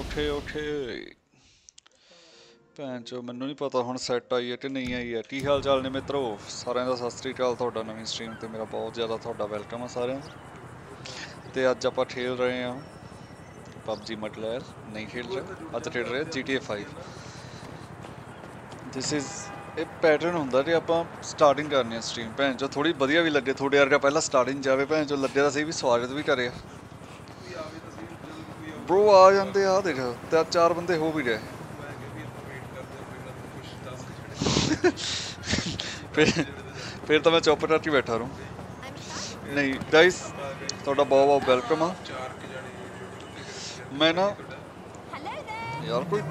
Okay okay ਭੈਣ ਚੋ ਮੈਨੂੰ ਨਹੀਂ ਪਤਾ ਹੁਣ ਸੈੱਟ ਆਈ ਹੈ ਕਿ ਨਹੀਂ ਆਈ ਹੈ। ਕੀ ਹਾਲ ਚਾਲ ਨੇ ਮਿੱਤਰੋ ਸਾਰਿਆਂ ਦਾ, ਸਤਿ ਸ੍ਰੀ ਅਕਾਲ। ਤੁਹਾਡਾ ਨਵੀਂ ਸਟ੍ਰੀਮ ਤੇ ਮੇਰਾ ਬਹੁਤ ਜ਼ਿਆਦਾ ਤੁਹਾਡਾ ਵੈਲਕਮ ਆ ਸਾਰਿਆਂ। ਤੇ ਅੱਜ ਆਪਾਂ ਖੇਡ ਰਹੇ ਹਾਂ PUBG Mobile, ਨਹੀਂ ਖੇਡ ਰਹੇ, ਅੱਜ ਖੇਡ ਰਹੇ GTA 5। ਦਿਸ ਇਜ਼ ਇਹ ਪੈਟਰਨ ਹੁੰਦਾ ਕਿ ਆਪਾਂ ਸਟਾਰਟਿੰਗ ਕਰਨੀ ਹੈ ਸਟ੍ਰੀਮ ਭੈਣ ਚੋ ਥੋੜੀ ਵਧੀਆ ਵੀ ਲੱਗੇ, ਤੁਹਾਡੇ ਵਰਗਾ ਪਹਿਲਾਂ ਸਟਾਰਟਿੰਗ ਜਾਵੇ ਭੈਣ ਚੋ ਲੱਗੇ ਤਾਂ ਸਹੀ ਵੀ ਸਵਾਗਤ ਵੀ ਕਰੇ ਬ੍ਰੋ। ਆ ਜਾਂਦੇ ਆ ਦੇਖ ਤੇ ਚਾਰ ਬੰਦੇ ਹੋ ਵੀ ਗਏ फिर तो मैं चौपर करके बैठा रहूँ। नहीं गाइस थोड़ा बहुत बहुत वेलकम आ। मैं ना यार कोई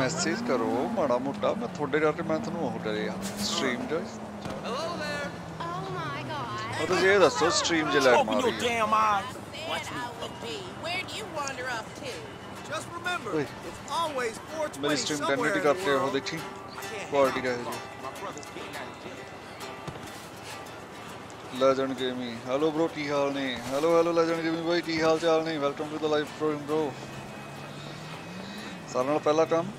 मैसेज करो माड़ा मोटा, मैं थोड़े करके मैं थोड़ा हो करे यार स्ट्रीम गाइस। और तो ये दसो स्ट्रीम जे लैग मार रही है। मेरी स्ट्रीम कंटिन्यू करते हो देखी क्वालिटी का है। लेजेंड गेमिंग हेलो ब्रो की हाल ने, हेलो हेलो लेजेंड गेमिंग भाई की हाल चाल ने, welcome to the live stream bro. सारे नाल पहला काम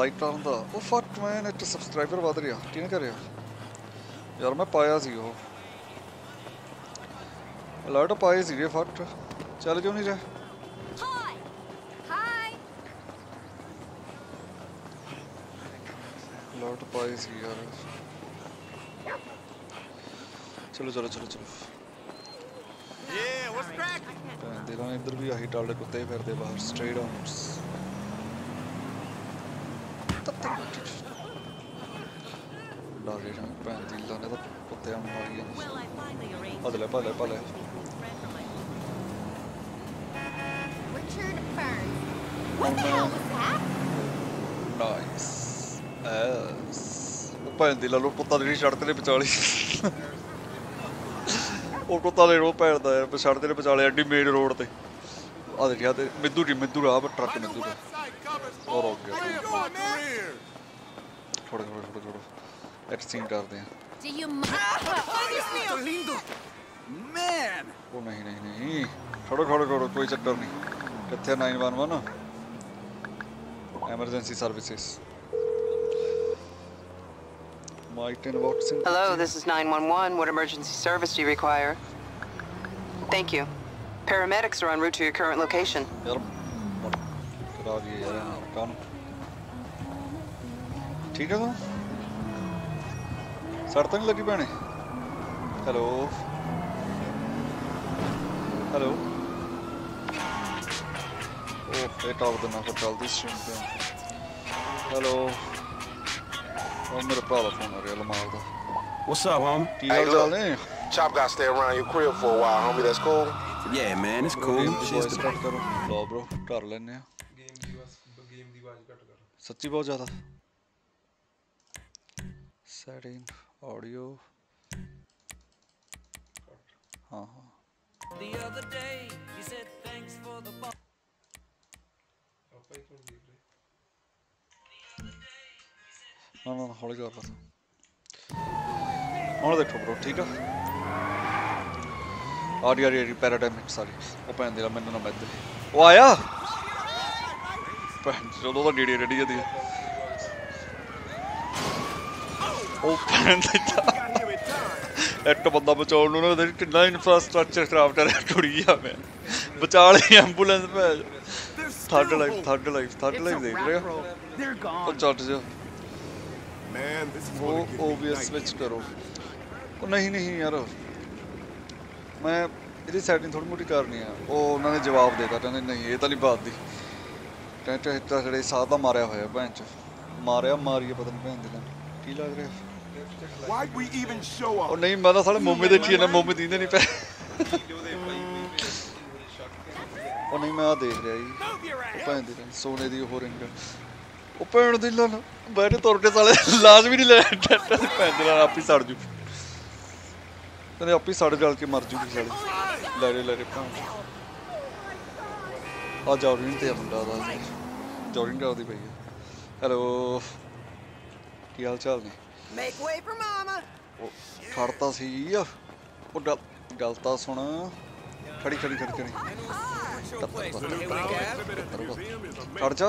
लाइक डाल दा। ओ फक मैन एक सब्सक्राइबर वध रिया किने करया यार, मैं पाया सी ओ अलर्ट पाए सी फट चल क्यों नहीं रहा। चलो चलो चलो चलो दिला इधर भी आही टाले कुत्ते ही फिरते बाहर स्ट्रेट आउट्स। भले भले भले नाइस ਭੈਣ ਦੀ ਲਾ ਲਓ ਕੁੱਤਾ ਜਿਹੜੀ ਸੜਕ ਦੇ ਵਿਚਾਲੇ ਉਹ ਕੁੱਤਾ ਲੈ ਲਓ ਭੈਣ ਦਾ ਯਾਰ ਸੜਕ ਦੇ ਵਿਚਾਲੇ ਐਡੀ ਮੇਨ ਰੋਡ ਤੇ ਆ ਦੇਖਿਆ ਤੇ ਮਿੱਧੂ ਦੀ ਮਿੱਧੂ ਰਾਹ ਟਰੱਕ ਮਿੱਧੂ ਦਾ ਔਰ ਹੋ ਗਿਆ। ਥੋੜਾ ਥੋੜਾ ਥੋੜਾ ਥੋੜਾ ਐਕਸਟ੍ਰੀਮ ਕਰਦੇ ਆ। ਉਹ ਨਹੀਂ ਨਹੀਂ ਨਹੀਂ ਖੜੋ ਖੜੋ ਖੜੋ ਕੋਈ ਚੱਕਰ ਨਹੀਂ। ਕਿੱਥੇ 911 emergency services Martin Madrazo. Hello, this is 911. What emergency service do you require? Thank you. Paramedics are en route to your current location. ठीक है तो? सर्तन लगी पहने? Hello. Hello. Oh, एक आवाज़ देना पड़ता है इस स्ट्रीम पे. Hello. What's up, homie? Hey, look, Chop got to stay around your crib for a while, homie. That's cool. Yeah, man, it's cool. Shit's the best. Hello, bro. Kar lene hain. Game di awaaz cut karo. Sachi bahut zyada. Setting audio. Ha ha. The other day, he said thanks for the ball. ਨਾ ਨਾ ਹੌਲੀ ਕਰ ਲਾ ਹੁਣ ਦੇਖੋ ਬਰੋ ਠੀਕ ਆ। R ਯਾਰ ਇਹ ਪੈਰਾਡਾਈਮ ਸਾਰੀ ਉਹ ਭੈਣ ਦੇ ਮੈਨੂੰ ਨਾ ਮੈਦ ਉਹ ਆਇਆ ਭੈਣ ਜਦੋਂ ਤਾਂ ਡੀਡੀ ਰੈਡੀ ਜਦੀ ਉਹ ਭੈਣ ਦੇ ਇੱਕ ਬੰਦਾ ਬਚਾਉਣ ਨੂੰ ਨਾ ਕਿੰਨਾ ਇਨਫਰਾਸਟ੍ਰਕਚਰ ਖਰਾਬ ਕਰਿਆ ਟੁੜੀ ਆ। ਮੈਂ ਬਚਾ ਲਈ ਐਂਬੂਲੈਂਸ ਭੈਣ ਥਰਡ ਲਾਈਫ ਦੇਖ ਰਿਹਾ ਉਹ ਚੱਟ ਜਾ। वो ओबीएस स्विच करो। वो नहीं नहीं यार मैं ये सैटिंग थोड़ी मोटी करनी है। वो उन्होंने जवाब देता कहते नहीं ये तो नहीं बात दी कहते खड़े साथ का मारिया होया भैन च मारिया मारिए पता नहीं भैन देना की लग रहा। और नहीं मैं तो साढ़े मोमे देखी जाना मोमे दीदे नहीं पै। और नहीं मैं देख रहा जी भैन देना सोने दी हो रिंग ਉਹ ਭੈਣ ਦੀ ਲਾਲ ਬੈਠੇ ਤੁਰ ਕੇ ਸਾਲੇ ਲਾਜ ਵੀ ਨਹੀਂ ਲੈ ਪੈਂਦੇ ਨਾਲ ਆਪੀ ਸੜ ਜੂ ਤੇ ਆਪੀ ਸੜ ਗਲ ਕੇ ਮਰ ਜੂਗੀ ਸਾਲੇ ਲੈ ਰੇ ਭੈਣ। ਆ ਜੌਰਿੰਗ ਤੇ ਮੁੰਡਾ ਦਾ ਜੌਰਿੰਗ ਕਰਦੀ ਪਈ ਹੈ। ਹੈਲੋ ਕੀ ਹਾਲ ਚਾਲ ਨੇ। ਉਹ ਖੜਤਾ ਸੀ ਉਹ ਗਲਤਾ ਸੁਣ ਖੜੀ हट जा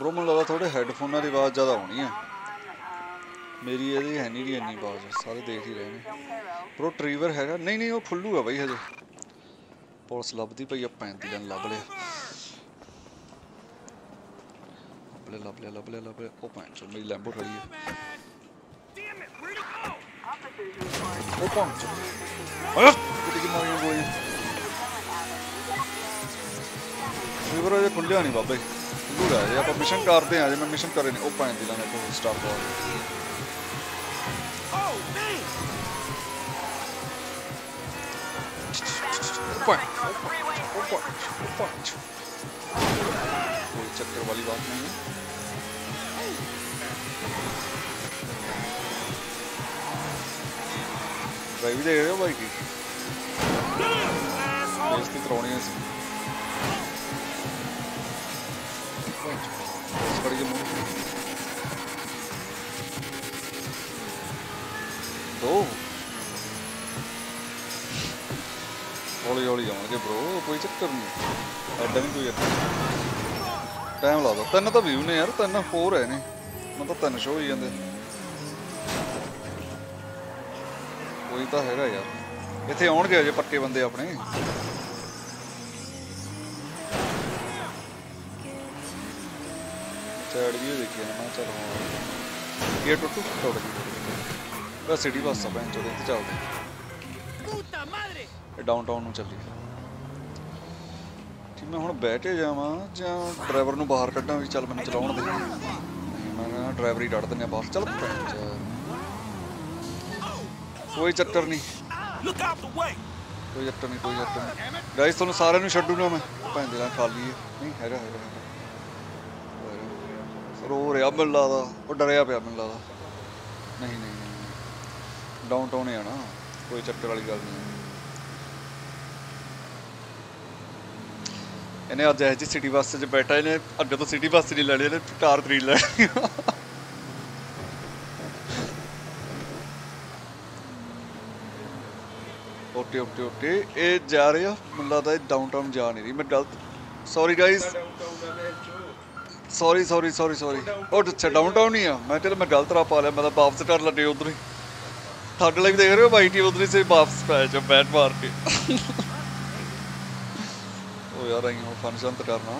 ब्रो मैं लगा थोड़े हेडफोन की आवाज ज्यादा होनी है मेरी ਇਹਦੀ है नहीं इतनी आवाज सारे देख ही रहे हैं ब्रो ट्रीवर है नहीं नहीं वो फुल्लू है भाई हजे पुलिस लभदी पई आ 35 दिन लभ ले ओ पांच मेरी लैम्बो खड़ी है ओ पांच ओए कितनी मारी गोली ट्रीवर ये खुल्ले नहीं बाबा पूरा है आप मिशन करते हैं आज मैं मिशन कर रही हूं ओ पानी दिला मैं को स्टॉप कर ओ पानी कोई चक्कर वाली बात नहीं है भाई भी दे रहे हो भाई की इसकी त्रौनी है पड़ गया दो हौली हौली जाओगे ब्रो कोई चक्कर नहीं ऐडा नहीं कोई टाइम ला दो तीन तो व्यू ने यार तीन फोर है ने मतलब तीन शो हो जाते कोई तो है यार इतने आने गए अजे पक्के बंदे अपने साइड व्यू देखिए ना चल रहा ये टूट टूट बस सिटी बस सब एंजॉय करते जाओ पुता मादरे डाउनटाउन में चली ठीक मैं ਹੁਣ ਬੈਠੇ ਜਾਵਾਂ ਜਾਂ ਡਰਾਈਵਰ ਨੂੰ ਬਾਹਰ ਕੱਢਾਂ ਵੀ ਚੱਲ ਮੈਨੂੰ ਚਲਾਉਣ ਦੇ ਮੈਂ ਡਰਾਈਵਰੀ ਡੱਟ ਦਿੰਨੇ ਬਾਹਰ ਚੱਲ ਕੋਈ ਚੱਕਰ ਨਹੀਂ ਕੋਈ ਚੱਕਰ ਨਹੀਂ ਗਾਇਸ ਤੁਹਾਨੂੰ ਸਾਰਿਆਂ ਨੂੰ ਛੱਡੂਗਾ ਮੈਂ ਭੈਣ ਦੇ ਨਾਲ ਖਾਲੀ ਹੈ ਨਹੀਂ ਹੈਗਾ रो रहा मिल रहा था वो डरिया पे मिल रहा था नहीं डाउनटाउन ही आना कोई चक्कर वाली गल नहीं इन्हें अज ऐसी सिटी बस च बैठा इन्हें अगे तो सिटी बस नहीं लैनी इन्हें कार खरीद लैनी ओके ये जा रहे मिल रहा था डाउनटाउन जा नहीं रही मैं गलत सॉरी गाइज सॉरी और अच्छा डाउनटाउन ही है मैं चल मैं गलत राह पा लिया मतलब वापस घर लगे उधर ही थर्ड लाइफ देख रहे हो बाइक ही उधर ही से वापस पाया जो बैट मार के ओ यार आई हूँ फंक्शन तो करना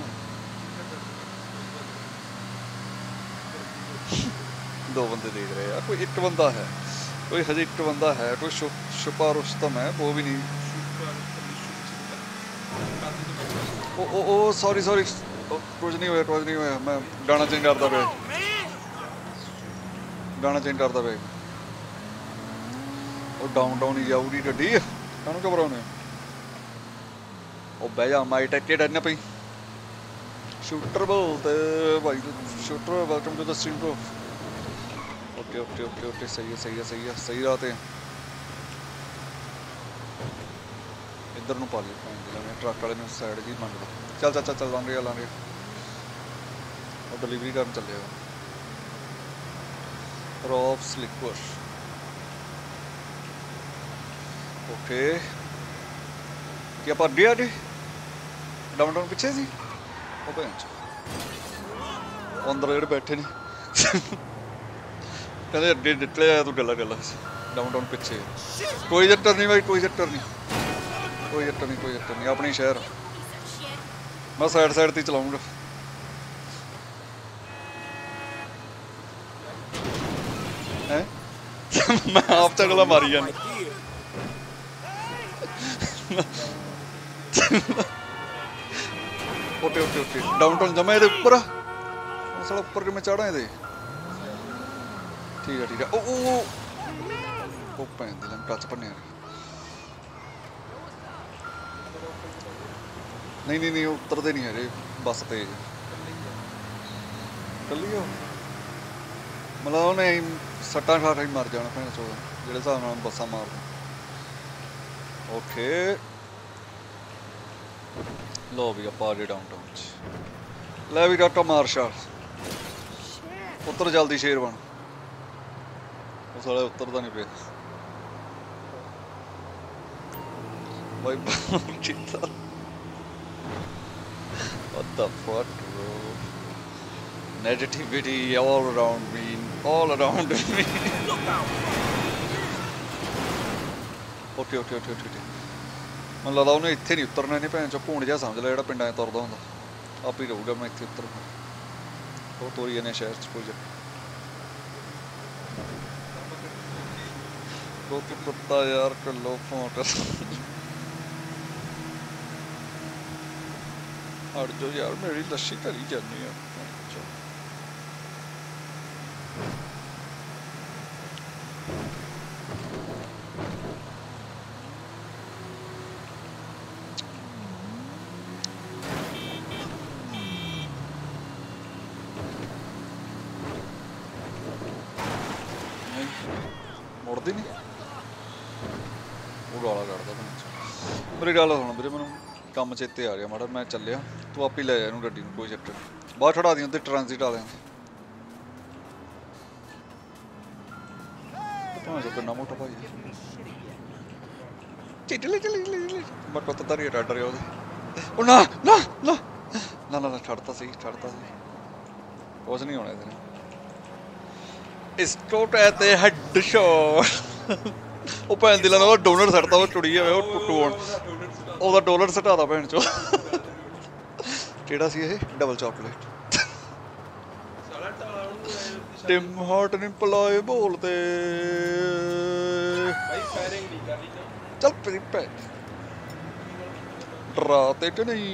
दो बंदे देख रहे हैं यार कोई एक बंदा है कोई हजे एक बंदा है कोई छुपा रुस्तम है वो भी नहीं ओ सॉरी कुछ नहीं हुआ मैं गाना चेंज करता पे वो डाउनटाउन ही जाऊगी गड्डी कानू घबराने ओ बह जा माई टेक के डरना पई शूटर बोलते भाई shooter welcome to the stream bro okay सही है रात है इधर नु पाले ट्रक वाले ने साइड जी मंगदा चल लांगे और डिलीवरी करने चलेगा रॉफ स्लिपर ओके क्या पर गया जी डाउनटाउन पीछे सी अंदर जो बैठे ने कहते अड्डे निकले तू गला डाउनटाउन पीछे कोई चक्कर नहीं अपने शहर मैं साइड से चलाऊंगा हैं मैं आप चगला मारी जाने ओके डाउनटाउन जमा ये ऊपर साला ऊपर के मैं चढ़ा ये ठीक है ओ पैन दिला टच पन्ने नहीं उतर दे नहीं है रे बस ते कल ही हो मतलब उन्हें सट्टा ठाठा ही मर जाना पैंसो जिस हिसाब नाल बसा मार ओके लो भी आप आ रहे डाउनटाउन ले भी डाटा मार शार उतर जल्दी शेर बन उस वाले उत्तर तो नहीं पे भाई What the fuck, bro? Negativity all around me, Look out! Okay. मैं लगा उन्हें इतने नहीं उतरना नहीं पहन चुप पूंड जैसा समझ ले ये पिंडा है तोड़ दो ना आप ही रोगा मैं इतने उतरूंगा तो तोड़ी है ना शहर चुप जा तो कुत्ता यार कर लो फोन अड़ जो यार मेरी लस्सी करी जानी है मुड़ती नहीं वो गाला करता मेरी गाला सुन मेरे मैं काम चेते आ रहा माड़ा मैं चलिया तू आप ही ले जाए गड्डी कोई चक्कर बाहर छड़ा दी ट्रांजिट आ किन्ना मोटा भाई मैं कुत्त धरी डर गया ना ना ना ना ना छड़ता सही कुछ नहीं होना इतने इस टोटे हेड शॉट ਉਹ ਭੈਣ ਦੀ ਲਾਣਾ ਡੋਨਰ ਸੱਟਦਾ ਉਹ ਟੁੱਟੀ ਹੋਵੇ ਉਹ ਟੁੱਟੂ ਆਉਣ ਉਹਦਾ ਡੋਲਰ ਸਟਾਦਾ ਭੈਣ ਚੋ ਕਿਹੜਾ ਸੀ ਇਹ ਡਬਲ ਚਾਕਲੇਟ ਸਾਲਾ ਟਾਲਾ ਉਹਨੂੰ ਟਿਮ ਹਾਰਟ ਨੇ ਪਲਾਏ ਬੋਲਦੇ ਭਾਈ ਫਾਇਰਿੰਗ ਨਹੀਂ ਕਰਨੀ ਚੱਲ ਪ੍ਰਿਪੈ ਡਰਾ ਤੇ ਕਿ ਨਹੀਂ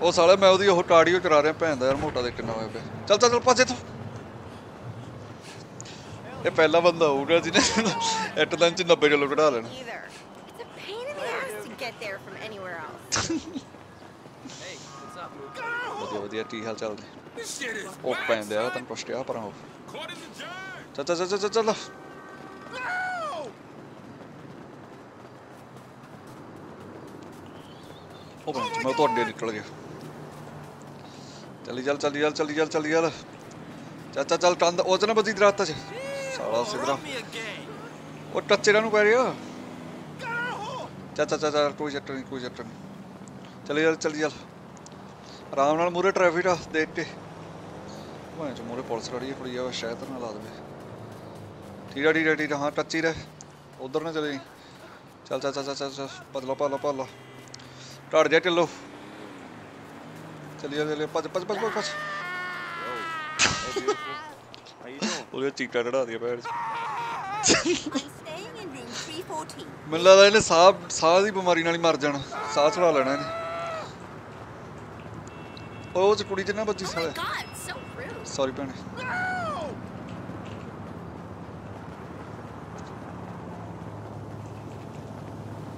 ਉਹ ਸਾਲਾ ਮੈਂ ਉਹਦੀ ਉਹ ਟਾੜੀਓ ਚਰਾ ਰਿਹਾ ਭੈਣ ਦਾ ਯਾਰ ਮੋਟਾ ਦੇ ਕਿੰਨਾ ਹੋਇਆ ਪਿਆ ਚੱਲ ਪਾਸੇ ਤੋਂ ਇਹ ਪਹਿਲਾ ਬੰਦਾ ਹੋਊਗਾ ਜਿਹਨੇ ਐਟ ਲੰਚ 90 ਕਿਲੋ ਘਟਾ ਲੈਣਾ it's a pain in the ass to get there from anywhere also hey what's up ਵਧੀਆ ਕੀ ਹਾਲ ਚਾਲ ਨੇ ਉਹ ਪੈਂਦੇ ਆ ਤਾਂ ਪੁੱਛ ਕੇ ਆ ਪਰਾਂ ਹੋ ਚੱਲ ਉਹ ਬੰਦ ਮੈਂ ਤੁਹਾਡੇ ਨਿਕਲ ਗਿਆ ਚੱਲੀ ਚੱਲ ਚਾਚਾ ਚੱਲ ਕੰਦ ਉਹ ਜਨਾ ਬਦੀ ਦਰਖਤ ਚ ਸਾਲਾ ਸਿਧਰਾ ਉਹ ਟੱਚੇਰਾ ਨੂੰ ਪੈ ਰਿਹਾ ਚਾਚਾ ਕੋਈ ਚੱਟਰ ਨਹੀਂ ਚੱਲੀ ਚੱਲ ਆਰਾਮ ਨਾਲ ਮੂਰੇ ਟ੍ਰੈਫਿਕ ਆ ਦੇਖ ਕੇ ਭਾਵੇਂ ਚ ਮੂਰੇ ਪੁਲਿਸ ਖੜੀ ਕੁੜੀ ਆ ਸ਼ਾਇਦ ਨਾ ਲਾ ਦੇਵੇ ਠੀਕ ਆ ਹਾਂ ਟੱਚੀ ਰਹਿ ਉਧਰ ਨਾ ਚਲੇ ਚੱਲ ਚਾਚਾ ਪਤਲਾ ਟੜ ਜਾ ਢਿੱਲੋ ਚੱਲੀ ਭੱਜ ਮੈਨੂੰ ਲੱਗਦਾ ਇਹਨੇ ਸਾਹ ਦੀ ਬਿਮਾਰੀ ਨਾਲ ਹੀ ਮਰ ਜਾਣਾ ਸਾਹ ਚੜਾ ਲੈਣਾ ਇਹਨੇ ਉਹ ਚ ਕੁੜੀ ਚ ਨਾ ਬੱਚੀ ਸਾਲੇ ਸੌਰੀ ਭੈਣੇ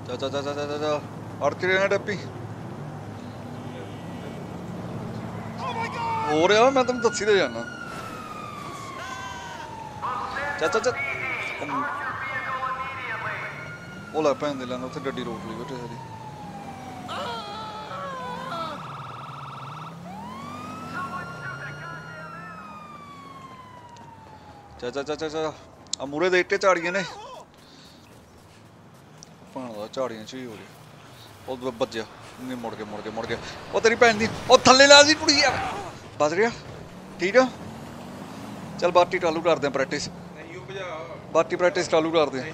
ਜਾ ਅੜ ਕੇ ਰਹਿਣਾ ਟੱਪੀ ਹੋ ਰਿਹਾ ਮੈਂ ਤੈਨੂੰ ਦੱਸੀ ਤੇ ਜਾਣਾ ਚਾਚਾ ਉਹ ਲੈ ਭੈਣ ਦੇ ਲੈਣਾ ਉੱਥੇ ਗੱਡੀ ਰੋਕ ਲਈ ਬੈਠੇ ਸਾਰੀ ਚਾਚਾ ਆ ਮੂਰੇ ਦੇ ਇੱਟੇ ਝਾੜੀਆਂ ਨੇ ਭਾਣਦਾ ਝਾੜੀਆਂ ਚ ਹੀ ਹੋ ਰਿਹਾ ਉਹ ਬੱਜਿਆ ਨਹੀਂ ਮੁੜ ਗਿਆ ਉਹ ਤੇਰੀ ਭੈਣ ਦੀ ਉਹ ਥੱਲੇ ਲਾ ਦੀ ਕੁੜੀ ਆ ਬਚ ਰਿਹਾ ਠੀਕ ਆ ਚੱਲ ਬਾਟੀ ਚਾਲੂ ਕਰਦੇ ਆ ਪ੍ਰੈਕਟਿਸ ਬਾਟੀ ਪ੍ਰੈਕਟਿਸ ਚਾਲੂ ਕਰਦੇ ਆ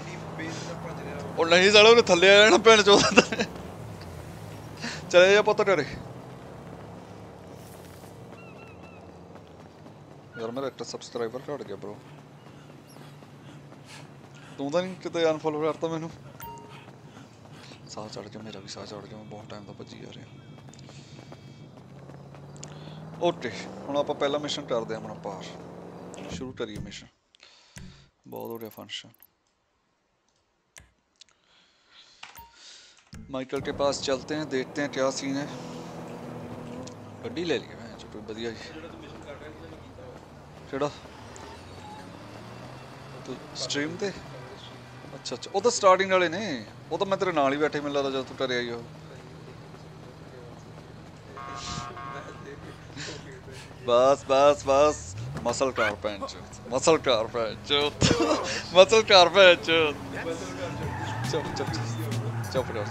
ਉਹ ਨਹੀਂ ਸਾਲੇ ਉਹਨੇ ਥੱਲੇ ਆ ਜਾਣਾ ਭੈਣ ਚੋਂ ਚਲੇ ਜਾ ਪੁੱਤ ਘਰੇ ਯਾਰ ਮੇਰਾ ਇੱਕ ਸਬਸਕ੍ਰਾਈਬਰ ਘਟ ਗਿਆ ਬ్రో ਤੂੰ ਤਾਂ ਨਹੀਂ ਕਿਤੇ ਅਨਫੋਲੋ ਕਰਤਾ ਮੈਨੂੰ ਸਾਹ ਚੜ ਗਿਆ ਮੇਰਾ ਵੀ ਸਾਹ ਚੜ ਗਿਆ ਮੈਂ ਬਹੁਤ ਟਾਈਮ ਤੋਂ ਭੱਜੀ ਜਾ ਰਿਹਾ ओके हम आप पहला मिशन कर दें अपना पार शुरू करिए मिशन बहुत हो गया फंक्शन माइकल के पास चलते हैं, देखते हैं क्या सीन है। गड्डी ले लिया मैं, चलो बढ़िया जी। केड़ा तो स्ट्रीम ते? अच्छा अच्छा, वो तो स्टार्टिंग वाले ने, वो तो मैं तेरे नाल ही बैठे, मिलदा जब तू घरे आई हो। बस बस बस, मसल कारपेंच, मसल कारपेंच, मसल कारपेंच। चुप चुप चुप रहो,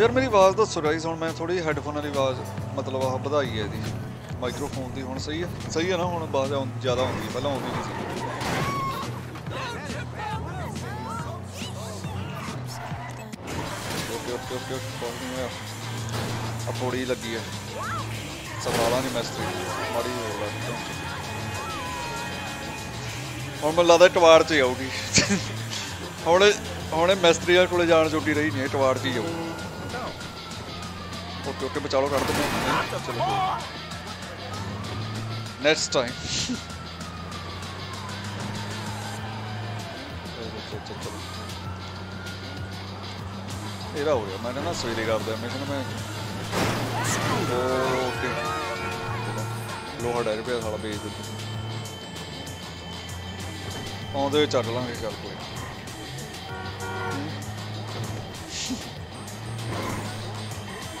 यार मेरी आवाज़ तो सुराई सुन, मैं थोड़ी हेडफोन वाली आवाज़ मतलब आह बधाई है जी, माइक्रोफोन की हूँ सही है ना, हूँ आवाज़ ज़्यादा आती है, पहले आती नहीं। ओके ओके ओके, अब थोड़ी लगी है सवाल नहीं, मैस्ट्री माड़ी होगा हूँ, मैं लगता टवाड़ से आऊगी हूँ, हूँ मैस्त्री को जान जोगी रही नहीं, टवाड़ से ही आऊगी। ओके ओके, बचा लो, कर देते हैं, चलो नेक्स्ट टाइम। एरा हो गया, मैंने ना सवेरे कर दिया, मैं कहना मैं ओके लोहा डायर पे सारा बेच देते आँदे चढ़ लांगे, चल कोई ओ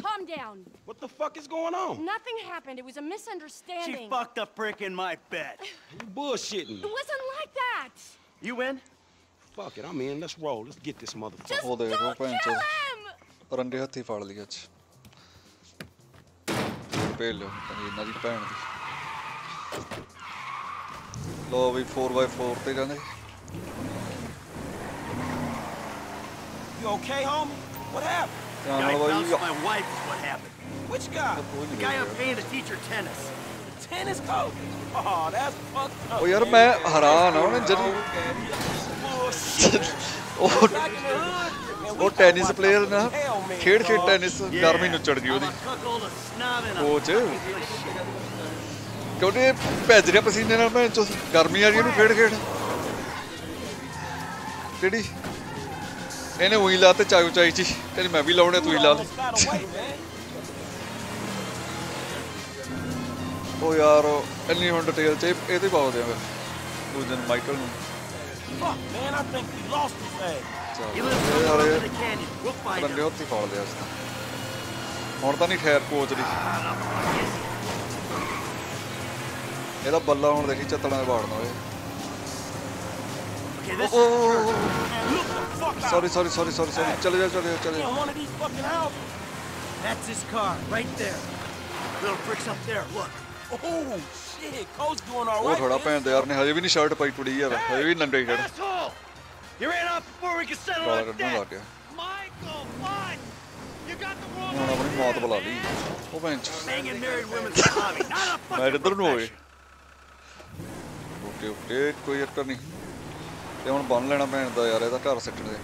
ਕਮ down, what the fuck is going on? Nothing happened, it was a misunderstanding. She fucked a prick in my bed. You bullshitting. It wasn't like that. You win? Fuck it, I'm in, let's roll, let's get this motherfucker. ਉਹ ਦੇਖੋ ਭੈਣਚੋ ਰੰਡੇ ਹੱਥੀ ਫੜ ਲਈ ਅੱਜ। ਪਹਿਲੋ ਇਹਨਾਂ ਦੀ ਭੈਣ ਦੀ। ਲੋ ਵੀ 4x4 ਤੇ ਜਾਂਦੇ। You okay, homie? What happened? I bounced my wife is what happened. Which guy? The guy I'm paying to teach her tennis. The tennis coach? Oh, that's fucked up. Oh, yaar, main haran hoon jaddi. Oh, tennis player na. Khel tennis garmi nu chad gayi odi. Coach. Kyunki bhej riya pasine naal main chos garmi aa gayi nu khel. Kedi? ਇਹਨੇ ਉਹੀ ਲਾਤੇ ਚਾਈ ਚਾਈ ਜੀ, ਕਹਿੰਦੀ ਮੈਂ ਵੀ ਲਾਉਣੇ ਤੂੰ ਹੀ ਲਾ। ਉਹ ਯਾਰ ਇੰਨੀ ਹੁਣ ਡਿਟੇਲ ਚ ਇਹ ਤੇ ਪਾਉ ਦੇਗਾ ਉਸ ਦਿਨ ਮਾਈਕਲ ਨੂੰ। Man I think we last this. ਬੰਦੇ ਉੱਥੇ ਫੜ ਲਿਆ ਉਸ ਤਾਂ। ਹੁਣ ਤਾਂ ਨਹੀਂ ਖੈਰ ਕੋਚ ਦੀ। ਇਹਦਾ ਬੱਲਾ ਹੁਣ ਦੇਖੀ ਚੱਤਣਾ ਵਾੜਨਾ ਹੋਏ। Sorry. Chale. One of these fucking houses. That's his car right there. Little bricks up there. Look. Oh shit. Cole's doing all right. Oh, thoda pehn de yaar ne haje bhi nahi shirt pai todi hai yaar. Haje bhi nande khada. You ran off before we could settle it down. Michael, what? You got the wrong one. Apni maat bula li. Oh bench. Banging married women's hobby. Not a fucking. Main idhar nu hoye. Okay. Koi actor nahi. ਤੇ ਹੁਣ ਬੰਨ ਲੈਣਾ ਪੈਂਦਾ ਯਾਰ ਇਹਦਾ ਘਰ ਸੱਟਣ ਦੇ।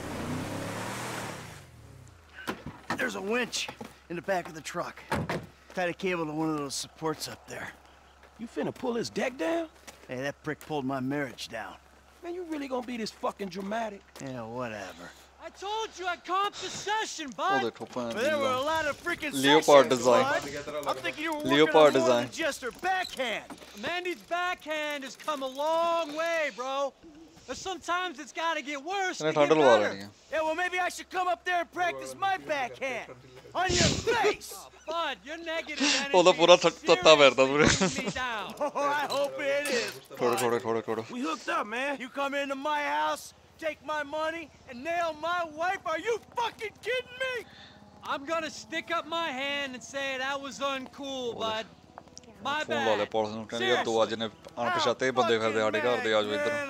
There's a winch in the back of the truck. Tied a cable to one of those supports up there. You finna pull his deck down? Hey, that prick pulled my marriage down. Man, you really gonna be this fucking dramatic? Yeah, whatever. I told you I comped the session, bud. There were a lot of freaking leopard design. I'm thinking you were leopard design. Just her backhand. Mandy's backhand has come a long way, bro. But sometimes it's got to get worse to get better. Yeah, well, maybe I should come up there and practice my backhand. On your face! Oh, bud, your negative energy is seriously me down. Oh, I hope it is. We hooked up, man. You come into my house, take my money, and nail my wife? Are you fucking kidding me? I'm going to stick up my hand and say that was uncool, bud. My bad. Seriously. How fucking mad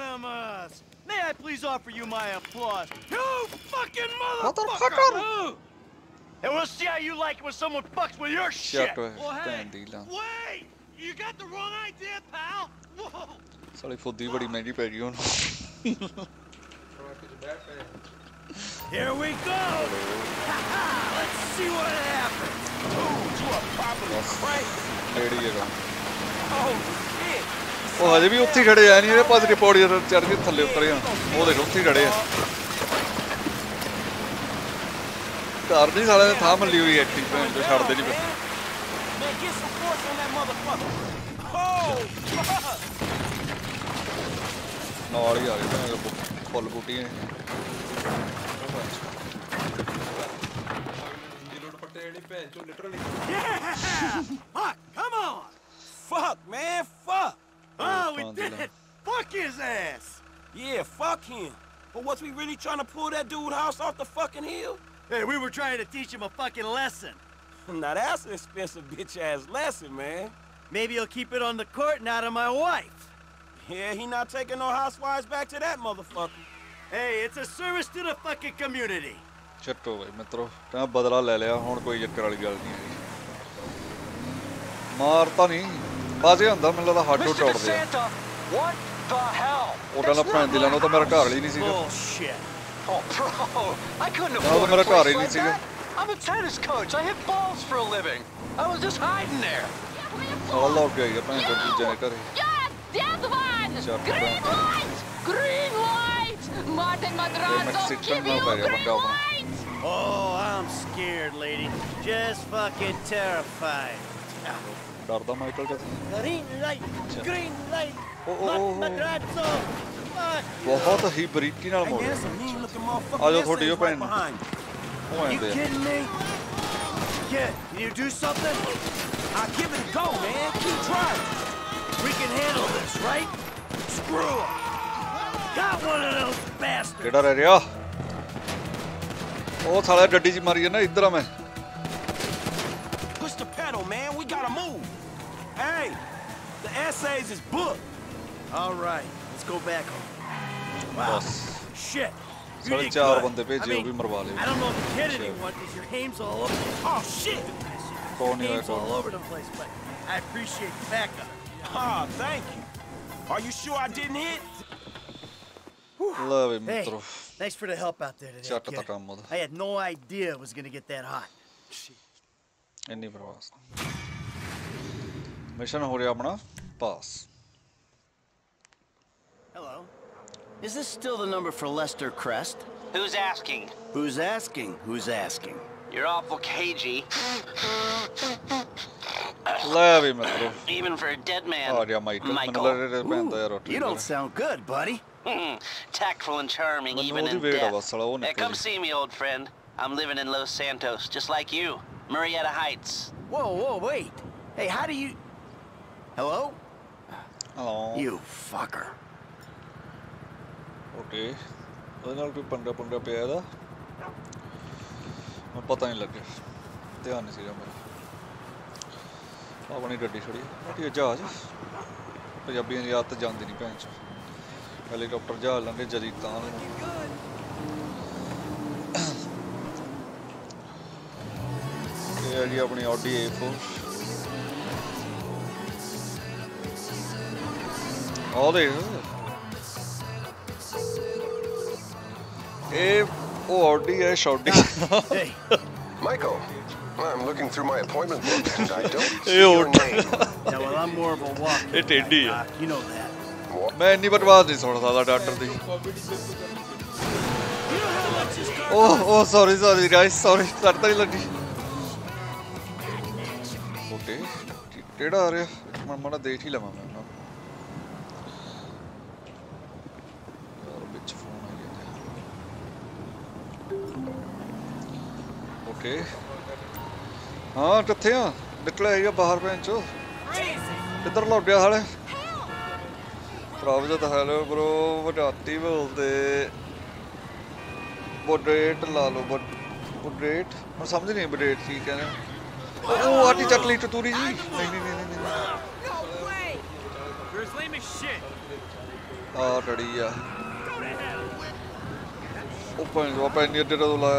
am I? May I please please offer you my applause. You fucking motherfucker! And we'll see how you like it when someone fucks with your shit. Well, hey, wait! You got the wrong idea, pal. Whoa. Sorry for the very many period. Here we go! Let's see what happens. Oh, you are probably crazy. Oh, shit! Oh, they are here. They are report here. They are here. Oh, they are here. Arby's are the Thamal Louis at the end of the shot. Get some force on that motherfucker. Oh, fuck. No, you are full booty. Yeah! Fuck, come on. Fuck, man, fuck. Oh, we did it. Fuck his ass. Yeah, fuck him. But was we really trying to pull that dude house off the fucking hill? Hey, we were trying to teach him a fucking lesson. Now that's an expensive bitch-ass lesson, man. Maybe he'll keep it on the court and out of my wife. Yeah, he not taking no housewives back to that motherfucker. Hey, it's a service to the fucking community. Chatto bhai, mitro. Tab badla le liya, hun koi chakkar wali gal nahi hai. Marta nahi. Baje andar mil da haath tod diya. What the hell? Oda na phand dilano ta mera ghar wali nahi si. Bullshit. Oh, bro, I couldn't afford a place like that. I'm a tennis coach. I hit balls for a living. I was just hiding there. All of you, you're playing with the janitor. Yeah, dead one. Green light. Green light. Martin Madrazo, give you green light. Oh, I'm scared, lady. Just fucking terrified. Michael. Green light. Green light. Madrazo. बहुत ही बरीकी नाल मोड़ आ जाओ थोड़ी yo pan oh and Can you do something? I give it a go, man. Keep trying. We can handle this, right? Screw it. Got one of those bastards. केड़ा रह रिया ओ साला डड्डी जी मारी है ना इधर मैं Push the pedal, man. We got to move. Hey, the essays is booked. All right. Let's go back home. Wow. Shit. You did good. I don't know if you hit anyone because your aim's all over. Oh, shit. Your aim's all over the place, but I appreciate the backup. Ah, oh, thank you. Are you sure I didn't hit? Love it, hey, thanks for the help out there today, kid. I had no idea it was going to get that hot. Shit. Any problems. Mission ho raha apna pass. Hello. Is this still the number for Lester Crest? Who's asking? Who's asking? Who's asking? You're awful cagey. Love him, even for a dead man. Oh, yeah, Michael. Ooh, you don't sound good, buddy. Tactful and charming, even in death. Hey, come see me, old friend. I'm living in Los Santos, just like you. Marietta Heights. Whoa, whoa, wait. Hey, how do you... Hello? Hello. You fucker. Okay, I don't know if I'm going to I don't know if I'm going to Hey, hey, Michael, I'm looking through my appointment book and I don't see your name. Yeah, well, I'm more of a walk. It's India. You know that. I don't know doctor. Oh, oh, sorry, sorry, guys, sorry. Okay, I'm going to see it. Okay. हाँ कितने हैं? निकले ये बाहर पे इंचो। इधर लौट गया हाले। प्रावजत हाले ब्रो वो डांटी बोलते। बुडेट लालो बुडेट। मैं समझ नहीं बुडेट ठीक है ना। ओ आटी चटली चतुरी जी। नहीं। आ रड़ी या। Open your data dulu.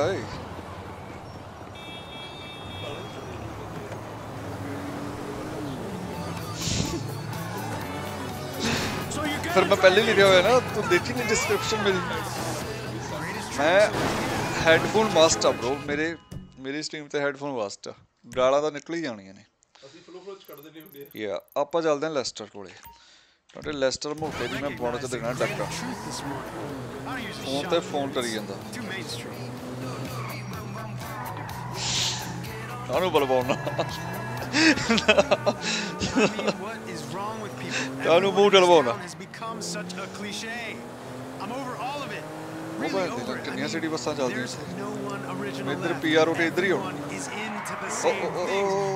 फिर मैं पहले ले लिया हुआ है ना तो देखी नहीं description में मैं headphone master bro मेरे stream पे headphone master डाला तो निकल ही जानी है नहीं या आप आज चलते हैं लेस्टर कोड़े तो लेस्टर में फिर मैं पहुंच तो देखना डक्का फोन करी जाता नानु Balwana Danu Budalvona. I'm over all of it. Really city bus a jaldi hai. Idhar PR utte idhar hi ho.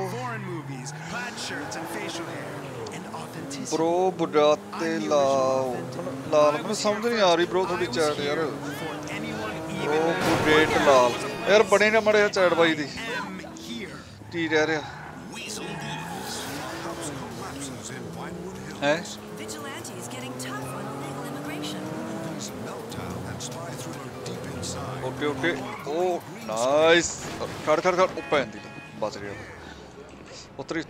Foreign movies, plaid shirts and facial hair and authenticity. Bro budate lao. Laal main samajh nahi aa rahi bro thodi chat yaar. Bro budate laal. Yaar bane na mare chat bhai di. Ti reh raha. Hey? Vigilante is getting tough on illegal immigration. These meltdown that spy through our deep inside. Okay. Oh, nice. Kar. Open dil. Bas raha. Utri.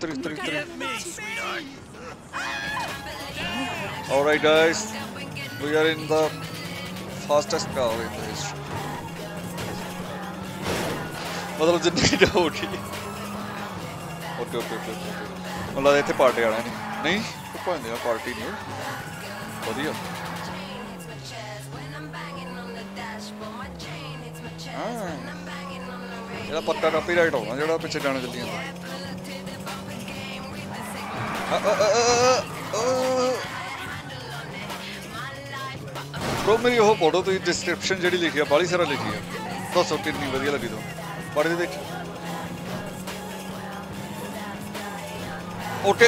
All right, guys. We are in the fastest car in the history. Matlab jindagi da ho gayi. Okay. Matlab itthe party aana nahi. Nahi. Point there party new badiya ਇਹਦਾ ਪੱਕਾ copyright ਹੋਣਾ ਜਿਹੜਾ ਪਿੱਛੇ ਜਾਣ ਚੱਲੀ ਜਾਂਦਾ bro ਮੇਰੀ ਉਹ ਫੋਟੋ ਤੁਸੀਂ ਡਿਸਕ੍ਰਿਪਸ਼ਨ ਜਿਹੜੀ ਲਿਖੀ ਆ ਬਾਲੀ ਸਾਰਾ ਲਿਖੀ ਆ ਦੱਸੋ ਕਿੰਨੀ ਵਧੀਆ ਲੱਗੀ ਤੁਹਾਨੂੰ ਪੜ੍ਹ ਕੇ ਦੇਖੀ ਓਕੇ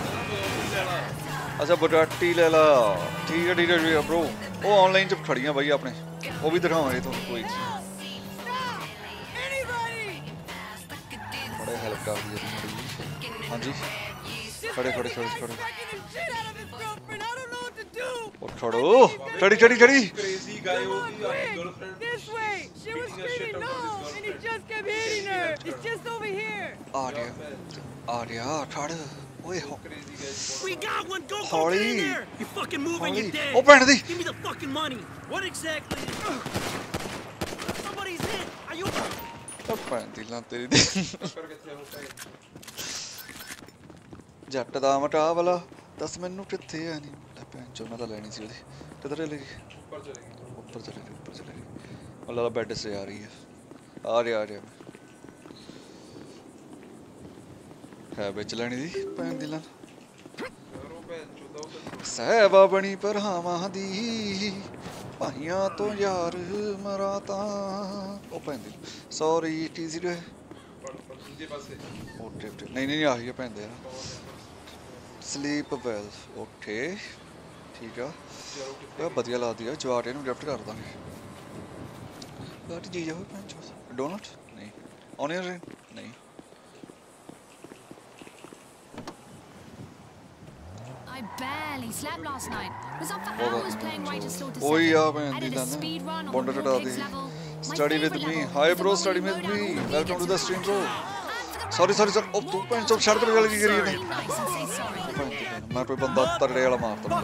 अच्छा बटाटी ले ला ठीक है ब्रो वो ऑनलाइन जब खड़ियां भाई आपने वो भी दिखाऊंगे तो कोई बड़े हेल्प कर दिए हाँ जी खड़े आ गया Oi, we got one. Go in there. You fucking move and you're dead. Open it. Give me the fucking money. What exactly? Somebody's in. Are you? Open the lantern. Jatta da mata wala 10 minute kithe ani. Pencho na ta leni si odi. Kidhar le gayi? Upar chale gayi. Allah la bed se aa rahi hai. Aa rahi. बेच लेनी दी भैन दिल सहबा बनी भरावां दी भाइयां तो यार मराता ओ भैन दिल sorry TG रे नहीं आ गया भैन दे स्लीप वेल ओके ठीक है यार बढ़िया ला दिया जवाटे नु गिफ्ट कर दांगे बट जी जाओ भैन चो डोनट नहीं ऑनियन नहीं I barely slept last night. Was up for hours playing White Slow to speed run on the next level. Study with me. Hi bro, study with me. Welcome to the stream bro. Sorry sir. Oh, tu pen chop shard pe gal ki kari hai. Maar koi banda tarre wala maarta.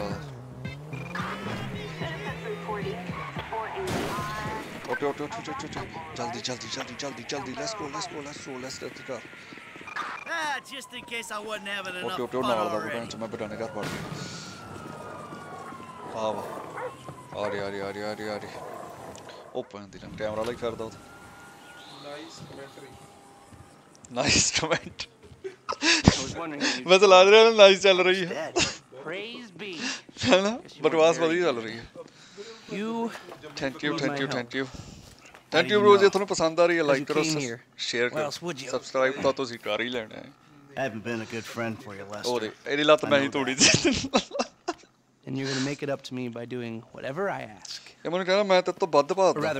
Okay. Jaldi. Let's go. Just in case I wasn't having enough fun already. Okay. Open the camera like fair though. Nice comment. I was wondering. मैं तो लाज रहा हूँ nice चल रही है. Praise be. है ना? बटवास बड़ी चल रही है. You. Thank you. Thank you bro जे ਤੁਹਾਨੂੰ ਪਸੰਦ ਆ ਰਹੀ ਹੈ ਲਾਈਕ ਕਰੋ ਸ਼ੇਅਰ ਕਰੋ ਸਬਸਕ੍ਰਾਈਬ ਤਾਂ ਤੁਸੀਂ ਕਰ ਹੀ ਲੈਣਾ ਹੈ I haven't been a good friend for you, Lester. Oh, ਇਹਦੀ ਲੱਤ ਮੈਂ ਹੀ ਤੋੜੀ ਸੀ And you're going to make it up to me by doing whatever I ask. ਇਹ ਮੈਨੂੰ ਕਹਿੰਦਾ ਮੈਂ ਤੇ ਤੋਂ ਵੱਧ ਭਾਦਾ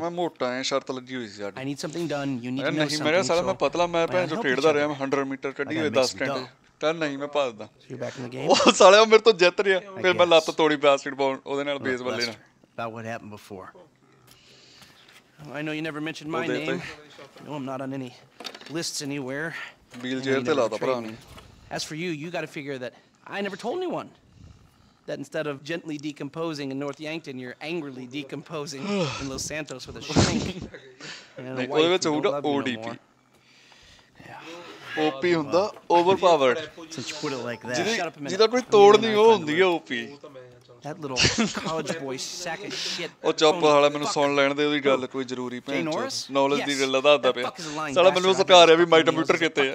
ਮੈਂ ਮੋਟਾ ਐ ਸ਼ਰਤ ਲੱਗੀ ਹੋਈ ਸੀ ਸਾਡੀ I need something done, you need to know something. ਮੇਰੇ ਸਾਲਾ ਮੈਂ ਪਤਲਾ ਮੈਂ ਭੈਣ ਜੋ ਖੇਡਦਾ ਰਿਹਾ ਮੈਂ 100 ਮੀਟਰ ਕੱਢੀ ਹੋਏ 10 ਘੰਟੇ ਤਾਂ ਨਹੀਂ ਮੈਂ ਭਾਦਾ ਉਹ ਸਾਲਿਆ ਮੇਰੇ ਤੋਂ ਜਿੱਤ ਰਿਹਾ ਫਿਰ ਮੈਂ ਲੱਤ ਤੋੜੀ ਬਾਸਕਟਬਾਲ ਉਹਦੇ ਨਾਲ ਬੇਸਬਾਲ ਲੈਣਾ About what happened before. I know you never mentioned my name. No, I'm not on any lists anywhere. As for you, you got to figure that I never told anyone that instead of gently decomposing in North Yankton, you're angrily decomposing in Los Santos with a shrink. And a wife who don't love you no more. OP ਹੁੰਦਾ overpowered. Since you put it like that. ਜਿਹਦਾ ਕੋਈ ਤੋੜ ਨਹੀਂ ਉਹ ਹੁੰਦੀ ਹੈ OP. That little college boy sack of shit. ਉਹ ਚੁੱਪ ਹਾਲਾ ਮੈਨੂੰ ਸੁਣ ਲੈਣ ਦੇ ਉਹਦੀ ਗੱਲ ਕੋਈ ਜ਼ਰੂਰੀ ਭੈਣ ਨੌਲੇਜ ਦੀ ਗੱਲ ਦੱਸਦਾ ਪਿਆ ਸਾਲਾ ਮੈਨੂੰ ਸਟਾਰ ਹੈ ਵੀ ਮਾਈ ਕੰਪਿਊਟਰ ਕਿਤੇ ਆ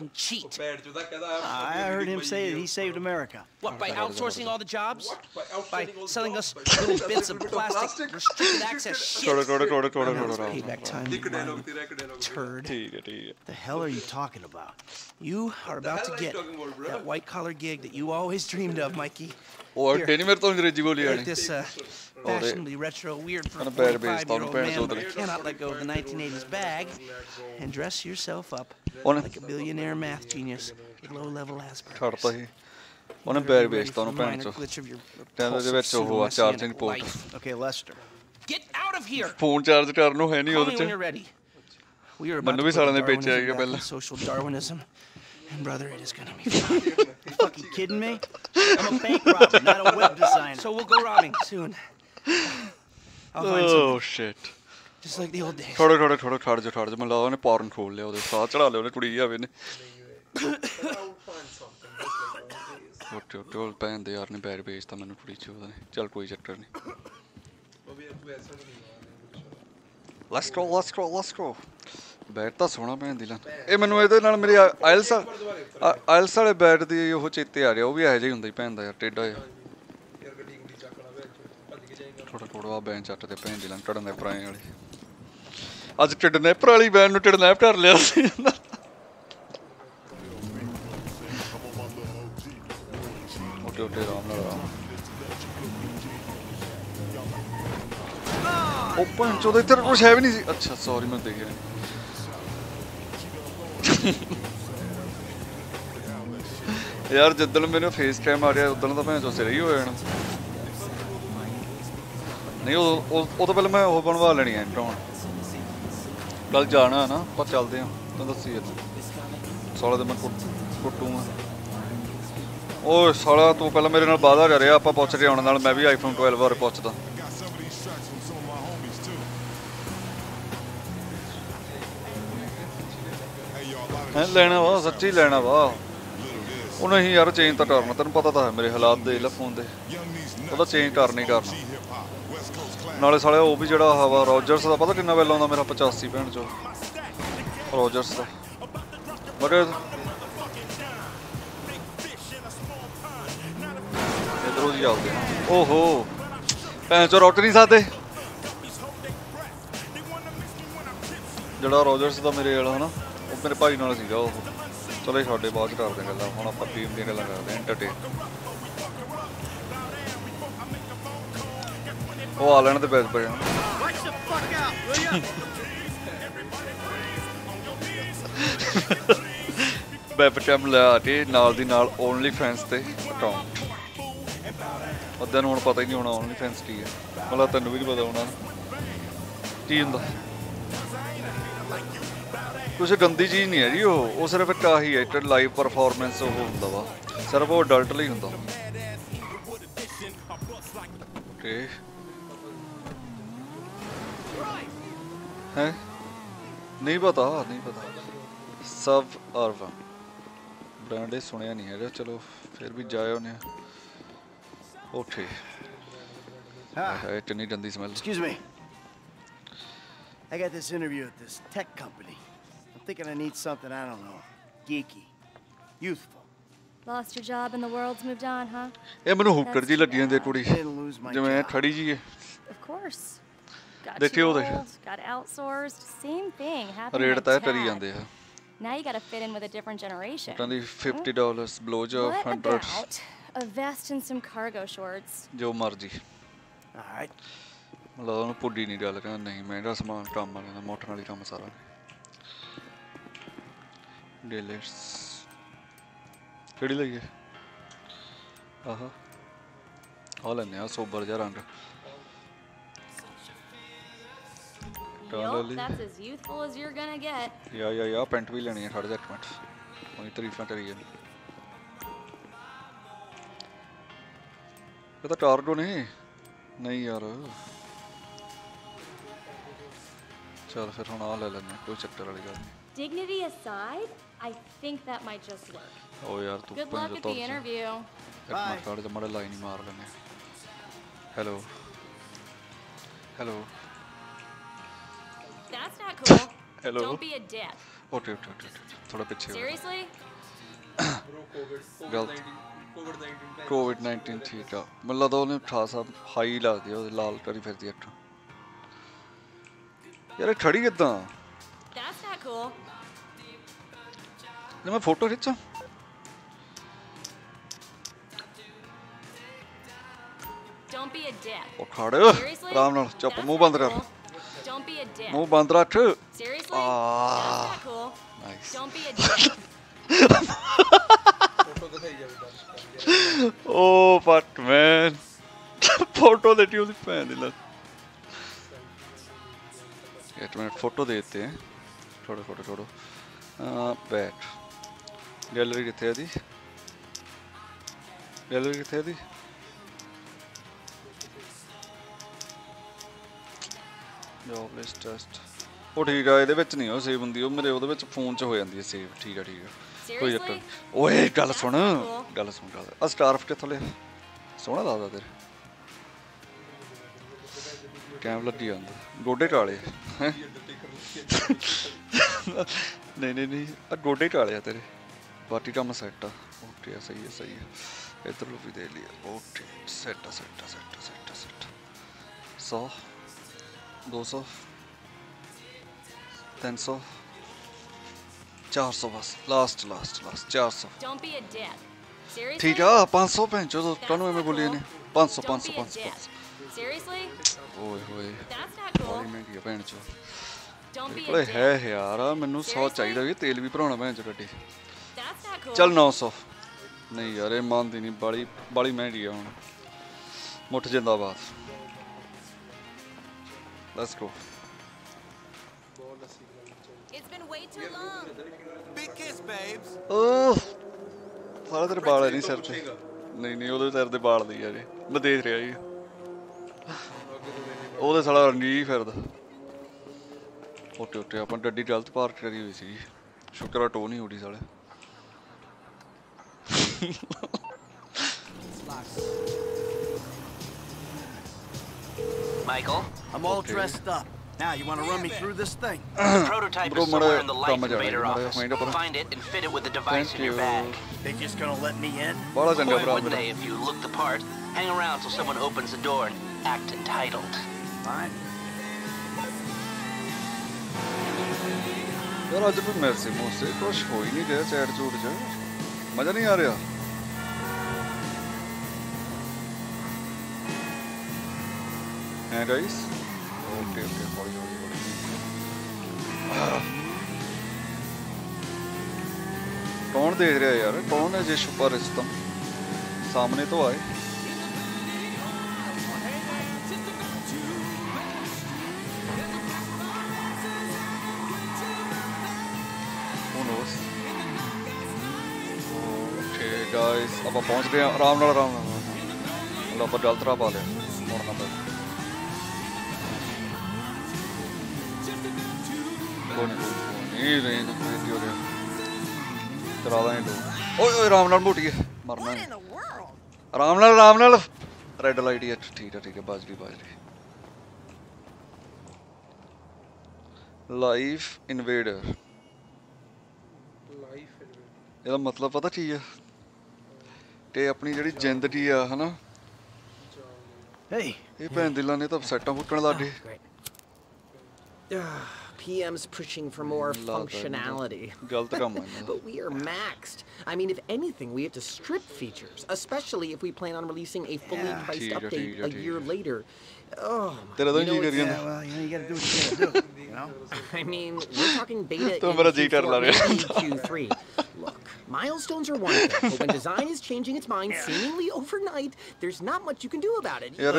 I heard him say that he saved America. What, by outsourcing all the jobs? By selling us little bits of plastic restricted access shit. Turd. What the hell are you talking about? You are about to get that white-collar gig that you always dreamed of, Mikey. Here, take this fashionably retro, weird for a 45-year-old man that cannot let go of the 1980s bag and dress yourself up like a billionaire math genius with low-level Asperger's. Okay, Lester. Get out of here! Phone charge karno hai nahi ode when you're ready. We are about to go social Darwinism. And brother, it is going to be fun. You fucking kidding me? I'm a bank robber, not a web designer. So we'll go robbing soon. I'll find something. Oh, shit. Just like the old days. Thoda. Man laga ne porn khol liya. Ode saah chada liya. Ode kudi aave ne. What band they are ne bad base tha manu kudi choda ne. Chal koi chakkar nahi. Let's go. Bat ਤਾਂ ਸੋਹਣਾ ਭੈਣ ਦੀ ਲੱਤ ਇਹ ਮੈਨੂੰ ਇਹਦੇ ਨਾਲ ਮੇਰੀ IELTS ਵਾਲੇ ਬੈਟ ਦੀ ਉਹ ਚੇਤੇ ਆ ਰਿਹਾ ਉਹ ਵੀ ਇਹੋ ਜਿਹੀ ਹੁੰਦੀ ਭੈਣ ਦਾ ਯਾਰ ਟੇਢਾ ਜਿਹਾ ਥੋੜਾ ਬੈਨ ਚੱਟ ਦੇ ਭੈਣ ਦੀ ਲੱਤ ਟਿਡਨੈਪਰ ਵਾਲੀ ਅੱਜ ਟਿਡਨੈਪਰ ਵਾਲੀ ਬੈਨ ਨੂੰ ਟਿਡਨੈਪ ਕਰ ਲਿਆ ਸੀ ਓਕੇ ਰਾਮ ਨਾਲ ਉਹ ਭੈਣ ਚੋਦ ਇੱਥੇ ਕੁਛ ਹੈ ਵੀ ਨਹੀਂ ਸੀ ਅੱਛਾ ਸੌਰੀ ਮੈਂ ਦੇਖ ਰਿਹਾ यार जिदन मेरे फेस टाइम आ रहा है उदन तो भैन चो सिर ही हो जाना नहीं वो तो पहले मैं वो बनवा लेनी है ड्रोन कल जाना है ना पर चलते हैं तुम दसी साला तो मैं कुटूंगा ओ साला तू पहले मेरे नाल वादा कर रहा आपां पहुंच रहे आने नाल मैं भी आईफोन 12 बार पहुंचदा ਲੈਣਾ ਵਾ ਸੱਚੀ ਲੈਣਾ ਵਾ ਉਹ ਨਹੀਂ ਯਾਰ ਚੇਂਜ ਤਾਂ ਕਰਨਾ ਤੈਨੂੰ ਪਤਾ ਤਾਂ ਹੈ ਮੇਰੇ ਹਾਲਾਤ ਦੇਖ ਲੈ ਫੋਨ ਦੇ ਉਹਦਾ ਚੇਂਜ ਕਰਨਾ ਹੀ ਕਰਨਾ ਨਾਲੇ ਸਾਲਿਆ ਉਹ ਵੀ ਜਿਹੜਾ ਹਵਾ ਰੋਜਰਸ ਦਾ ਪਤਾ ਕਿੰਨਾ ਬਿੱਲ ਆਉਂਦਾ ਮੇਰਾ 85 ਭੈਣ ਚੋ ਰੋਜਰਸ ਦਾ ਮਗਰ ਇਧਰੋਂ ਜੀ ਆਉਂਦੇ ਓਹੋ ਭੈਣ ਚੋ ਰੋਟ ਨਹੀਂ ਸਕਦੇ ਜਿਹੜਾ ਰੋਜਰਸ ਦਾ ਮੇਰੇ ਵਾਲਾ ਹਨਾ ਮੇਰੇ ਭਾਈ ਨਾਲ ਸੀਗਾ ਉਹ ਚਲੋ ਸਾਡੇ ਬਾਅਦ 'ਚ ਕਰਦੇ ਗੱਲਾਂ ਹੁਣ ਆਪਾਂ ਟੀਮ ਦੀਆਂ ਗੱਲਾਂ ਕਰਦੇ ਐਂਟਰਟੇਨ ਉਹ ਆ ਲੈਣ ਤੇ ਬੈਸ ਪੈ ਜਾਣਾ ਵੈਬ ਕੈਮ ਲਾ ਕੇ ਨਾਲ ਦੀ ਨਾਲ ਓਨਲੀ ਫੈਨਸ ਤੇ ਅਕਾਊਂਟ ਅੱਧਿਆਂ ਨੂੰ ਹੁਣ ਪਤਾ ਹੀ ਨਹੀਂ ਹੋਣਾ ਓਨਲੀ ਫੈਨਸ ਕੀ ਹੈ ਮਤਲਬ ਤੈਨੂੰ ਵੀ ਨਹੀਂ ਪਤਾ ਹੋਣਾ ਕੀ ਹੁੰਦਾ कुछ गंदी चीज़ नहीं है जी वो सिर्फ एक ही है एक लाइव परफॉर्मेंस वो होता वा सिर्फ वो अडल्ट ही होता ओके हैं नहीं पता सब आरवा ब्रांड सुनिया नहीं है चलो फिर भी जाए उन्हें ओके इतनी गंदी smell excuse me I got this interview at this tech company. I'm thinking I need something, I don't know, geeky, youthful. Lost your job and the world's moved on, huh? Didn't lose my job. Of course. ਦੇਖਿਓ ਦੇਖ got outsourced same thing happened rate ਤਾਂ ਕਰੀ ਜਾਂਦੇ ਆ now you got to fit in with a different generation ਤਾਂ ਦੀ $50 blow job $100 a vest and some cargo shorts ਜੋ ਮਰਜੀ alright ਮਤਲਬ ਉਹਨੂੰ ਪੁੱਡੀ ਨਹੀਂ ਗੱਲ ਕਹਿੰਦਾ ਨਹੀਂ ਮੈਂ ਇਹਦਾ ਸਮਾਨ ਕੰਮ ਵਾਲਾ ਦਾ ਮੋਟਰ ਵਾਲੀ ਕੰਮ ਸਾਰਾ ਡੇਲਰਸ ਕਿਹੜੀ ਲਈ ਹੈ ਆਹਾ ਹਾਲ ਨੇ ਆ ਸੋਬਰ ਜਾ ਰੰਗ that's as youthful as you're gonna get yeah pant bhi leni hai 30 minute koi tareefan kari ja ye to tordo nahi yaar chal fir hun aa le lena koi chapter wali gal dignity aside I think that might just work oh yaar tu good luck at the interview apna card da mara line hi maar lene hello That's not cool. Hello. Don't be a dick. Okay. थोड़ा पीछे. Seriously? COVID-19 ठीक है. मतलब तो उन्हें ठा साहब high ला दिया और लाल करी फिर दिया था. यार खड़ी कितना? That's not cool. ले मैं फोटो खींचा. Don't be a dick. वो खड़े हो. राम नाल चुप मुंह बंद कर. Don't be a dick. No band rakh. Seriously? Ah. That's not cool. Nice. Don't be a dick. Oh, fuck man. Photo that you fan dil. Wait a minute, photo dete hain. Thoda. Back. Gallery kithe hai di? job list test ਉਹ ਠੀਕ ਆ ਇਹਦੇ ਵਿੱਚ ਨਹੀਂ ਉਹ save ਹੁੰਦੀ ਉਹ ਮੇਰੇ ਉਹਦੇ ਵਿੱਚ ਫੋਨ 'ਚ ਹੋ ਜਾਂਦੀ ਹੈ ਸੇਵ ਠੀਕ ਆ ਕੋਈ ਚੱਕਰ ਓਏ ਗੱਲ ਸੁਣ ਆ ਸਟਾਰਫ ਕਿੱਥੋਂ ਲਿਆ ਸੋਹਣਾ ਲੱਗਦਾ ਤੇਰੇ ਕੈਮ ਲੱਗੀ ਜਾਂਦਾ ਗੋਡੇ ਕਾਲੇ ਨਹੀਂ ਆ ਗੋਡੇ ਕਾਲੇ ਆ ਤੇਰੇ ਬਾਕੀ ਕੰਮ ਸੈੱਟ ਆ ਓਕੇ ਆ ਸਹੀ ਆ ਇਧਰ ਲੋ ਵੀ ਦੇ ਲਿਆ ਓਕੇ ਸੈੱਟ 100 200 300 400 बस लास्ट 400 ठीक है 500 पे जो तो कानून में बोलिए ने 500 सीरियसली ओए बहुत महंगी है भैन चो ओए है यार मेनू 100 चाहिए भी तेल भी भराना भैन चो टट्टी चल 900 नहीं यार ये मानदी नहीं बड़ी महंगी है हुन मुठ जिंदाबाद Let's go. It's been way too long. Big kiss, babes. Oh, ਸਾਰਾ ਤੇਰੇ ਬਾਲ ਨਹੀਂ ਸਿਰ ਤੇ ਨਹੀਂ ਉਹਦੇ ਸਿਰ ਤੇ ਬਾਲ ਨਹੀਂ ਯਾਰ ਮੈਂ ਦੇਖ ਰਿਹਾ ਜੀ ਉਹਦੇ ਸਾਲਾ ਨਹੀਂ ਫਿਰਦਾ ਓਕੇ ਆਪਾਂ ਗੱਡੀ ਗਲਤ ਪਾਰਕ ਕਰੀ ਹੋਈ ਸੀ ਸ਼ੁਕਰ ਆ ਟੋ ਨਹੀਂ ਉਡੀ ਸਾਲੇ Michael, I'm all dressed up. Now you want to run me through this thing? Prototype is somewhere in the Life Invader office. Find it and fit it with the device in your bag. They just gonna let me in? Why wouldn't they if you look the part? Hang around till someone opens the door and act entitled. Fine. Yar aaj bhi mercy mose kuch ho hi nahi raha chair chhod ja maza nahi aa raha Hey guys, okay, sorry. कौन देख रहा है यार कौन है ये छुपा रिश्ता सामने तो आए okay guys अब पहुंच गए आराम नाल अब गलत राह पा लिया और ना पा ਲਾਈਫ ਇਨਵੇਡਰ ਇਹਦਾ ਮਤਲਬ ਪਤਾ ਕੀ ਆ ਤੇ ਆਪਣੀ ਜਿਹੜੀ ਜ਼ਿੰਦਗੀ ਆ ਹਨਾ ਇਹ ਭੈਣ ਦਿਲਾਂ ਨੇ ਤਾਂ ਸੈੱਟਾਂ ਫੁੱਟਣ ਲੱਗ ਗਏ PM's pushing for more functionality. But we are maxed. I mean, if anything, we have to strip features, especially if we plan on releasing a fully priced update a year later. Oh, you know, well, you know, you gotta do what you gotta do, you know? I mean, we're talking beta in Q3. Look, milestones are one thing, but when design is changing its mind seemingly overnight, there's not much you can do about it. Wait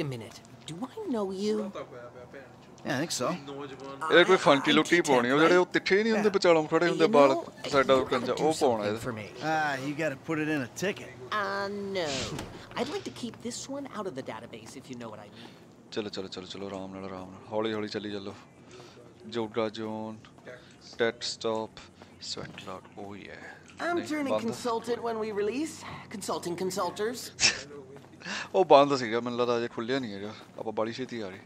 a minute, do I know you? Yeah, I think so. You gotta put it in a ticket. No. I'd like to keep this one out of the database, if you know what I mean. Chalo, Ram. Holi, chali jalo. Joga John. Tet stop. Sweat lock. Oh yeah. I'm turning consultant when we release. Consulting consulters. Oh, banda siga. Man lada aaj khulya nahi hai. Ab badi shiti aari.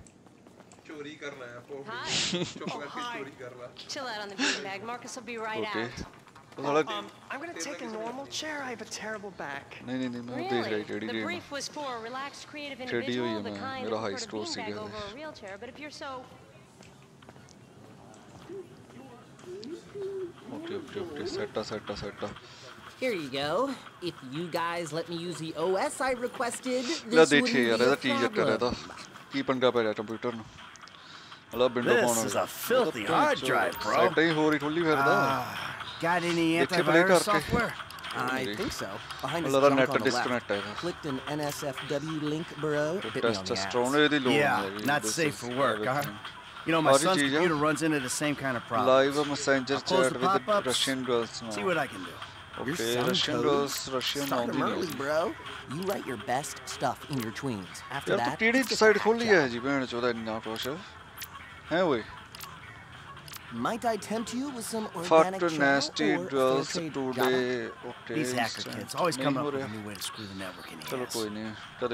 Chill out on the bean bag. Marcus will be right out. I'm gonna take a normal chair. I have a terrible back. Really? The brief was for a relaxed, creative individual, the kind who preferred a bean bag over a real chair. But if you're so... Okay. Setta. Here you go. If you guys let me use the OS I requested, this would be a problem. Keep on going, computer. This is a filthy hard drive, bro. Got any antivirus software? I think so. Behind the net on the left. Clicked an NSFW link, bro. Not safe for work, huh? You know, my son's computer runs into the same kind of problems. Live messenger chat with the Russian girls. See what I can do. Okay, Russian girls, Russian. Start them early, bro. You write your best stuff in your tweens. After that, might I tempt you with some organic today? Okay. These hacker kids always come up with a new way to screw the network in the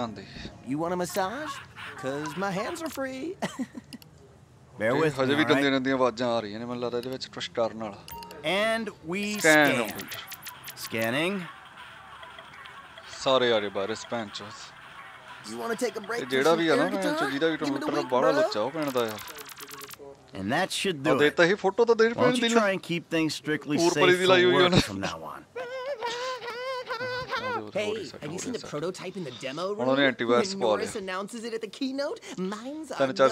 ass. You want a massage? Cause my hands are free. Bear with me, alright? And we scan. Scanning. Sorry, span. You want to take a break? And that should do it. Why don't you try and keep things strictly safe for work from now on? Hey, have you seen the prototype in the demo room? When Norris announces it at the keynote, mine's on the blue.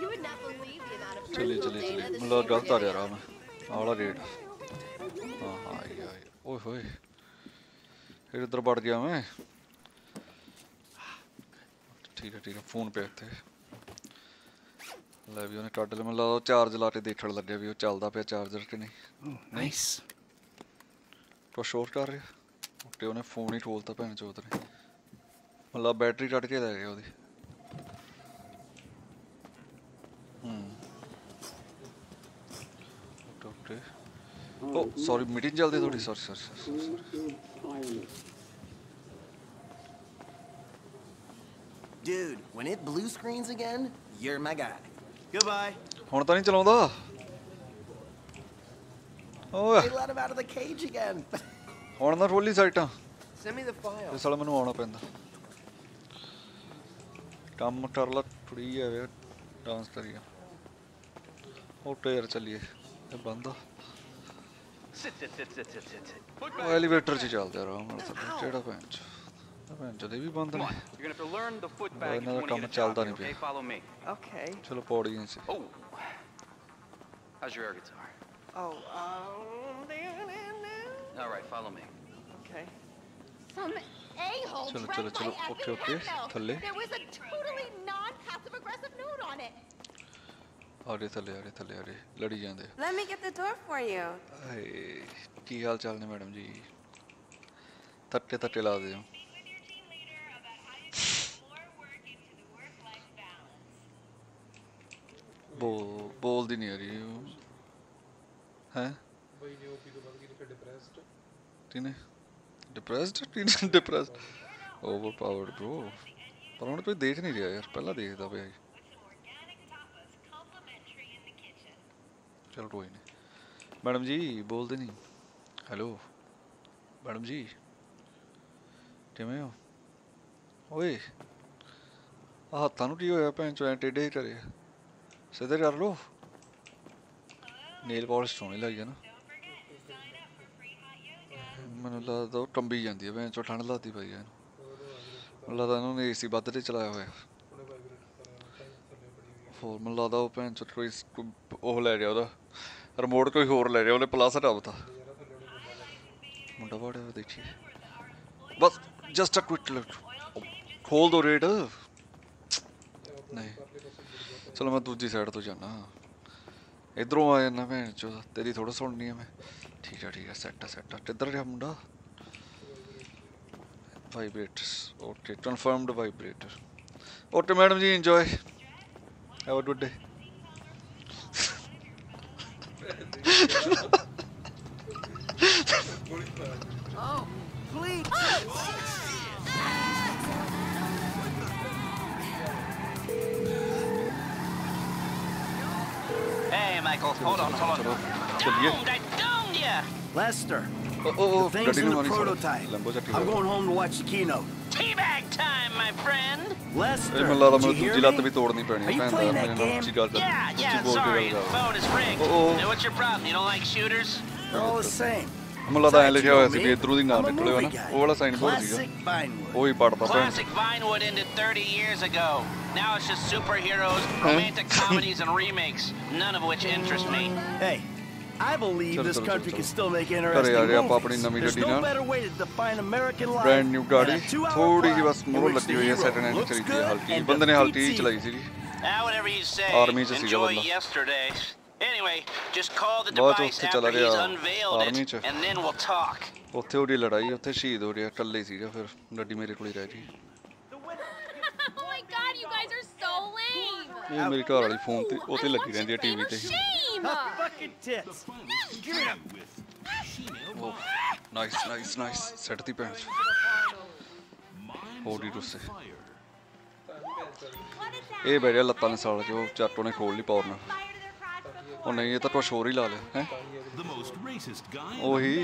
You would not believe the amount of personal data this thing. Okay. Oh, sorry, meeting jaldi thodi. Sorry. Dude, when it blue screens again, you're my guy. Goodbye. Hon ta nahi chalaunda. Oh. They let him out of the cage again. Hon na rolli site. Send me the file. This sala menu aana penda. Kam karla thodi hai dance kariya. Okay, yaar chaliye. Banda. Sit. Oh, elevator ji chalde raho cheda bench. You're gonna have to learn the foot bag if you want to get a job. Okay, follow me. Okay. Chalo paudi inse. Oh. How's your air guitar? Oh, all right, follow me. Okay. Some a-hole tried by acting happy. There was a totally non-passive-aggressive note on it. Let me get the door for you. Hey, ki hal chal ne madam ji. Tatte la de. Bol di nahi ari. Huh? Depressed? Overpowered, bro. पर उन्होंने तो देख नहीं रहा यार, पहला देख था भाई। चल कोई नहीं। मैडम जी बोलते नहीं। हेलो मैडम जी ਕਿਵੇਂ ਹੋ? ਓਏ ਆਹ ਹੱਥਾਂ ਨੂੰ ਕੀ ਹੋਇਆ ਭੈਣ ਚੋਂ, ਟੇਢੇ ਹੀ ਕਰੇ, ਸਿੱਧੇ ਕਰ ਲਓ। ਨੇਲ ਪੋਲਿਸ਼ ਸੋਹਣੀ ਲੱਗਦੀ ਨਾ, ਮੈਨੂੰ ਲੱਗਦਾ ਉਹ ਕੰਬੀ ਜਾਂਦੀ ਹੈ ਭੈਣ ਚੋਂ, ਠੰਡ ਲੱਗਦੀ ਪਈ ਹੈ। ਲੱਗਦਾ ਇਹਨਾਂ ਨੇ ਏਸੀ ਵੱਧ ਤੇ ਚਲਾਇਆ ਹੋਇਆ। ਹੋਰ ਮੈਨੂੰ ਲੱਗਦਾ ਉਹ ਭੈਣ ਚੋਂ ਕੋਈ ਉਹ ਲੈ ਗਿਆ, ਉਹਦਾ ਰਿਮੋਟ ਕੋਈ ਹੋਰ ਲੈ ਗਿਆ, ਉਹਨੇ ਪਲੱਸ ਹਟਾਤਾ। ਮੁੰਡਾ ਬਾੜੇ ਦੇਖੀ ਬਸ, ਜਸਟ ਅ ਕੁਇਕ ਲੁੱਕ। ਖੋਲ ਦੋ ਰੇਡ। ਨਹੀਂ ਚਲੋ ਮੈਂ ਦੂਜੀ ਸਾਈਡ ਤੋਂ ਜਾਣਾ, ਇੱਧਰੋਂ ਆ ਜਾਂਦਾ ਭੈਣ ਚੋਂ, ਤੇਰੀ ਥੋੜ੍ਹਾ ਸੁਣਨੀ ਆ ਮੈਂ। ਠੀਕ ਆ ਠੀਕ ਆ, ਸੈੱਟ ਆ ਸੈੱਟ ਆ। ਕਿੱਧਰ ਗਿਆ ਮੁੰਡਾ? Vibrators, okay confirmed vibrator. Okay madam ji, enjoy, have a good day. Hey Michael, hold on, hold on. Lester. Oh, the thing's in the prototype. I'm going home to watch the keynote. Teabag time, my friend. Lester, did you hear me? Are you playing that game? Yeah, sorry, the phone is rigged. Now, what's your problem? You don't like shooters? They're all the same. Classic Vinewood. Classic Vinewood ended 30 years ago. Now it's just superheroes, romantic comedies, and remakes, none of which interest me. Hey. I believe this country can still make interesting movies. There's no better way to define American life. Brand new car. थोड़ी सी बस मोड़ लगी हुई है, Saturday night चली थी हल्की, बंदे ने हल्की ही चलाई थी। आर्मी से सीधा बंदा। बहुत उससे चला गया आर्मी चे। उत्थे उड़ी लड़ाई, उत्थे शहीद हो गया, कल ही सीधा फिर लड़ी मेरे को ही रह गई। ये मेरी कार वाली फोन थी, उसे लगी रहती है टीवी पे। नाइस नाइस नाइस, सेट थी पैंच। होड़ी रुसे। ये बैठे लत्ता ने साला जो चाटों ने खोल ली पावर ना। ओ नहीं ये तो कुछ और ही ला ले, हैं? ओ ही,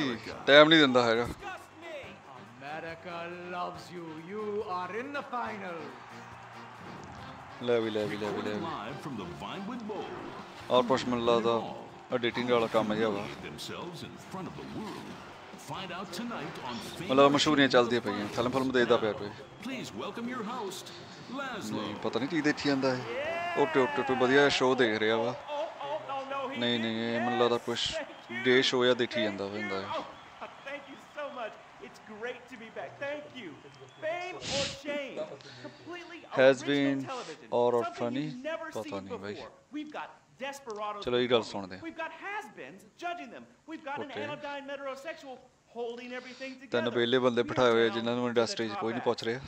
टाइम नहीं देता है क्या? ले भी। और कुछ मिल रहा था, एडिटिंग वाला काम है यार। मतलब मशहूर नहीं चलती है भाई, थलम फलम दे दा पैर पे। पता नहीं की देखी आंदा है। ओके ओके तो बढ़िया शो देख रहा वा। नहीं ये मतलब तो कुछ डे शो या देखी आंदा होंदा है। Has been or funny, पता नहीं भाई। चलो ये गल सुन दे। तेन बेले बंदे बिठाए हुए जिन्होंने इंडस्ट्री कोई नहीं पहुंच रहा।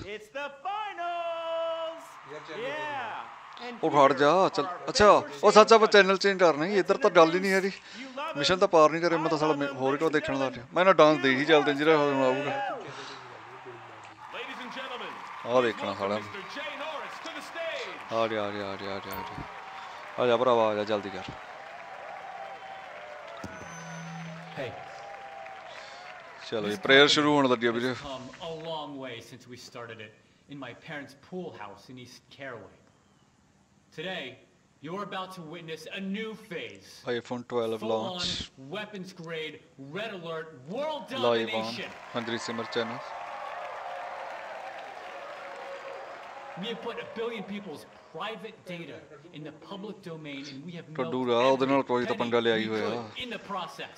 ਉਹ ਖੜ ਜਾ ਚੱਲ। ਅੱਛਾ ਉਹ ਸੱਚਾ ਆਪਾਂ ਚੈਨਲ ਚੇਂਜ ਕਰਨਾ ਹੀ, ਇੱਧਰ ਤਾਂ ਗੱਲ ਹੀ ਨਹੀਂ ਹੈਗੀ। ਮਿਸ਼ਨ ਤਾਂ ਪਾਰ ਨਹੀਂ ਕਰੇ, ਮੈਂ ਤਾਂ ਸਾਲਾ ਹੋਰ ਕਿਉਂ ਦੇਖਣ ਲੱਗ ਗਿਆ। ਮੈਂ ਨਾ ਡਾਂਸ ਦੇਖ ਹੀ ਚੱਲਦੇ ਜਿਹੜਾ ਹੁਣ ਆਊਗਾ, ਆਹ ਦੇਖਣਾ ਸਾਲਾ। ਆ ਜਾ ਭਰਾਵਾ, ਆ ਜਾ ਜਲਦੀ ਕਰ। ਚਲੋ ਪ੍ਰੇਅਰ ਸ਼ੁਰੂ ਹੋਣ ਲੱਗੀ ਵੀਰੇ। Today, you're about to witness a new phase. iPhone 12 launch. Weapons grade, red alert, world domination. Live on channel. We have put a billion people's private data in the public domain, and we have in the process.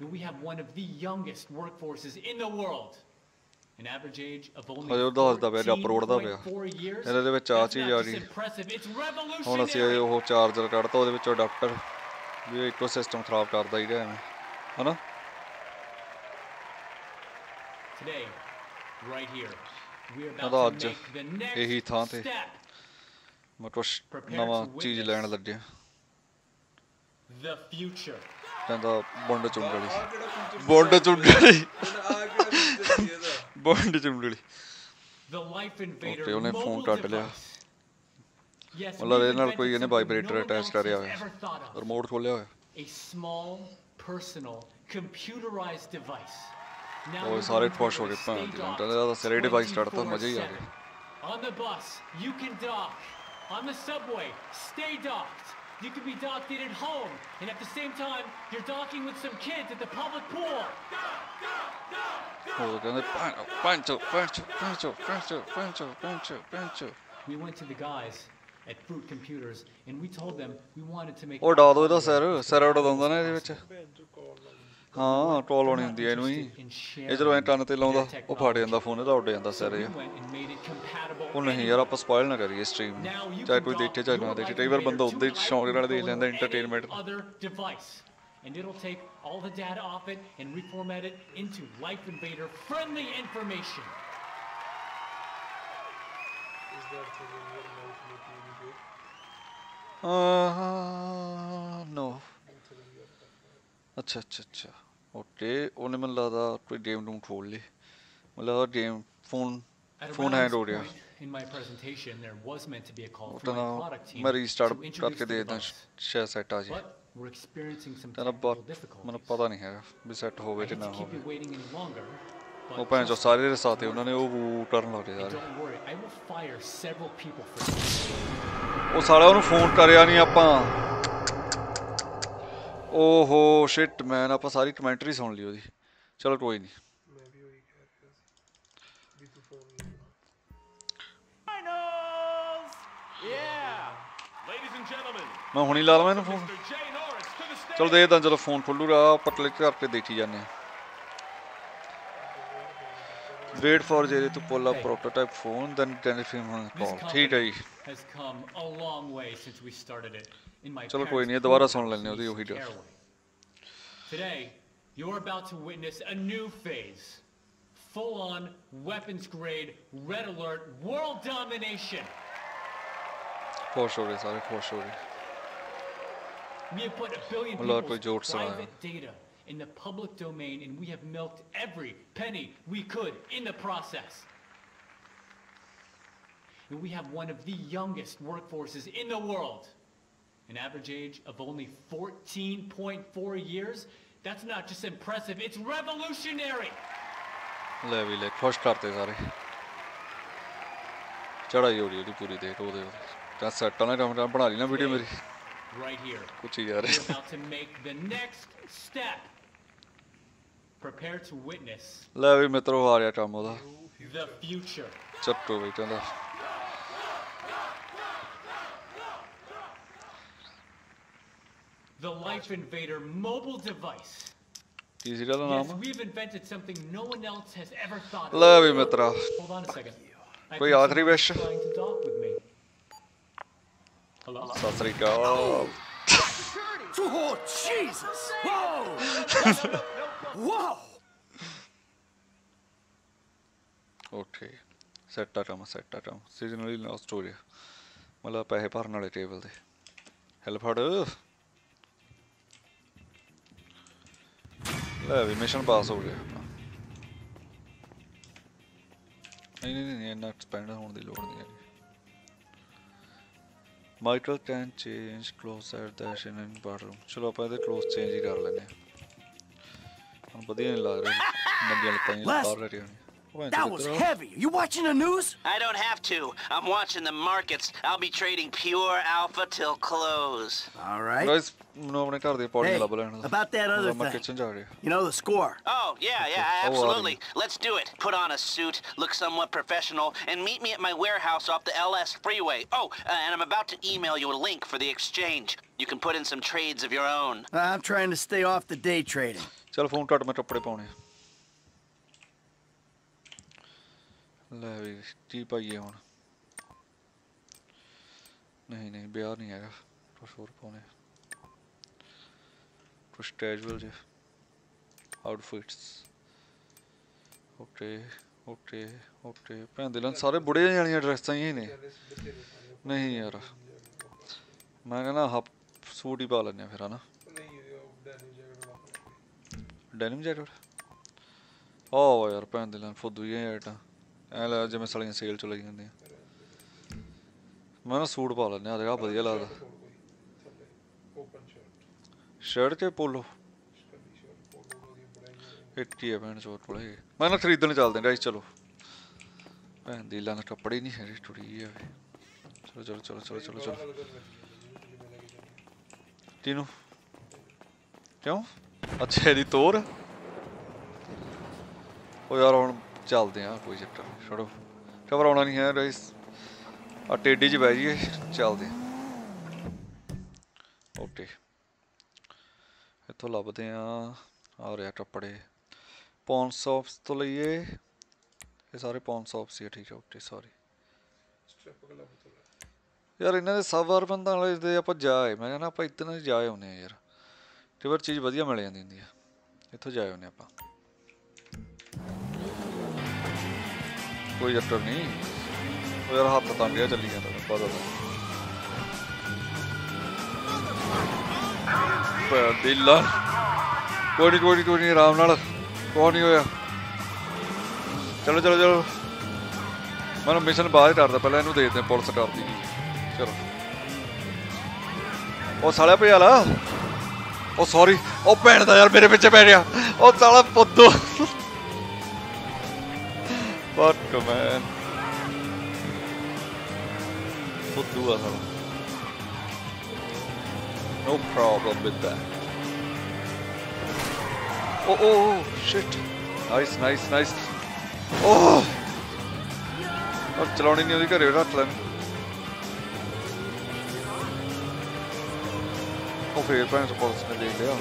And we have one of the youngest workforces in the world. An average age of only 14.4 years. That's not just impressive, it's revolutionary. Now, we have a charger, an adapter. This ecosystem is doing it, right? Today, right here, we are about to make the next step. I'm going to take a new thing. The future. ਬੋਂਡ ਚੁੰਗੜੀ The Life Invader mobile device. Yes, a small, personal, computerized device. Now on the bus, you can dock. On the subway, stay docked. You can be docked in at home, and at the same time, you're docking with some kids at the public pool. We went to the guys at Fruit Computers, and we told them we wanted to make. Other device, and it'll take all the data off it and reformat it into Life Invader friendly information. Is there no. अच्छा okay ओने मन लादा कोई game room खोल ली मतलब game phone hand हो गया उतना मैं रीस्टार्ट करके दे देता शेयर सेट आज तेरा बहुत मतलब पता नहीं है भी सेट हो गए कि ना हो वो पहले जो सारे के साथ हैं उन्होंने वो टर्न लगे सारे वो सारा उन्हें फोन कर यानी अपन Oh shit man, I have all the commentaries. Let's go. No one. Finals! Yeah! Ladies and gentlemen, Wait for Jerry to pull up prototype phone, then can if him call. Okay. Has come a long way since we started it. In my Today, you're about to witness a new phase. Full-on weapons grade red alert world domination. We have put 1 billion people's private data in the public domain, and we have milked every penny we could in the process. And we have one of the youngest workforces in the world. An average age of only 14.4 years. That's not just impressive, it's revolutionary. Right here, we're about to make the next step. Prepare to witness the future. The Life Invader mobile device. Yes, we've invented something no one else has ever thought of. Hold on a second. I've been trying to talk with me. Hello? Oh, oh, Jesus! Whoa! Whoa! Okay. Set that up. Seasonally lost story. Mala pahe parna table de. Help harder. We mission pass over here. Not spender on the load. Michael can change clothes at the Shannon bathroom. Should I the clothes change garland? That was heavy. You watching the news? I don't have to. I'm watching the markets. I'll be trading pure alpha till close. All right. Hey, about that other thing. You know the score. Oh, yeah, absolutely. Let's do it. Put on a suit, look somewhat professional, and meet me at my warehouse off the LS Freeway. Oh, and I'm about to email you a link for the exchange. You can put in some trades of your own. I'm trying to stay off the day trading. Casual outfits. Okay. Pehn dilan sare budhe janiya dress ta hi ne. Nahi yaar. Main kehna hap suit hi pa lene phir na. Denim jacket. Oh yaar pehn dilan fuddu ye eta. Ela jame salinga sale cholla gindi. Mana suit pala ne adha badhiya lagda. Open shirt. Shirt ke polo. 80 है band shot पड़ा है मैंने खरीदने चलते हैं guys चलो मैं दिल्ला ना कपड़े नहीं है थोड़ी ये चलो चलो चलो चलो चलो चलो तीनों क्यों अच्छा है रितोर ओ यार और चलते हैं कोई चक्कर छोड़ो कवर होना नहीं है गाइस और टेडी जी भाई जी चलते हैं ओके ये तो लाभते हैं और यार कपड़े पॉन शॉप्स तो लिए ये सारे पॉन शॉप्स ही ठीक है ओके सॉरी यार इन्हें सावर बंदा वाले दे अपन जाए मैं ना अपन इतना जाए होने यार टिवर चीज बढ़िया मिल जाती है इतो जाए होने अपन कोई डॉक्टर नहीं वो यार हाथ पता गया चली गया था पता दिल्ला कोई नहीं राम नाल कौन नहीं होया चलो चलो चलो मैं मिशन बाद करता पहले इनू दे दें पुलिस करती चलो ओ साला पे आला ओ सॉरी ओ भैन दा यार मेरे पीछे पै गया ओ साला पुद्दो फक मैन पुद्दू आ साला no problem with that Oh, oh, oh, shit. Nice, nice, nice. Oh! Oh, chaloni nahi hodi kare rakh len. Oh, fair point to police ne le liya.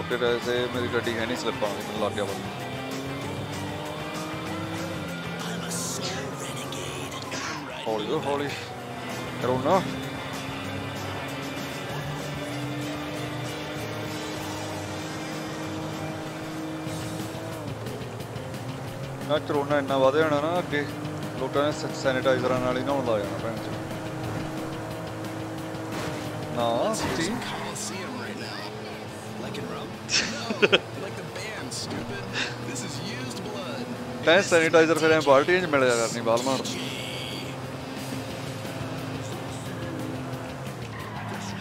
Okay, guys, meri gadi hai nahi slip paane ko lag gaya bas. Holy, oh, holy. Karo na. ना corona इतना वादे है ना कि लोगों ने sanitiser आने वाली ना उड़ा जाना पड़ेगा ना टी टाइम सैनिटाइजर फिर हम बाल्टी इंज मिल जाएगा नहीं बाल मार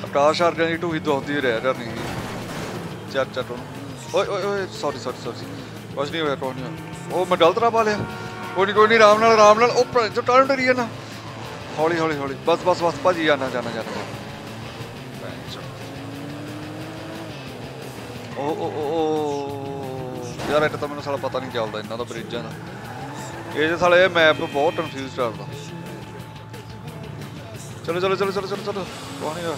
आकाश आर्गनी टू हिट होती रह जानी चार चार टोन ओए ओए ओए सॉरी सॉरी सॉरी कुछ नहीं हुआ कौन है ओ मैं गलत राह पा लिया कोई नहीं आराम नाल ओ जो टाइम डरी जाना हौली हौली हौली बस बस बस भाजी जाना जाना जाना ओ ओ ओ यार इतना तो मैंने साला पता नहीं चलता इन्ना तो ब्रिजा का ये जो साला ये मैप बहुत कंफ्यूज करता चलो चलो चलो चलो चलो चलो कौन है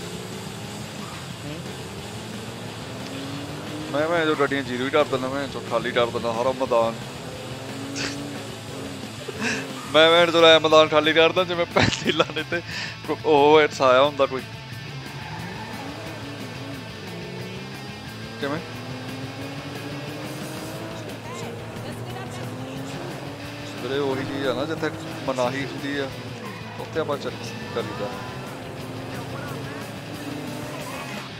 मैं जो गड्डियाँ जीरो ही डाल देना मैं जो खाली डाल देना हर मैदान मैं जो है मैदान खाली कर दा जिम्मे पैसे लाने ते ओह इट्स आया होंदा कोई क्या मैं बड़े वही चीज़ है ना जिथे मनाही होती है उत्थे आपां चलीदा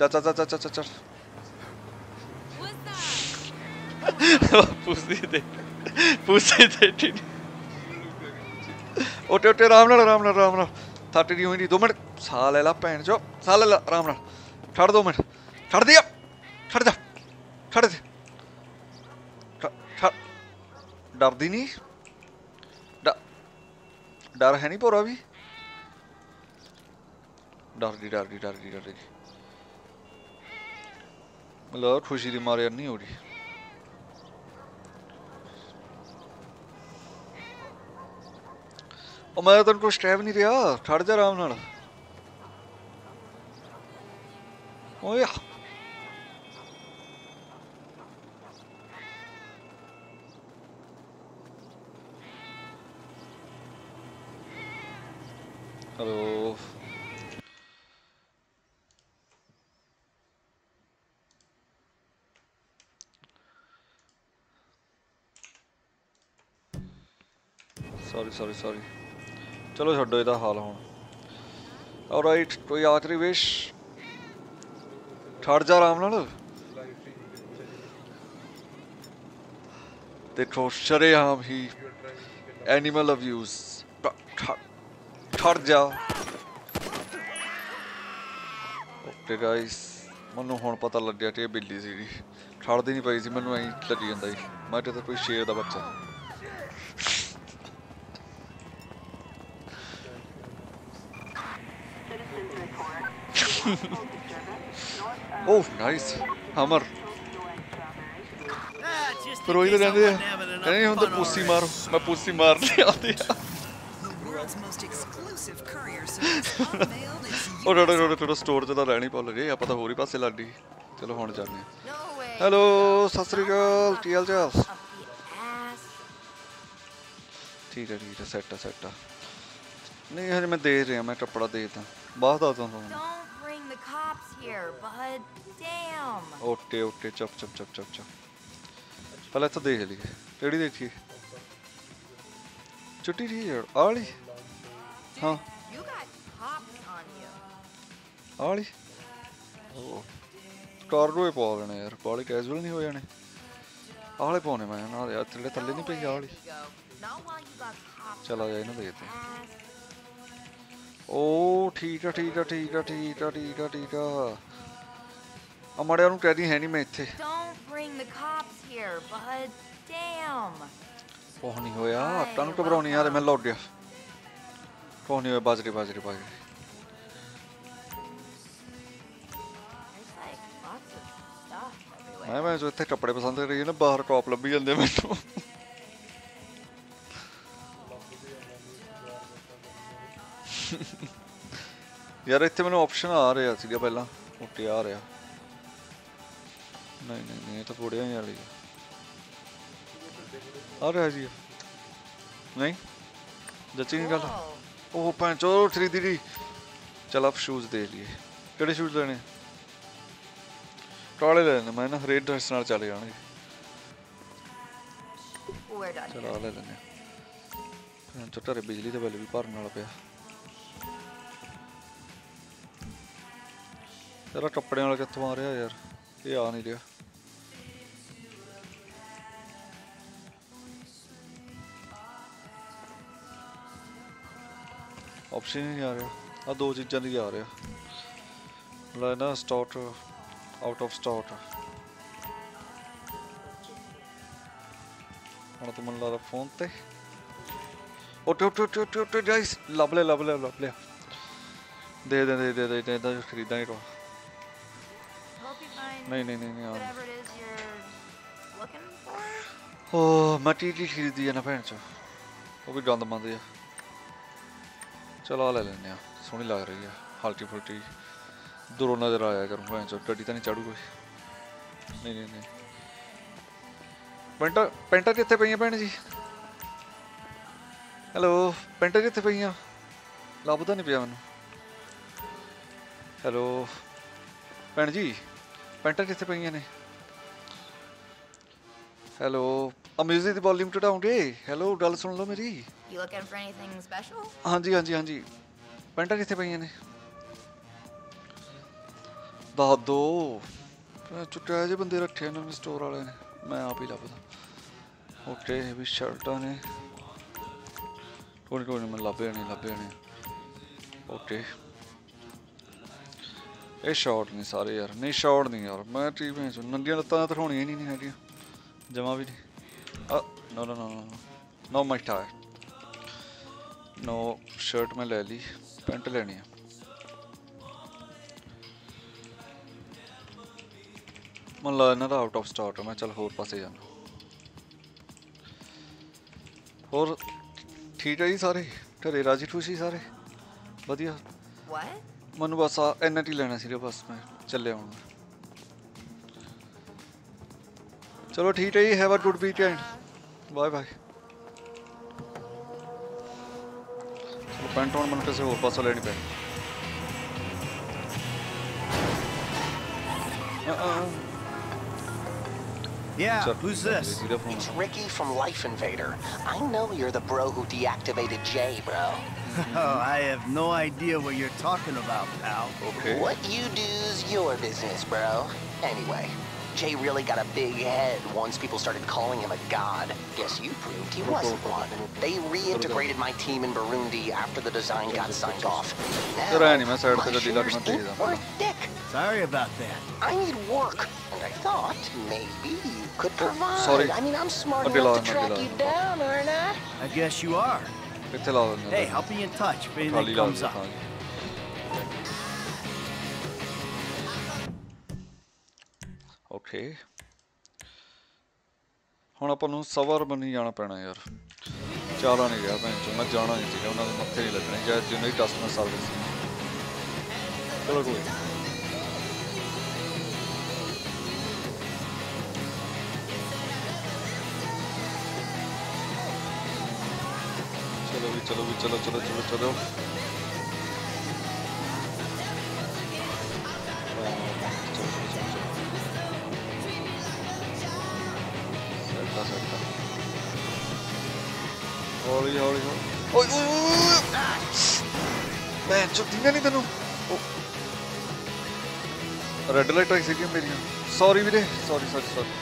चा चा चा चा चा चा पूछती देख पूछे थे ठीक ओटे ओटे राम ना थाटे नहीं हुई नहीं दो मिनट साले ला पैन जो साले ला राम ना ठहर दो मिनट ठहर दिया ठहर जा ठहर दे ठहर डर दी नहीं डर है नहीं पूरा भी डर दी मतलब खुशी दी मार यार नहीं हो रही और मैं तेन कुछ कह भी नहीं रहा खड़ जा आराम नाल Hello. Sorry. चलो छोड़ो इधर हाल होना। Alright, कोई आखरी विश? ठहर जा राम ना लर। देखो शरेआम ही animal abuse। ठहर जा। Okay guys, मनु होन पता लग गया टी बिल्ली सी डी। ठहर दी नहीं पाई थी मनु वहीं लगी यंदा ही। मारे तो कोई शेर दा बच्चा। Oh, nice hammer. But we didn't have the pussy mar. My pussy mar. The world's most exclusive courier service unveiled its unique. Oh, store to the Rani Polari. I put the Hori Pasiladi. Hello, Honda Journey. Hello, Sastrigal, TL Jazz. Tita, Setta, Setta. I'm there. I'm at a Pradeta. Bathazon. Cops here, bud. Damn. Okay. Chop. Let's see. Ready? See. Chutty here. Ali. Huh? You got cops on you. Ali. Oh. Cargo paw gane yaar. Body casual nahi ho jane. Ali paw ne main na yaar. Thale thalle nahi pe ali. Chala jaye na dete. Oh, ठीक है। हमारे यार उन कैदी हैं नहीं मैं इतने। Don't bring the cops here, bud. Damn. कौन ही हो यार? टांग तो बराबर नहीं यार मैं लौट गया। कौन ही हो बाजरी। मैं जो इतने कपड़े पसंद कर रही हूँ ना बाहर कॉप लब्बी जल्दी में तो। यार इतने मैंने ऑप्शन आ रहे हैं सीधा पहला उठे आ रहे हैं नहीं तो पड़े हैं यार ये आ रहा है जी नहीं जच्ची निकाला ओह पैंच और थ्री दी चल आप शूज़ दे लिए कड़े शूज़ लेने काले लेने मैं ना रेड ड्रेस नाल चले जाने चल आ लेने पैंच और रे बिजली तो पहले भी पार नाल पे तेरा कपड़े वाला कित्थों आ रहा यार ये आ नहीं रहा ऑप्शन ही नहीं आ रहा आ दो चीज़ें नहीं आ रहा लाइना स्टॉक आउट ऑफ स्टॉक और तो मन लारा फोन ते ओ गाइस लबले दे खरीदा नहीं कौन नहीं यार ओह मटी टी खरीद दिया ना भैन चो वो भी गंद मंद है चलो ले लेने यार सोनी लग रही है हल्की फुल्की दूरों नजर आया करूँ भैन चो टटी तो नहीं चढ़ू कोई नहीं पेंटा कितने पई हैं भैन जी हेलो पेंटा कितने पई हैं लापता नहीं पिया मैनू हेलो भैन जी पैंटा कितने पई ने हेलो म्यूजिक दी वॉल्यूम घटाऊंगे हेलो गल सुन लो मेरी हाँ जी पैंटा कितने पई ने दस दो चुट्टा जे बंदे रखे इन्होंने स्टोर वाले ने मैं आप ही लभदा ओके भी शर्टा ने कोई मैं लभे नहीं ओके ये शॉर्ट नहीं सारे यार नहीं शॉर्ट नहीं यार मैं ठीक है नंगियां लत्तां तो होनी ही नहीं है जमा भी नहीं no my tyre no shirt मैं ले ली पैंट लेनी है मन ला इन्हां दा आउट ऑफ स्टॉक मैं चल होर पासे जाना होर ठीक है जी सारे घरे राजी खुशी सारे वधिया मनु बस एन टी लेना सी बस मैं चले आऊँ चलो ठीक है जी have a good weekend bye bye Pantone बनके से ऊपर से लेनी पे. Yeah, who's this? It's Ricky from Life Invader. I know you're the bro who deactivated Jay, bro. Oh, I have no idea what you're talking about, pal. Okay. What you do's your business, bro. Anyway, Jay really got a big head once people started calling him a god. Guess you proved he wasn't one. They reintegrated my team in Burundi after the design got signed off. Now, my shares ain't worth dick. Sorry about that. I need work, and I thought maybe you could provide. Sorry. I mean, I'm smart enough to track you down, aren't I? I guess you are. Hey, I'll be in touch if anything comes up. Okay. ਹੁਣ ਆਪਾਂ ਨੂੰ ਸਵਰ ਬਣੀ ਜਾਣਾ ਪੈਣਾ ਯਾਰ. ਚਾਲਾ ਨਹੀਂ ਗਿਆ ਭੈਣ ਮੈਂ ਜਾਣਾ ਨਹੀਂ ਸੀਗਾ ਉਹਨਾਂ ਦੇ ਮੱਥੇ ਨਹੀਂ ਲੱਗਣੇ ਜਾਂ ਜਿਉਂ ਕਸਟਮਰ ਸਰਵਿਸ. ਚਲੋ ਕੋਈ चलो हौली हौली ओए मैं चुप नहीं तेनू रेड लाइट आई सी मेरी सॉरी वीरे सॉरी सॉरी सॉरी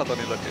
पता नहीं लगे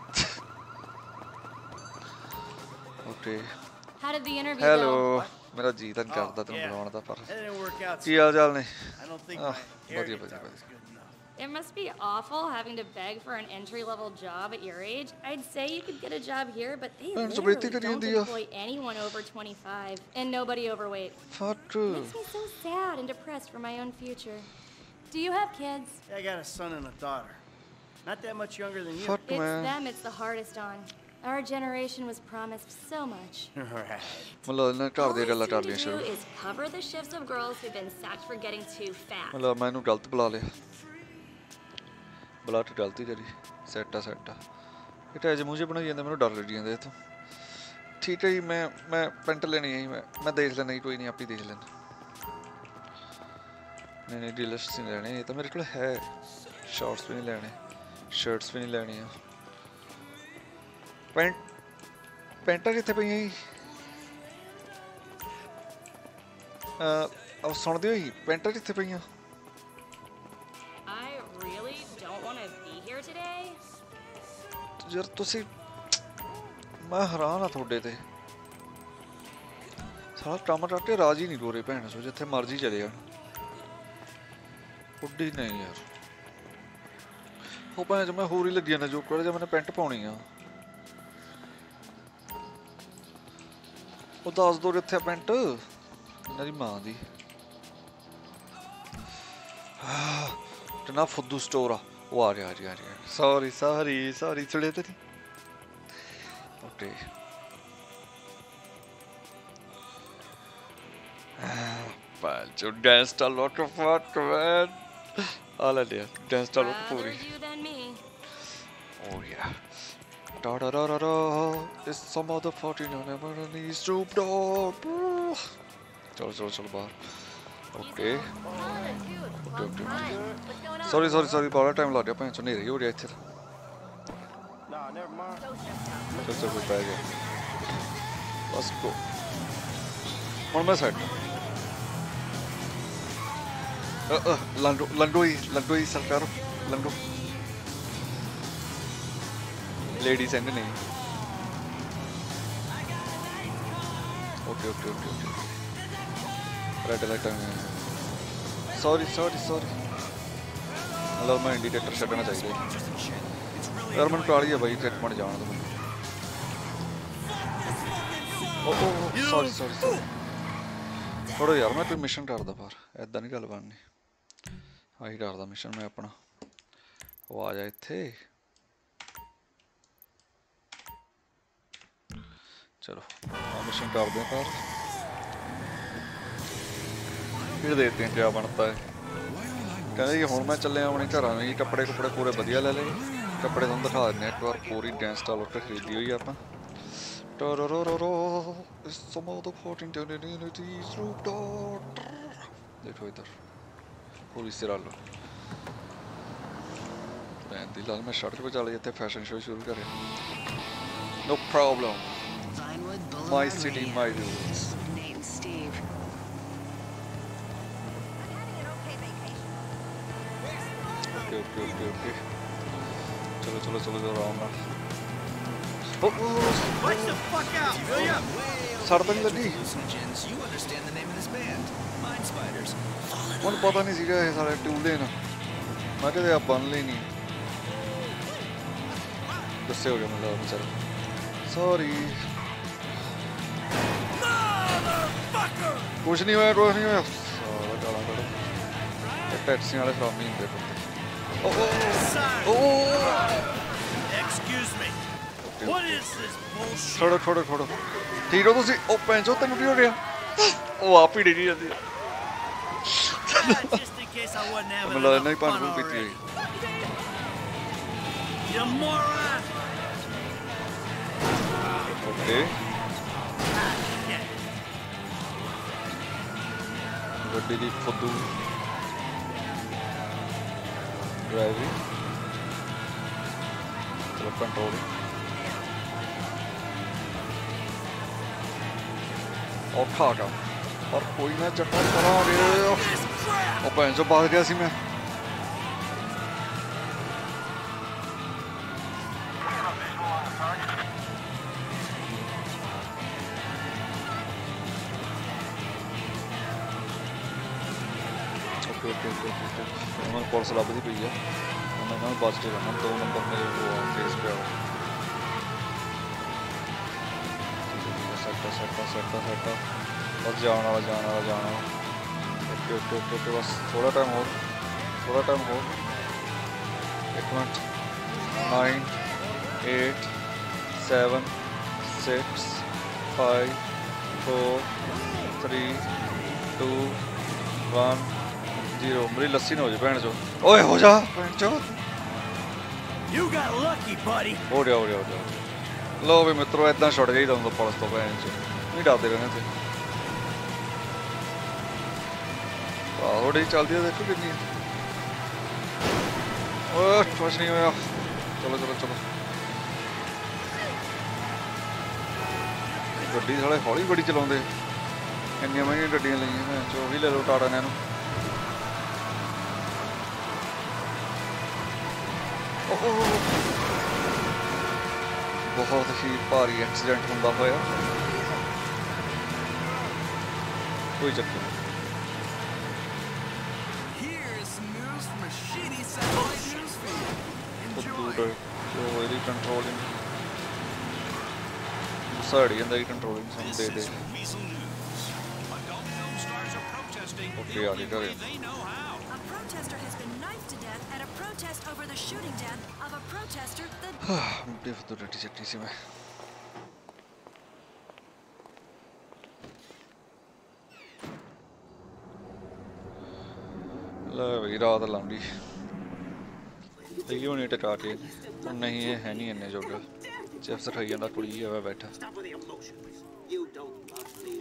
Okay. How did the interview go? Hello. Mera jeet an karda tenu bulana da par. Ki hal chal ne? Badhiya badhiya. It must be awful having to beg for an entry-level job at your age. I'd say you could get a job here, but they literally don't employ anyone over 25 and nobody overweight. It makes me so sad and depressed for my own future. Do you have kids? I got a son and a daughter. Not that much younger than you. Fuck, it's man. Them it's the hardest on. Our generation was promised so much. Right. All we have to do is cover the shifts of girls who've been sacked for getting too fat. Well, I know galt bula liya. Bula to galti jari. Setta setta. Ita aaj mujhe bana yenda mero dar lagi yenda to. ठीक है मैं paint लेनी है मैं देख लेना ही कोई नहीं आप ही देख लेना. नहीं डीलर्स से नहीं लेने ये तो मेरे को है. शॉर्ट्स भी नहीं लेने शर्ट्स भी नहीं लेनी है. पैंट पैंटा कितने पे यही अब सुन दियो ही पैंटा कितने पे यहाँ यार तुसी मैं हैरान थोड़े थे सारा टमाटाटे राजी नहीं डोरे भैन सो जिथे मर्जी चले जान उड्डी नहीं यार हो भैन जो मैं होरी लगी ना जो कर जब मैंने पैंट पानी है ਉਹ ਦੱਸ ਦੋ ਜਿੱਥੇ ਪੈਂਟ ਇਹਨਾਂ ਦੀ ਮਾਂ ਦੀ ਟਨਾ ਫੁੱਦੂ ਸਟੋਰ ਆ ਉਹ ਆ ਰਿਹਾ ਆ ਰਿਹਾ ਸੌਰੀ ਸੌਰੀ ਸੌਰੀ ਛੜੇ ਤੇ ਓਕੇ ਪਾਲ ਜੋ ਡੈਂਸਟ ਲੋਟ ਆਫ ਵਾਟ ਮੈਨ ਆਲ ਅਡਿਆ ਡੈਂਸਟ ਲੋਟ ਪੂਰੀ ਓ ਯਾ da da da da da. It's some other 49 ever on the Snoop Dogg. Chalo chalo chalo bahar. Okay. Okay. Sorry. Bada time lag gaya. Pain so nahi rahi ho rahi ithe. Nah, never mind. Chalo bhai. Let's go. One more side. Landoi sarkar. Landoi. Ladies and नहीं okay okay okay okay red alert है sorry hello मैं indicator छड़ना चाहिए यार मन काली है भाई track मर जाना तो Oh, sorry. छोड़ो यार मैं कोई मिशन कर दा पर ऐदा नहीं गल बननी आई कर दा मिशन मैं अपना वो आ जा इथे चलो मिशन कर दे पर फिर देखते हैं क्या बनता है कहने कि हुण मैं चले अपने घर में ही कपड़े कपड़े पूरे बढ़िया ले ले कपड़े तुम दिखा देने एक बार पूरी डांस स्टाइल और खरीदी हुई आप some of the port internalities roofed out. देखो इधर पूरी सिरालो मैं दिलाल में शर्ट पे चले जाते फैशन शो शुरू करें no problem my city my rules name Steve okay चलो round Oh, watch the fuck out, will ya? Sarban Ladi. You understand the name of this band? Mind Spiders. One पता नहीं सीखा है सारे tool लेना. मैं कहते आप बन लेनी. गुस्से हो गया मतलब बेचारा. Sorry. Motherfucker. कुछ नहीं हुआ. साला गाला करो. एक टैक्सी वाले फ्रामिंग देखो. Oh. Excuse me. What is this bullshit? छोड़ो ठीक हो तुसी ओ पेंचो तन्नू की हो गया ओ आप ही डरी जाती है मैं नहीं पान को पीती है ओके गड्डी दी फदू ड्राइविंग चलो कंट्रोलिंग और खागा पर कोई ना चट्टा करा रे ओ पेंचो बाहर गया सी मैं ओके मैं कॉल सलाब दी भैया मैं बस चला हम 2 नंबर मेरे वो फेस पे आओ सेट का बस जाना ओके बस थोड़ा टाइम और 1 मिनट 9 8 7 6 5 4 3 2 1 0 मेरी लस्सी ना हो जाए बहन जो ओए हो जा बहन जो यू गॉट लकी बडी हो गया लो भी मित्रों इतना छोड़ गई तुम तो पड़स तो बहन जो नहीं डालते रहने थे थोड़ी चलती है देखो कितनी ओह कुछ नहीं हुआ चलो गड्डी साले हौली बड़ी चलाते इनिया महंगी गड्डियां लगी मैं जो भी ले लो टाटा ने ओह बहुत ही भारी एक्सीडेंट होता होया कोई चक्कर नहीं कंट्रोलिंग साइड के अंदर कंट्रोलिंग हम दे ओके आगे करें protester has been knifed to death at a protest over the shooting death of a protester the death to the TC mein la virada landi the unit attack nahi hai nahi inne joga chips khai janda kuli hua baitha you don't love me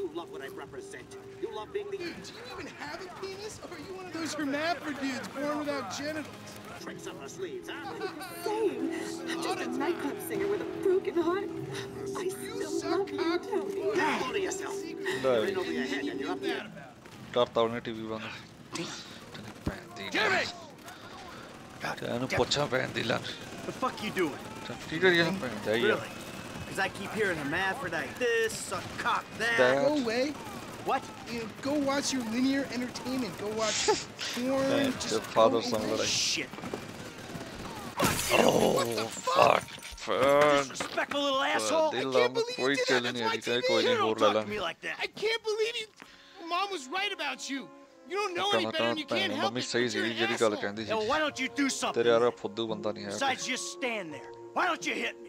you love what I represent you love being the do you even have a penis or are you one of those hermaphrodites born without genitals tricks up her sleeves same I'm just a nightclub singer with a broken heart I still love you tell me yourself you're in over your head and you're up there करता हूं TV बंद तेरी पैंदी तेरे पोछा पैंदी लान the fuck you doing ठीक है ये पैंदी है Cause I keep hearing hermaphrodite this a cock that go away what you go watch your linear entertainment go watch porn just father son shit oh What the fuck? Disrespectful little asshole! I can't believe you did that. That's my TV. You don't talk to me like that. I can't believe you. Mom was right about you. You don't know any better and you can't help it. You're an asshole. Now, why don't you do something? Besides just stand there. Why don't you hit me?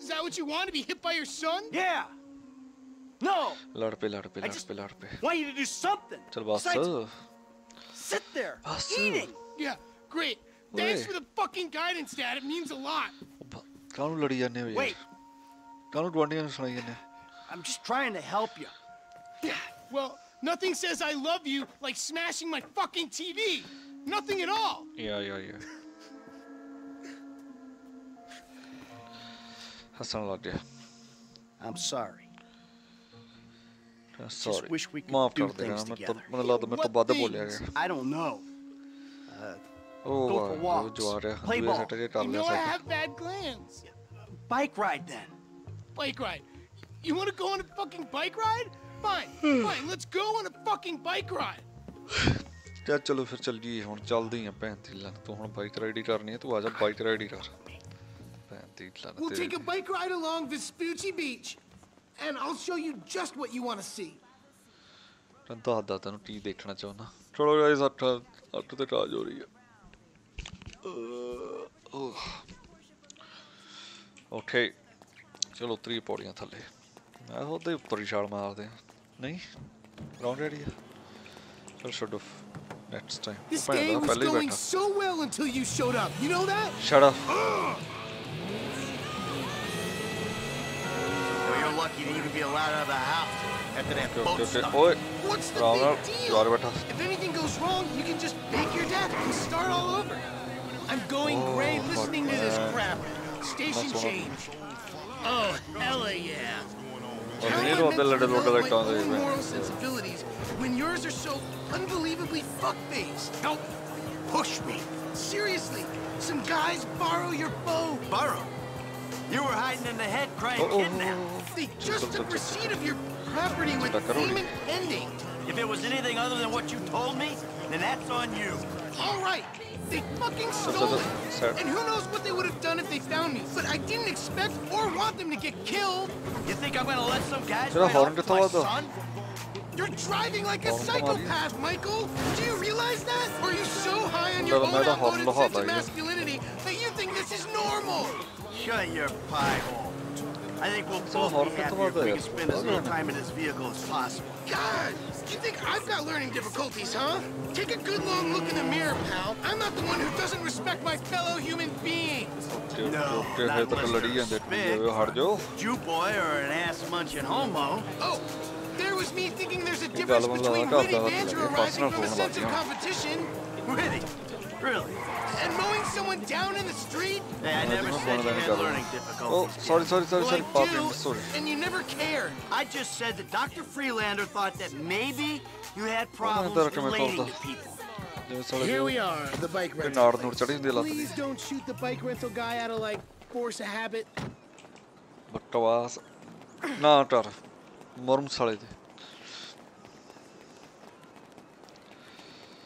Is that what you want? To be hit by your son? Yeah. No. I just want you to do something. Besides, sit there. Eating. Yeah, great. Thanks for the fucking guidance, Dad. It means a lot. Wait. I'm just trying to help you. Yeah. Well, nothing says I love you like smashing my fucking TV. Nothing at all. Yeah. I'm sorry. Just wish we could do things together. What things? I don't know. Go for walks. Play ball. You know I have bad glands. Bike ride then. Bike ride? You want to go on a fucking bike ride? Fine, fine. Let's go on a fucking bike ride. चलो फिर चल जी हम चलते हैं पैंती लाना तो हम bike ride ही करनी है तो आजा bike ride ही कर पैंती लाना We'll take a bike ride along Vespucci Beach, and I'll show you just what you want to see. तो आधा तनु टी देखना चाहो ना चलो guys आठ तक आज हो रही है Okay, चलो three पौड़ियाँ थले I hope they परिचार मार दें नहीं round ready है चल shut up next time This game was going so well until you showed up you know that Shut up Well, you're lucky to even be allowed out of the house after that boat stuff What's the big deal If anything goes wrong you can just fake your death and start all over I'm going gray listening to this crap. Station change. Oh, hella yeah. How am I meant to develop my own moral sensibilities when yours are so unbelievably fuck-faced? Don't push me. Seriously, some guys borrow your bow. Borrow? You were hiding in the head crying kidnapped. They just took receipt of your property with payment ending. If it was anything other than what you told me, then that's on you. All right. They fucking stole it. And who knows what they would have done if they found me. But I didn't expect or want them to get killed. You think I'm gonna let some guys ride off with my son? You're driving like a psychopath, Michael. Do you realize that? Or are you so high on your own outmoded sense of masculinity that you think this is normal? Shut your pie hole. I think we'll both be happier if we can spend as little time in this vehicle as possible. God! You think I've got learning difficulties, huh? Take a good long look in the mirror, pal. I'm not the one who doesn't respect my fellow human beings. No, not Lester. You boy or an ass-munching homo. Oh, there was me thinking there's a difference between witty banter arising from a sense of competition. Witty? Really? And mowing someone down in the street? Hey, I never said you had learning difficulties. Oh, sorry. Well, sorry. And you never cared. I just said that Dr. Freelander thought that maybe you had problems relating to people. Here we are, the bike rental place. Please don't shoot the bike rental guy out of, like, force of habit. No, tar. Morm sale.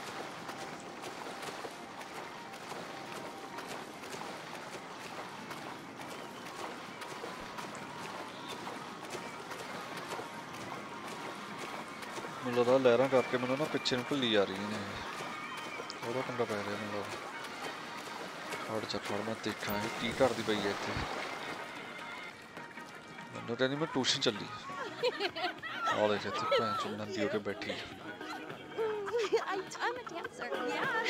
ज़्यादा लहरा करके मैंने ना पीछे निकल लिया रही है थोड़ा पंगा पै रहा है मेरा और चटवार में देखा है की कर दी पई है इथे मैंने तो नहीं मैं ट्यूशन चली और देख इथे भैन चुन्ना दी होके बैठी I'm a dancer yeah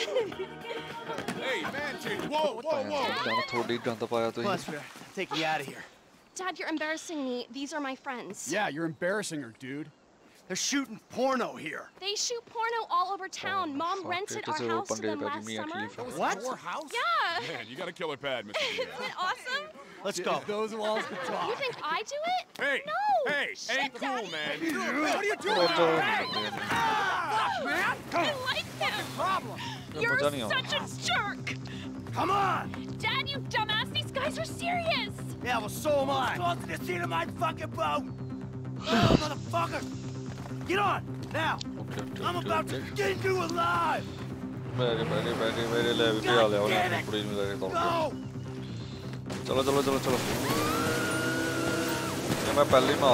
hey man whoa whoa whoa थोड़ी गंदा पाया तो ही take me out of here Dad, you're embarrassing me. These are my friends. Yeah, you're embarrassing her, dude. They're shooting porno here. They shoot porno all over town. Mom rented our house to them last summer. What? Your house? Yeah. Man, you got a killer pad, Mr. Isn't it awesome? Let's go. If those walls can talk. You think I do it? Hey. No. Hey. Shit, ain't cool, man. What are you doing? Hey. Fuck, man. I like them. What's the problem? You're such a jerk. Come on. Dad, you dumbass. These guys are serious. Yeah, well, so am I. Talk to the seat of my fucking boat. Oh, motherfucker. Get on! Now! I'm about to get you alive! God damn it! Go!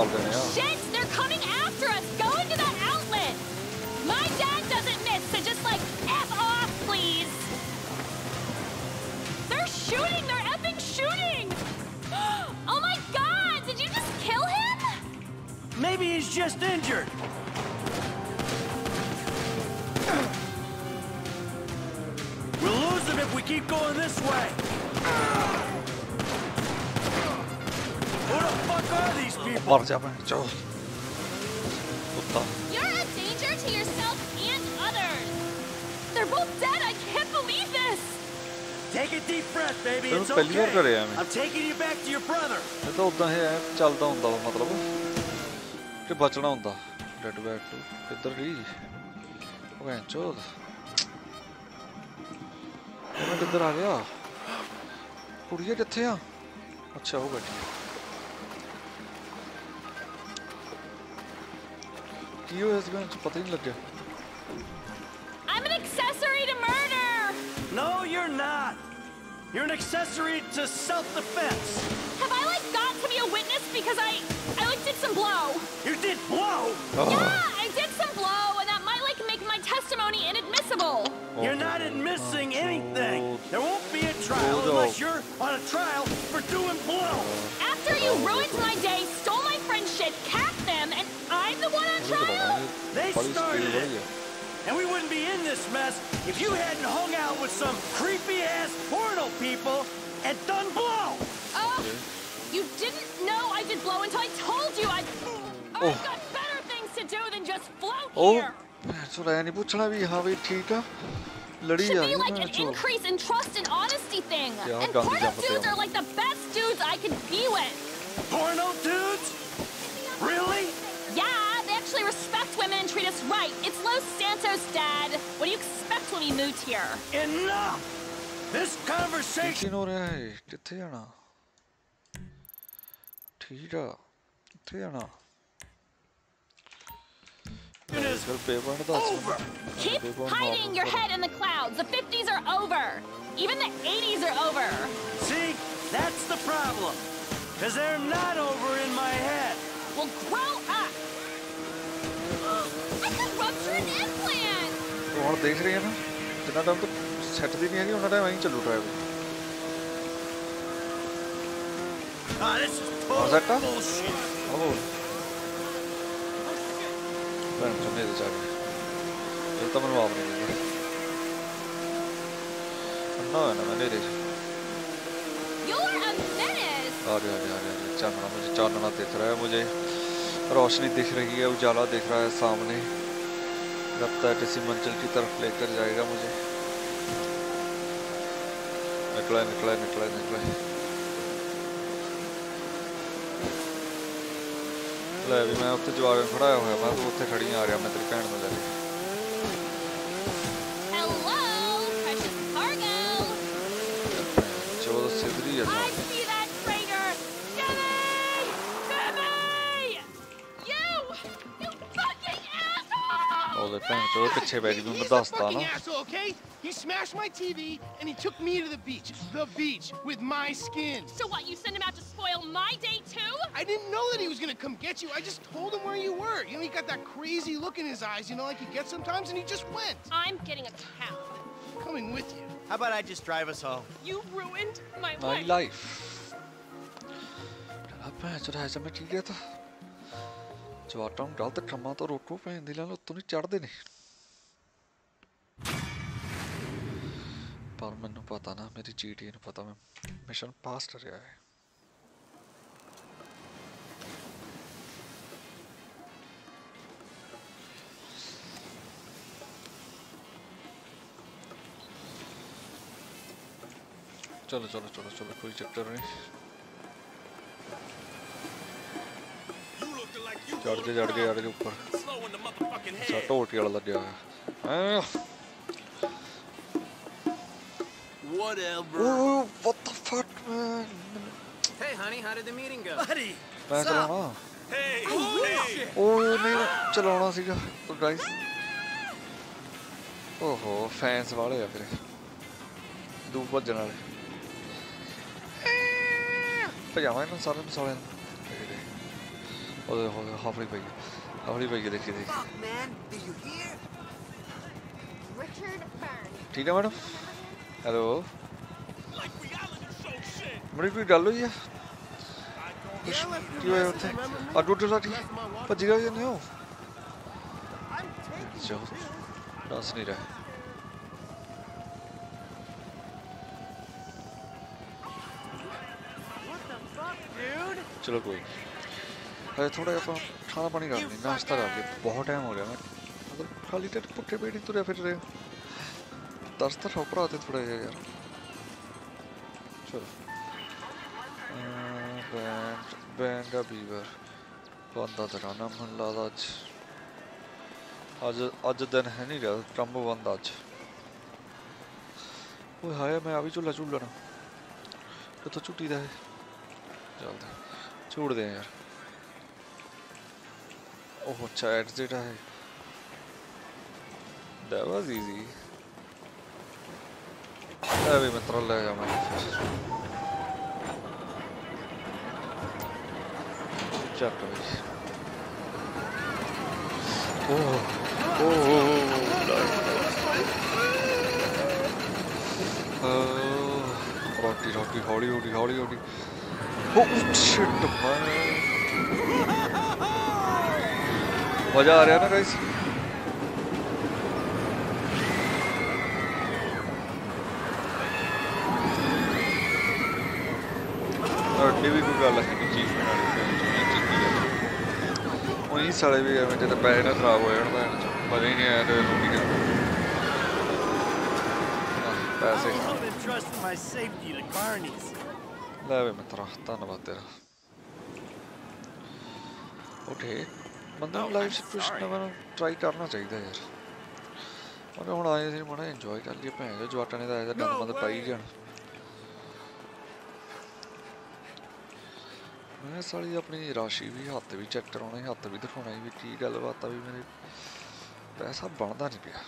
Shit! They're coming after us! Go into that outlet! My dad doesn't miss, so just like, F off, please! They're shooting! They're effing shooting! Oh my god! Did you just kill him? Maybe he's just injured. We'll lose him if we keep going this way. Who the fuck are these people? You're a danger to yourself and others. They're both dead. I can't believe this. Take a deep breath, baby. It's okay. I'm taking you back to your brother. Hey, I'm an accessory to murder. No, you're not. You're an accessory to self-defense. Have I like got to be a witness because I like did some blow? You did blow? Oh. Yeah, I did some blow, and that might like make my testimony inadmissible. Oh. You're not admitting anything. There won't be a trial unless you're on a trial for doing blow. After you ruined my day, stole my friendship, capped them, and I'm the one on trial? They started it. And we wouldn't be in this mess if you hadn't hung out with some creepy-ass porno people and done blow! Oh, you didn't know I did blow until I told you I... Oh, I've got better things to do than just float here! Should be like an increase in trust and honesty thing! And porno dudes are like the best dudes I could be with! Porno dudes? Really? Yeah! Actually respect women and treat us right. It's Los Santos, Dad. What do you expect when we moved here? Enough! This conversation... Over! Keep hiding your head in the clouds. The 50s are over. Even the 80s are over. See? That's the problem. Because they're not over in my head. Well, grow up! I could rupture an implant! This is total bullshit! You're a menace! रोशनी दिख रही है उजाला दिख रहा है सामने लगता है किसी मंजिल की तरफ लेकर जाएगा मुझे निकला निकला निकला निकला ले अभी मैं अब तो जवाब में खड़ा हुआ है बात वो तो खड़ी आ रहा है मैं तेरे कैंड में जा रही हूँ Hello, precious cargo. चौदह सिद्धि है Asshole, okay? He smashed my TV and he took me to the beach with my skin. So what? You sent him out to spoil my day too? I didn't know that he was gonna come get you. I just told him where you were. You know, he got that crazy look in his eyes, you know, like he gets sometimes, and he just went. I'm getting a cab. Coming with you. How about I just drive us home? You ruined my life. My life. চলো চলো চলো চলো কই chapter রে চড় গয়ে আরে উপর চটো ওটিয়ালা লাগা whatever oh, what the fuck man hey honey how did the meeting go buddy what's up hey oh nahi chalauna siga oh guys oh ho fans wale ya fir do bhaj janale pajama mein saare saare oh hafri bhai dekhi dekhi man do you hear Richard Byrne theek hai madam hello mere koi gall hoyi hai ki hoya uthe aur duty lati bhaj gaye jane ho jo das nahi raha what the fuck dude chalo koi अरे थोड़ा अपन खाना पानी डाल लें नाश्ता डाल लें बहुत टाइम हो गया मैं मतलब खाली पेट पुट्ठे पेट ही तो फिर रहे दस तक ऊपर आते थोड़ा यार चलो बैंक बैंक का बीवर बंदा धराना मन लाद आज आज आज दिन है नहीं यार कम बंद आज वो हाय मैं अभी चूल्हा चूल्हा ना तो छुट्टी दे चलते छोड़ दे यार Oh, अच्छा एग्जिट है That was easy. अभी मैं ट्रॉल लगा मैं चलो ओह ओह रोटी रोटी हौड़ी हौड़ी हौड़ी हौड़ी ओह शिट भाई मजा आ रहा है ना गाइस और टीवी को गाला है कि चीज बना रही है वही सारे भी हमें जैसे पैर ना खराब हो यार मजा ही नहीं आ रहा रोटी का पैसे ले वे मैं तरह धन्यवाद तेरा ओके बंदा लाइफ सिचुएशन में ट्राई करना चाहिए यार और हम आए थे मना एंजॉय कर लिए भैया जो जवाटा ने आया था मतलब पाई जान मैं सारी अपनी राशि भी हाथ भी चेक कराना है हाथ भी दिखाना है भी की गल बात है भी मेरे पैसा बनता नहीं पिया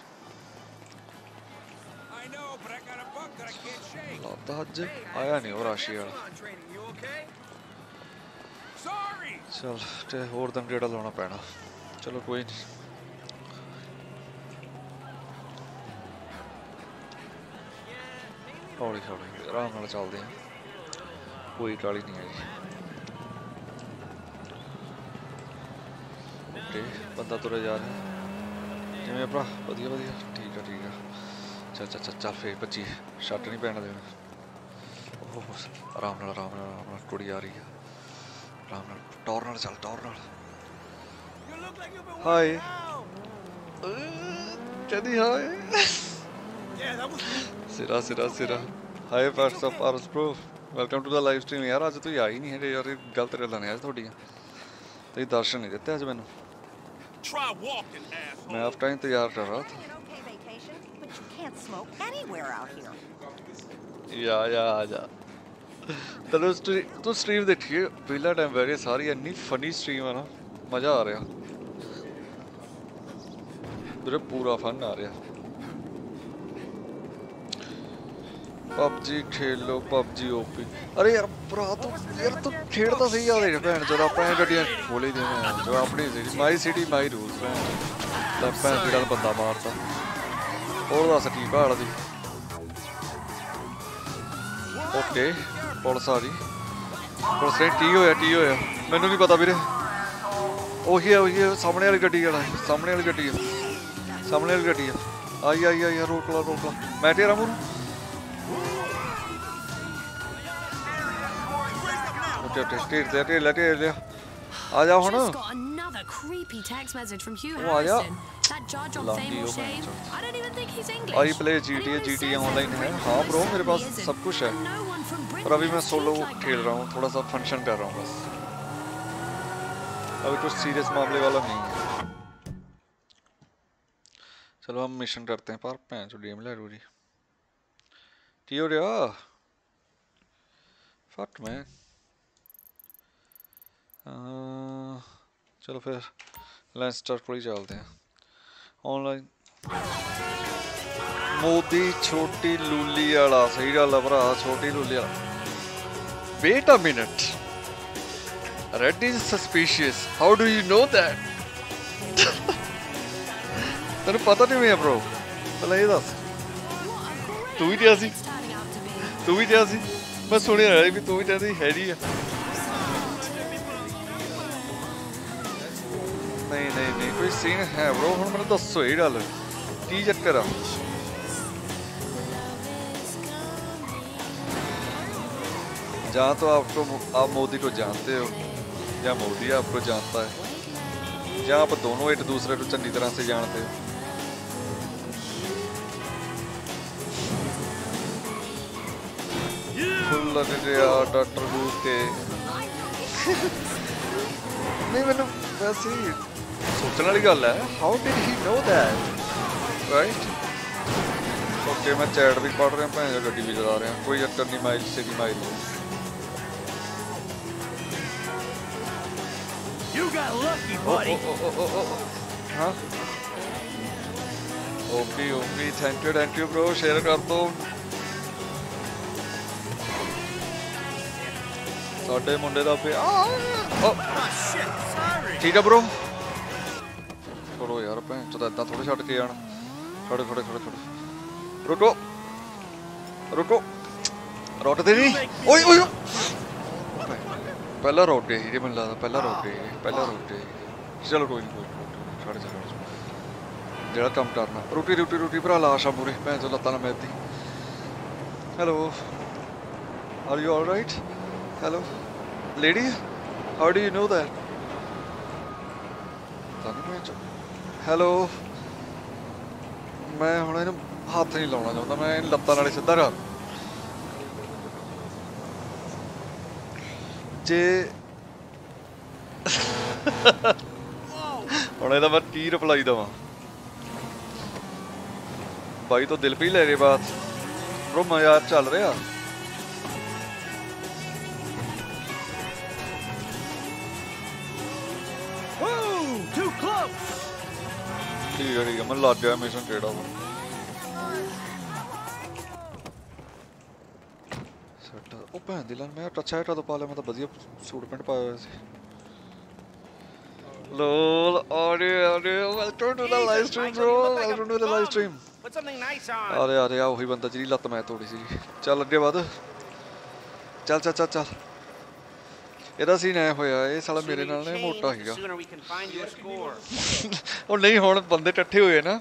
लगता आज आया नहीं वो राशि चल ते और दम डेटा लाना पैना चलो कोई नहीं हौली हौली आराम नाल चलदे हां कोई टाली नहीं है ओके बंदा तुरे जा रहा है जिवें भरा बढ़िया बढ़िया ठीक है चल चल चल चल फिर बच्ची छट नहीं पैना देना ओह आराम नाल कुड़ी आ रही है रामना टॉर्नर चल टॉर्नर हाय चली हाय सिरा सिरा सिरा हाय फर्स्ट ऑफ आरस pro welcome to the live stream यार आज तो आई नहीं है यार गलत रेला ने आज थोड़ियां ते दर्शन नहीं देते आज मैंने मैं अब टाइम तैयार कर रहा था या आजा चलो तो स्ट्रीम देखिए पहला टाइम वेरी सारी इतनी फनी स्ट्रीम है ना मजा आ रहा है पूरा फन आ रहा PUBG खेलो PUBG ओपी अरे यार पूरा तो यार तो खेलता सही आ रहा है बहन जो अपन गड्डियां खोली दे जो अपनी सिटी माई रूल्स है तब पैन बिड़ा बंदा मारता और दस की भाड़ दी ओके ਪੁਲਿਸ ਆ ਰਹੀ ਪੁਲਿਸ ਨੇ ਟੀ ਹੋਇਆ ਮੈਨੂੰ ਨਹੀਂ ਪਤਾ ਵੀਰੇ ਉਹੀ ਹੈ ਸਾਹਮਣੇ ਵਾਲੀ ਗੱਡੀ ਵਾਲਾ ਸਾਹਮਣੇ ਵਾਲੀ ਗੱਡੀ ਸਾਹਮਣੇ ਵਾਲੀ ਗੱਡੀ ਆਈ ਆਈ ਆਈ ਰੋਕ ਲਾ ਮੈਂ ਤੇਰਾ ਮੂੰਹ ਉੱਤੇ ਟੈਸਟ ਤੇ ਲੈ ਲਿਆ Just got another creepy text message from Hugh Harrison. That judge on Fame or Shame. I don't even think he's English. I play GTA online है. हाँ bro, मेरे पास सब कुछ है. और अभी मैं solo खेल रहा हूँ, थोड़ा सा function कर रहा हूँ बस. अभी कुछ serious मामले वाला नहीं है. चलो हम mission करते हैं पार्क में, जो DM लाइब्रेरी. क्यों रे यार? Fuck man. चलो फिर लेस्टर को ही चलते हैं ऑनलाइन मोदी छोटी लूली वाला सही डाला भरा छोटी लूली वाला wait a minute red is suspicious how do you know that तेरे पता नहीं मैं ब्रो पहले ये दस तू ही जैसी मैं सुनी रही भी तू ही जैसी हैरी है नहीं नहीं नहीं कोई सीन है ब्रो हम मतलब 1000 ही डाल टी चक्कर आ जहाँ तो आपको आप मोदी को जानते हो या मोदी आपको जानता है या आप दोनों एक दूसरे को चंगी तरह से जानते हो खुला दिया डॉक्टर बूते नहीं मैंने वैसे सोचने वाली गल है how did he know that right okay मैं चैट भी पढ़ रहा हूँ भाई गाड़ी भी चला रहा हूँ कोई चक्कर नहीं माइल से भी mile you got lucky body हाँ OP OP thank you bro share कर दो साढ़े मुंडे दा पे ठीक है ब्रो छोड़ो यार पे चलो इतना थोड़े छोड़ के यार थोड़े रुको रोटते नहीं ओए ओए पहला रोटे ही चलो कोई नहीं छोड़ जरा कम करना रोटी भरा लाशा पूरे पे चलो लत्ता ना मैदी hello are you alright hello lady how do you know that hello मैं हम इन हाथ नहीं लाना चाहता मैं इन लत्ता नाले सीधा कर जे हम इहदा मैं की रिप्लाई देव भाई तो दिल भी ले रहे बात ब्रो मजा चल रहा ठीक है मैं लग गया मिशन टेढ़ा सेट ओ भैन दी लान मैं टच हैटा तो पा लिया मैं तो बढ़िया सूट पेंट पाया हुआ सी lol audio welcome to the live stream bro welcome to the live stream अरे वही बंदा जिरी लत मैं तोड़ी सी चल अगे वध चल ਇਹਦਾ ਸੀਨ ਐ ਹੋਇਆ ਇਹ ਸਾਲਾ ਮੇਰੇ ਨਾਲ ਨਾ ਮੋਟਾ ਸੀਗਾ ਉਹ ਨਹੀਂ ਹੁਣ ਬੰਦੇ ਇਕੱਠੇ ਹੋਏ ਨਾ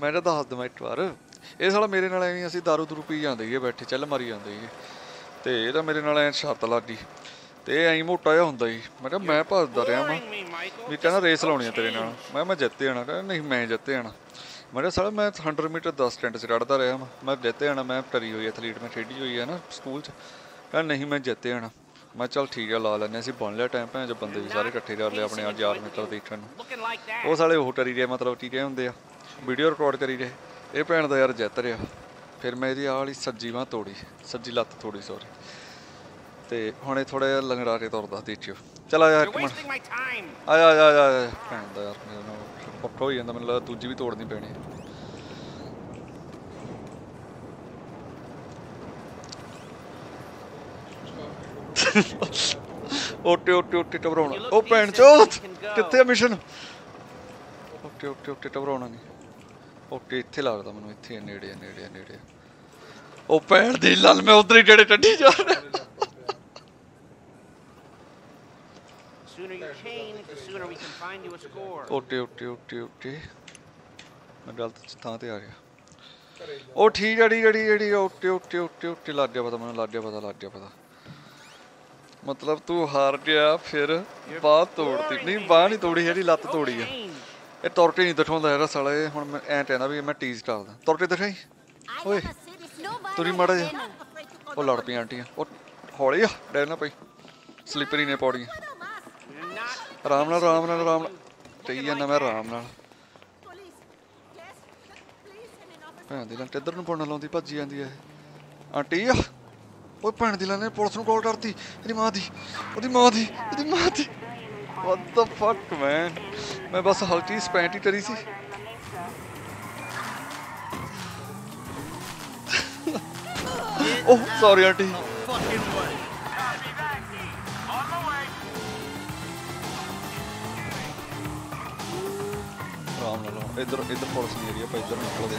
ਮੈਂ ਤਾਂ ਦੱਸ ਦਵਾਂ ਇੱਕ ਵਾਰ ਇਹ ਸਾਲਾ ਮੇਰੇ ਨਾਲ ਐਵੇਂ ਅਸੀਂ ਦਾਰੂ ਪੀ ਜਾਂਦੇ ਸੀਗੇ ਬੈਠੇ ਚੱਲ ਮਾਰੀ ਜਾਂਦੇ ਸੀਗੇ ਤੇ ਇਹਦਾ ਮੇਰੇ ਨਾਲ ਐਂ ਛੱਤ ਲੱਗ ਗਈ ਤੇ ਐਂ ਮੋਟਾ ਜਿਹਾ ਹੁੰਦਾ ਸੀ ਮੈਂ ਕਿਹਾ ਮੈਂ ਭੱਜਦਾ ਰਿਹਾ ਵਾਂ ਵੀ ਕਹਿੰਦਾ ਰੇਸ ਲਾਉਣੀ ਆ ਤੇਰੇ ਨਾਲ ਮੈਂ ਜਿੱਤ ਜਾਣਾ ਕਹਿੰਦਾ ਨਹੀਂ ਮੈਂ ਜਿੱਤ ਜਾਣਾ ਮੈਂ ਕਿਹਾ ਸਾਲਾ ਮੈਂ 100 ਮੀਟਰ 10 ਸਕਿੰਟ 'ਚ ਕੱਢਦਾ ਰਿਹਾ ਵਾਂ ਮੈਂ ਜਿੱਤ ਜਾਣਾ ਮੈਂ ਟਰੀ ਹੋਈ ਐਥਲੀਟ ਮੈਂ ਖੇਡੀ ਹੋਈ ਹੈ ਨਾ ਸਕੂਲ 'ਚ ਕਹਿੰਦਾ ਨਹੀਂ ਮੈਂ ਜਿੱਤ ਜਾਣਾ मैं चल ठीक है ला लें अस बन लिया टाइम भाई जो बंदे भी सारे इकट्ठे कर लिया अपने यार मित्र देखने वो साले वो करी रहे मतलब टी रहे होंगे वीडियो रिकॉर्ड करी रहे ये भैन का यार जित रहा फिर मैं ये आली सज्जी बांह तोड़ी सज्जी लत्त तोड़ी सॉरी तो हम थोड़ा जहा लंगड़ा के तौरता देखियो चल आया एक मिनट आया भैन का यार मेरे नाल पक्का हो जाता मैं दूजी भी तोड़नी पैनी ओटे टबराउना ओ भैन चोत किथे मिशन ओटे टबराउना नहीं ओटे इथे लगदा मैनू इथे नेड़े ओ भैन दी लाल मैं उधर ही टेड़े टड्डी जा रहा ओटे मैं गलत थां ते आ गया ओ ठीक है ओटे लग गया पता मैनू लग गया पता मतलब तू हार गया फिर बाह तोड़ती नहीं बाह नहीं तोड़ी है लत्त तोड़ी है ये तोरटे नहीं दिखाता है साला ये हुण मैं ऐ कहना भी मैं टीज करदा तोरटे दिखाई ओए तुरी माड़ा जा ओ लड़ पी आंटियां ओ हौली आ डर ना पई स्लिपरी ने पौड़ियां आराम नाल कही जाना मैं आराम नाल भैन दी लंट इधर नूं पुण लाउंदी भज्जी जांदी है आंटी ਉਹ ਭੈਣ ਦੀ ਲਾਨੇ ਪੁਲਿਸ ਨੂੰ ਕਾਲ ਕਰਤੀ ਇਹਦੀ ਮਾਂ ਦੀ ਉਹਦੀ ਮਾਂ ਦੀ ਇਹਦੀ ਮਾਂ ਦੀ ਵਾਟ ਦ ਫੱਕ ਮੈਨ ਮੈਂ ਬਸ ਹਲਕੀ ਸਪੈਂਟੀ ਟਰੀ ਸੀ ਓਹ ਸੌਰੀ ਆਂਟੀ ਆਰਾਮ ਨਾਲ ਇਧਰ ਇਧਰ ਪੁਲਿਸ ਨਹੀਂ ਏਰੀਆ ਪਾ ਇਧਰ ਨਿਕਲਦੇ ਆ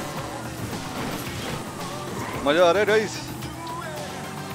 ਮਜ਼ਾ ਆ ਰਿਹਾ ਗਾਇਸ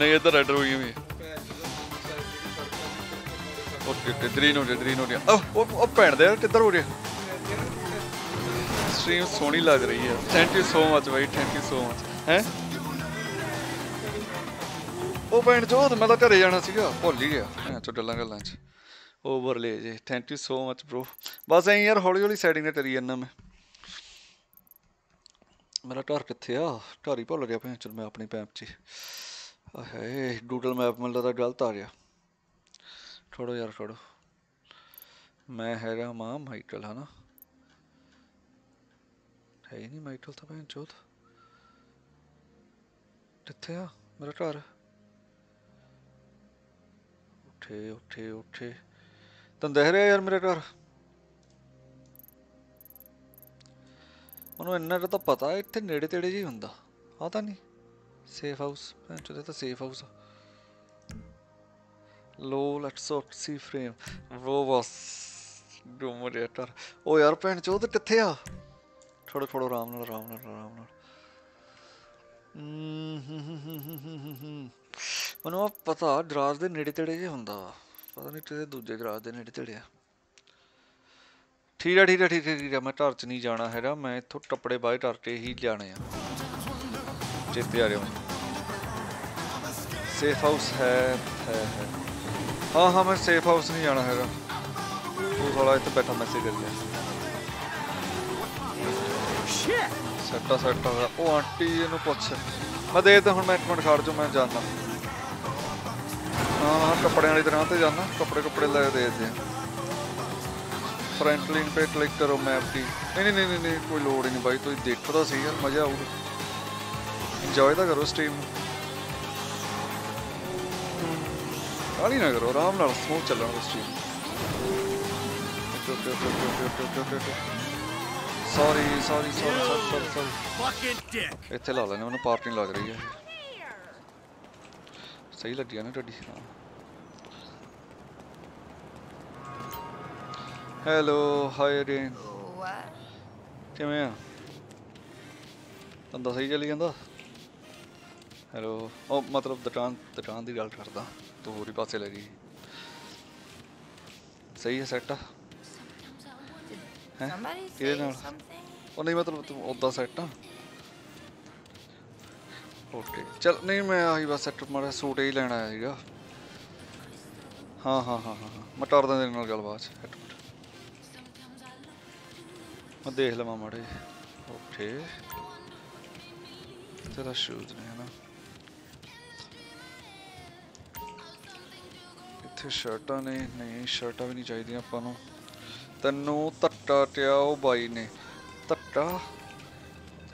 नहीं इधर रेड हुई हुई ओके ग्रीन हो गया ओ भैन दे किधर हो गया स्ट्रीम सोहनी लग रही है थैंक यू सो मच भाई थैंक यू सो मच है ओ भैन जो मैं तो घर जाना सीगा भुल ही गया चो गल्लां गल्लां च ओवरले जी thank you so much bro बस ऐ यार हौली हौली सैटिंग करी जाना मैं मेरा घर कित्थे आ घर ही भुल गया भैन चल मैं अपनी पैप च है गूगल मैप में लगता गलत आ गया छोड़ो यार छोड़ो मैं हैगा मां माइकल है ना है ही नहीं माइकल तो भैन चोत कितने आ मेरा घर उठे उठे उठे तुम देख रहे यार मेरा घर मैं इन्ना तो पता इतने नेड़े तेड़े जी होंगे आता नहीं सेफ हाउस तो सेफ हाउस लो 180 फ्रेम वो बस डोमोरेटर ओ यार भैन चोद कित्थे आ थोड़ा थोड़ा आराम नाल आराम नाल आराम नाल मैनूं पता गराज दे नेड़े तेड़े जे हुंदा पता नहीं किसे दूजे गराज दे नेड़े तेड़े आ ठीक है ठीक है ठीक है ठीक है मैं घर च नहीं जाना हैगा मैं इत्थों टप्पड़े बाहर करके ही जाने आ चेते आ रहे हो सेफ हाउस है हाँ हाँ मैं सेफ हाउस नहीं जाना है तू थोड़ा इतना बैठा मैसेज कर दिया सट्टा सट्टा ओ आंटी इनू पुछ मैं देखता हूँ मैं एक मिनट खड़ जाऊँ मैं जाना हाँ हाँ कपड़े वाली दुकान पर जाना कपड़े कपड़े ले देखते हैं फ्रैंकलिन पे क्लिक करो मैप की नहीं नहीं नहीं नहीं कोई लोड़ ही नहीं भाई तुम देखो तो सही यार मज़ा आऊगा इंजॉय तो करो स्ट्रीम गाली ना करो आराम नाल स्मूथ चलना स्ट्रीम सॉरी सॉरी सॉरी इत्थे ला लेना मैं पार्किंग लग रही है सही लगी है ना टड्डी हैलो हाय अगेन किवें आ तुहाडा सही चली जांदा हेलो ओ मतलब दुकान की गल करदा तू होरी पासे लगी सही है सैट है किहदे नाल ओ नहीं मतलब तू ओदा सैट आ ओके चल नहीं मैं आई बस सैट माड़ा सूट ही लेना आया सीगा हाँ हाँ हाँ हाँ हाँ मैं करदा तेरे नाल गल बाद च मैं देख लवां माड़े ओके तेरा शूज ने है ना शर्टा ने नहीं शर्टा भी नहीं चाहिए अपन तेनों धट्टा टिया बाई ने धट्टा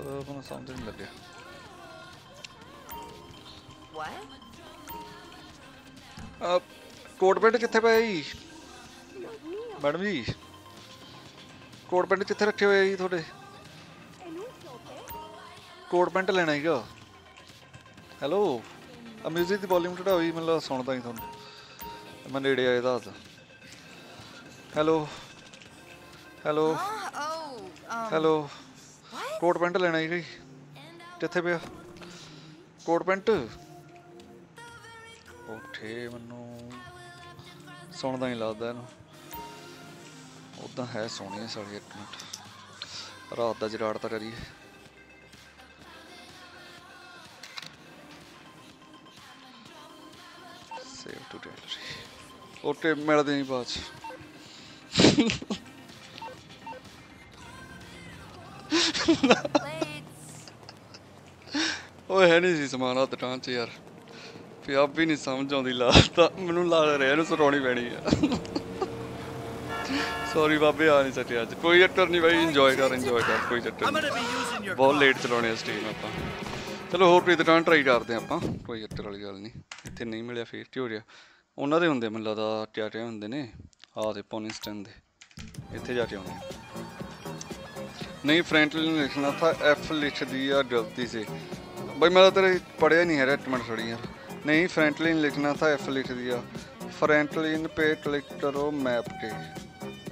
तो समझ नहीं लगे कोट पेंट कित्थे पाया जी मैडम जी कोट पेंट कित्थे रखे हुए जी थोड़े कोट पेंट लेना है क्या हेलो म्यूजिक की वॉल्यूम घटाओ जी मतलब सुनता ही थोड़ा Marietta Heights. Hello. Hello. Hello. Coat pant लेना ही किथे पे कोट पैंट ओठे मनु सुनदा नहीं लगदा इनु उदा है सोनी सारी एक मिनट रात दा जराड़ ता करिए सेव टू गैलरी ओटे मेरा दे नहीं पाच Oh, I don't know what I'm doing. I don't know what I'm doing. Sorry, Bobby. I don't enjoy it. I'm going to be using your car. I'm going to be late. भाई मैं तेरे पढ़े नहीं है रेटमेंट थोड़ी यार नहीं Franklin लिखना था एफ लिख दिया फ्रैंकलिन पे क्लिक करो मैप के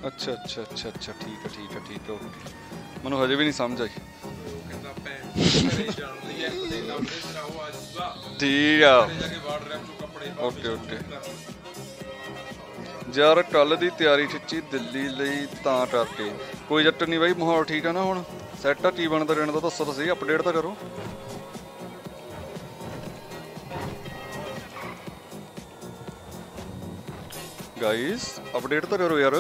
अच्छा अच्छा अच्छा अच्छा ठीक है ओके मनु हजे भी नहीं समझ आई ठीक है ओके ओके यार कल दी तैयारी छिची दिल्ली ਲਈ ਤਾਂ ਕਰਕੇ ਕੋਈ ਜੱਟ ਨਹੀਂ ਭਾਈ ਮਾਹੌਲ ਠੀਕ ਆ ਨਾ ਹੁਣ ਸੈਟ ਕੀ ਬਣਦਾ ਰਹਿਣ ਦਾ ਦੱਸੋ ਤਾਂ ਸਹੀ ਅਪਡੇਟ ਤਾਂ ਕਰੋ Guys, update the karo yar.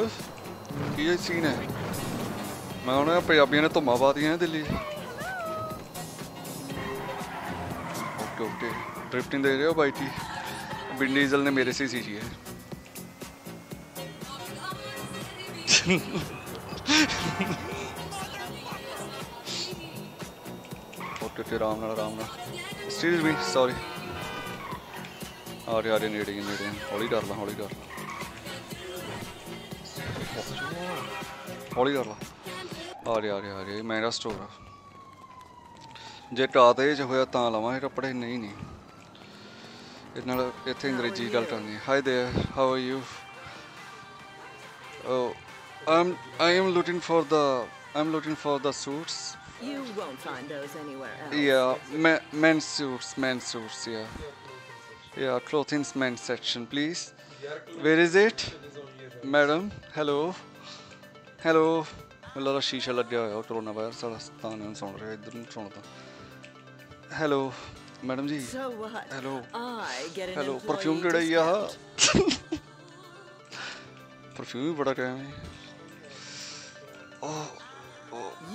Ye scene hai. Main hone punjabiyan ne dhumma pa diya Delhi. Okay. Drifting de rahe ho bhai ji. Vin Diesel ne mere se seeji hai. Okay, ram na. Excuse me, sorry. Aare needing. Holy darla. Holy, my store. Jet are the age of Talama, Rapade Nini. It's not a thing, Reggie Dalton. Hi there, how are you? Oh, I am looking for the suits. You won't find those anywhere else. Yeah, men's suits, yeah. Yeah, clothing men's section, please. Where is it? Madam, hello. Hello, Shisha Ladia, coronavirus, and Sondra. Hello, Madam G. So what? Hello, I get an Hello, perfume today, yeah. Perfume, but I can. Oh,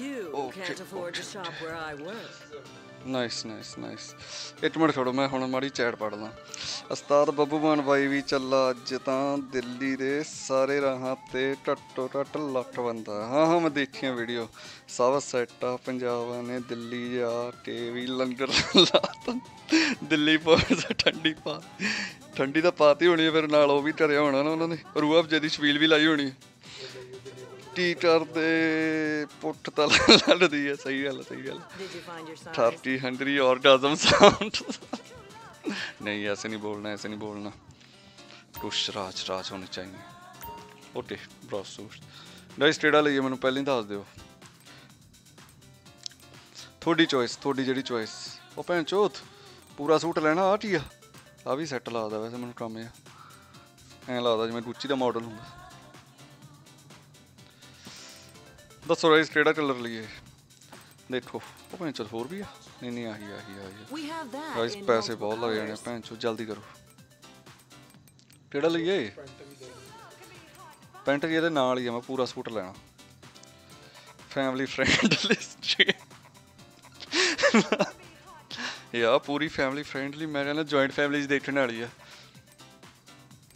you okay, can't afford to shop where I work. Nice. It must have my Honamari chat pardon. A star Babuman by Vichala Jetan, Delhi, Sare Rahate, Tattotal Lotavanda. Hamaditian video. Sava Seta, Punjavane, Delhi, TV, London, Latan, Delhi, Tandipa, Tandi the Pati, Univer Nalovita, Ruab Jadish Vilvila Uni. Teacher, they put the Sayala. 30 hungry orgasm sound. Nay, yes, any bowl. Kushraj, Raj on a Chinese. Okay, bro, suits. Dice Tedal, you mean Pelin Tazdo. 30 choice. Open Choth. Pura suit Lena Artia. Avi settle the Westman come here. And Lada, you may Gucci the model. That's alright, straight color. Look, open it. Four be. No. Guys, paise ball lagane. Pancho, jaldi karo. Straight liye. Pant ye de naal hi hai. Main pura suit lena. Family friendly. Yeah, puri family friendly. Main kehna joint families dekhne waali hai.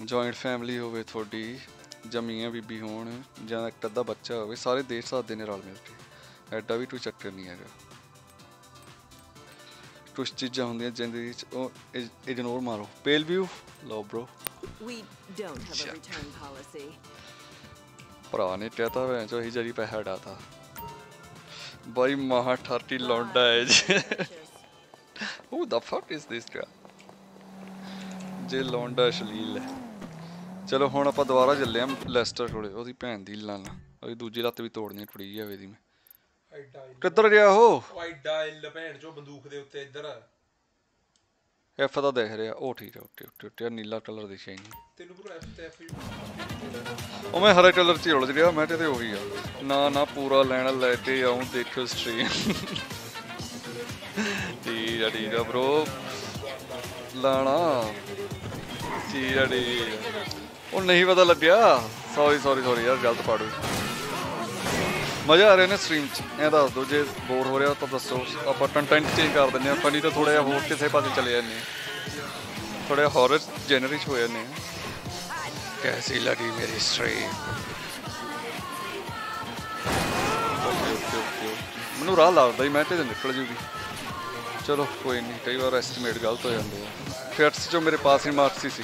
Joint family hove thodi. जमीन भी होने जहाँ एक तद्दा बच्चा होगे सारे देश साथ देने राल मिलते ऐडा भी टू चक्कर नहीं है क्या कुछ चीज़ होती हैं जिंदगी ओ इग्नोर मारो पेल व्यू लो ब्रो पुराने क्या था वह जो हिजरी पे हेड आता भाई महाठाटी लौंडा है जे Who the fuck is this guy? जे लौंडा शलील है चलो हुण आपां दोबारा चले हम लेस्टर कोले ओदी भैन दी लाना अभी दूजी लत्त भी तोड़नी टुटी जी हवे दी मैं किधर गया हो आई डायल भैन जो बंदूक दे उत्ते इधर एफ दा देख रहा ओ ठीक है उठे उठे उठे नीला कलर दिखे ही नहीं तेनु पूरा एफ ते एफ ओ मैं हरे कलर च उड़ गया मैं ते ओही आ ना ना पूरा लेना लेके आऊं देखो स्ट्रीम ठीक है ब्रो लाना ठीक है ठीक ਉਹ ਨਹੀਂ ਪਤਾ ਲੱਗਿਆ ਸੌਰੀ ਸੌਰੀ ਸੌਰੀ ਯਾਰ ਗਲਤ ਪਾੜੂ ਮਜ਼ਾ ਆ ਰਿਹਾ ਨੇ ਸਟ੍ਰੀਮ ਚ ਇਹ ਦੱਸ ਦੋ ਜੇ ਬੋਰ ਹੋ ਰਿਹਾ ਤਾਂ ਦੱਸੋ ਆਪਾਂ ਕੰਟੈਂਟ ਚੇਂਜ ਕਰ ਦਿੰਦੇ ਆ ਫਨੀ ਤਾਂ ਥੋੜਾ ਜਿਹਾ ਹੋਰ ਕਿਸੇ ਪਾਸੇ ਚਲੇ ਜਾਂਦੇ ਥੋੜੇ ਹਾਰਰ ਜਨਰੀ ਚ ਹੋ ਜਾਂਦੇ ਆ ਕੈਸੀ ਲੱਗੀ ਮੇਰੀ ਸਟ੍ਰੀਮ ਮੈਨੂੰ ਰਾਹ ਲੱਗਦਾ ਹੀ ਮੈਂ ਤੇ ਨਿਕਲ ਜੂਗੀ ਚਲੋ ਕੋਈ ਨਹੀਂ ਕਈ ਵਾਰ ਐਸਟੀਮੇਟ ਗਲਤ ਹੋ ਜਾਂਦੇ ਆ ਫੈਟਸ ਚੋਂ ਮੇਰੇ ਪਾਸ ਹੀ ਮਾਰਕਸ ਸੀ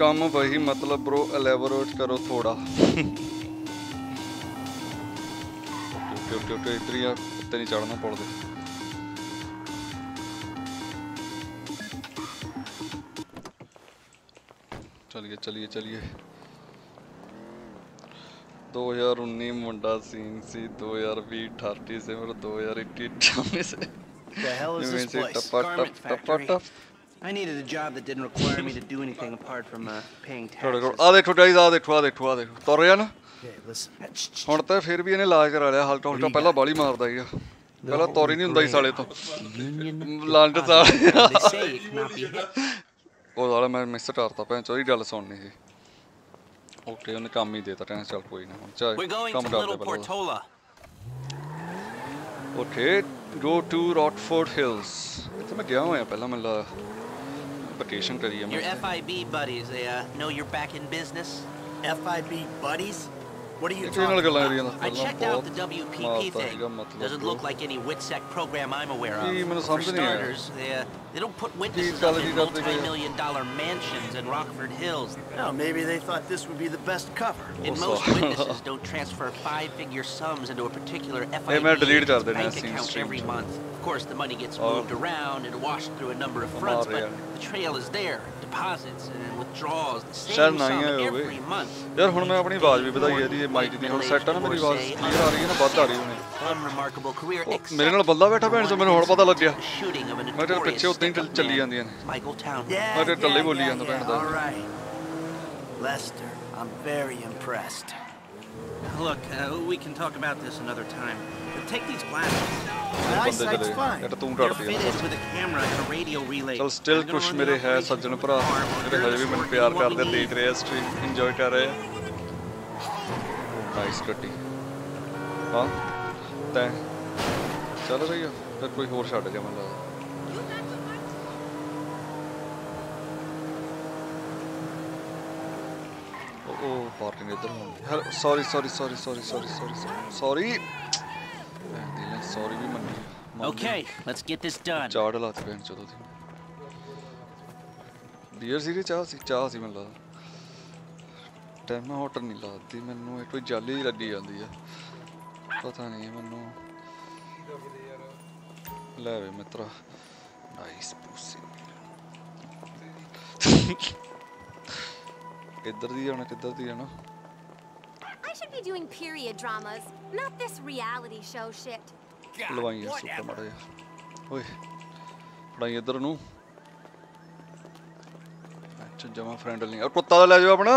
काम वही मतलब ब्रो एलेबोरेट करो थोड़ा इधर ही उत्ते नहीं चढ़ना पड़ते चलिए चलिए चलिए 2019 मुंडा सीन सी 2020 30 से मेरा 2021 से टपा I needed a job that didn't require me to do anything apart from paying taxes. आ देखो तोर या ना हुण ते फिर भी इहने इलाज करा लिया हल्का हल्का पहला बाली मारदा हीगा पहला तोरी नहीं हुंदा ही साले तो लांड साले ओ साला मैं मिस करता भैन चोरी गल सुननी सी ओके उन्हें काम ही देता टेंस चल कोई ना हुण चाहे काम कर दे पहला okay go to Rockford Hills इत्थे मैं गया हुआ पहला मैं vacation करी है मैं your FIB buddies they know you're back in business FIB buddies what are you talking about I checked out the WPP thing doesn't look like any WITSEC program I'm aware of for starters they don't put witnesses up in multi-million-dollar mansions in Rockford Hills no maybe they thought this would be the best cover and most witnesses don't transfer five-figure sums into a particular FIB bank account every month Of course, the money gets moved around and washed through a number of fronts, but the trail is there. Deposits and withdrawals, the same sum every month. यार हुण मैं अपनी आवाज़ भी बताई यार ये mic दी हुण सेट है ना मेरी आवाज़ क्लियर आ रही है ना बहुत आ रही है मेरे नाल बंदा बैठा भैन जो मैंने हुण पता लग गया मैं तेरे पीछे उतनी चली जांदी है मैं तेरे टल्ले बोली जांदा भैन दा Lester, I'm very impressed. Look, we can talk about this another time. But take these glasses. Eyesight's fine. You're fitted with a camera and a radio relay. So still kuch mere hai sajjan bhra mere haje bhi main pyar karde dekh rahe hai stream enjoy kar rahe hai nice cutie ha ta chal rahi hai tar koi hor chhad ja man lagda oh party idhar ho sorry Okay, let's get this done. Charge la the bench chalo thi. Dear series charge si main la. Time mein hotter nahi lagdi mainu ek koi jali hi lagdi jandi hai. Pata nahi mainu. Le ve mitra. Nice pussy. Idhar di jana. I should be doing period dramas, not this reality show shit. ਲਵਾਈ ਯਾਰ super ਮਾੜਾ ਯਾਰ ਓਏ ਫੜਾਈ ਇਧਰ ਨੂੰ ਅੱਛਾ ਜਮਾ friend ਨਹੀਂ ਕੁੱਤਾ ਦਾ ਲੈ ਜਾਓ ਆਪਣਾ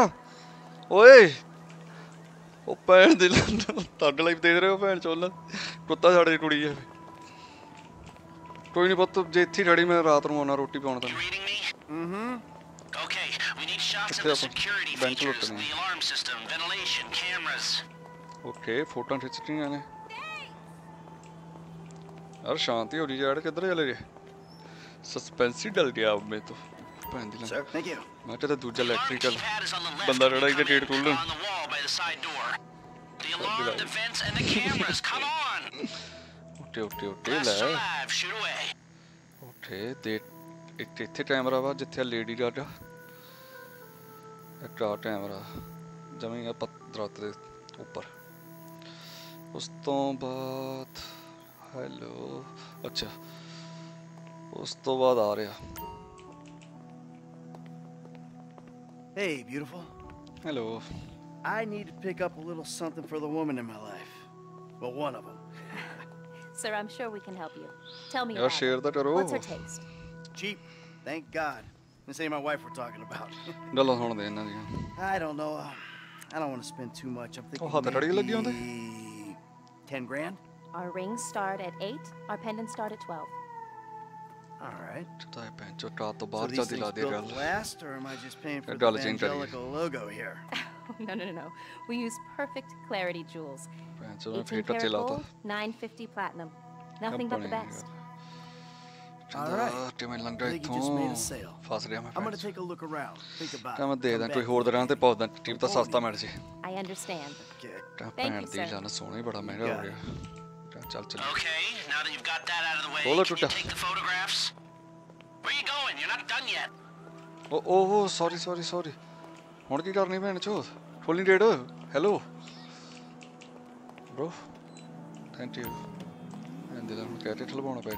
ਓਏ ਉਹ ਭੈਣ ਦੇ ਤੱਗ ਲਾਈਵ ਦੇਖ ਰਹੇ ਹੋ ਭੈਣ ਚੋਲ ਕੁੱਤਾ ਸਾਡੇ ਕੁੜੀ ਹੈ ਕੋਈ ਨਹੀਂ ਪੁੱਤ ਜੇ ਇੱਥੇ ਖੜੀ ਮੈਂ ਰਾਤ ਨੂੰ ਆਉਣਾ ਰੋਟੀ ਪਾਉਣ ਤੁਹਾਨੂੰ okay we need shots of security features ਦੀ alarm system ventilation cameras okay ਫੋਟੋਆਂ ਖਿੱਚਣੀਆਂ ਨੇ यार शांति हो रही है किधर चले गए सस्पेंसी डल गया अब मैं तो पहन दिला सर थैंक यू मैं तो दूसरा इलेक्ट्रिकल बंदा रड़ा के टेट खोल दूं उठे उठे उठे ले उठे ते एक इथे कैमरा वा जिथे लेडी दा एक और कैमरा जमीन पर दरख्त दे ऊपर उस तो बाद हेलो अच्छा उस तो बाद आ रहा Hey, beautiful. Hello. I need to pick up a little something for the woman in my life. Well, one of them. Sir, I'm sure we can help you. Tell me about it. What's her taste? Cheap. Thank God. This ain't my wife we're talking about. I don't know. I don't want to spend too much. I'm thinking maybe 10 grand? Our rings start at 8. Our pendants start at 12. Alright. So these things built last, or am I just paying for the evangelical logo here? No. We use perfect clarity jewels. 18 karat gold, 950 platinum. Nothing but the best. Alright. I think you just made a sale. I'm going to take a look around. Think about it. I understand. Thank you, sir. Okay, now that you've got that out of the way, can you take the photographs? Where you going? You're not done yet. Oh, sorry. What did you do? Fully dead. Hello. Bro. Thank you. And then I'm going to get it. Alright, what do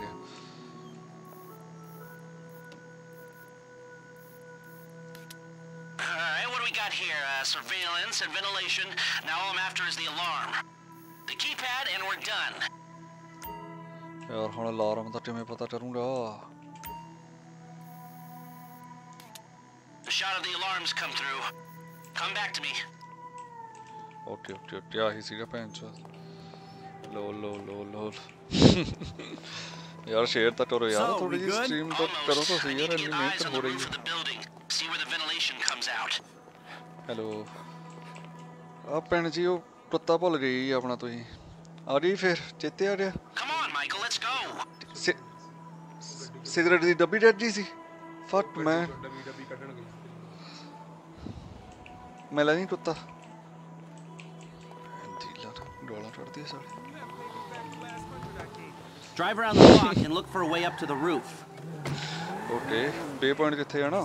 we got here? Surveillance and ventilation. Now all I'm after is the alarm. The keypad and we're done. यार हमारे alarm तो तुम्हें पता चलूँगा। The shot of the alarms come through. Come back to me. Okay. यार इसी का puncture. Lol. यार शेयर तो करो यार थोड़ी सी स्ट्रीम तो करो तो सही है नहीं मैं तो हो रही है। Hello. आप पेंचियो पत्ता भूल गई अपना तो ही आ रही फिर चेते आ गया सिगरेट दी डब्बी डेड जी सी फक मैं ला नहीं कुत्ता डॉलर करती है सारे drive around the block and look for a way up to the roof okay bay point किथे है ना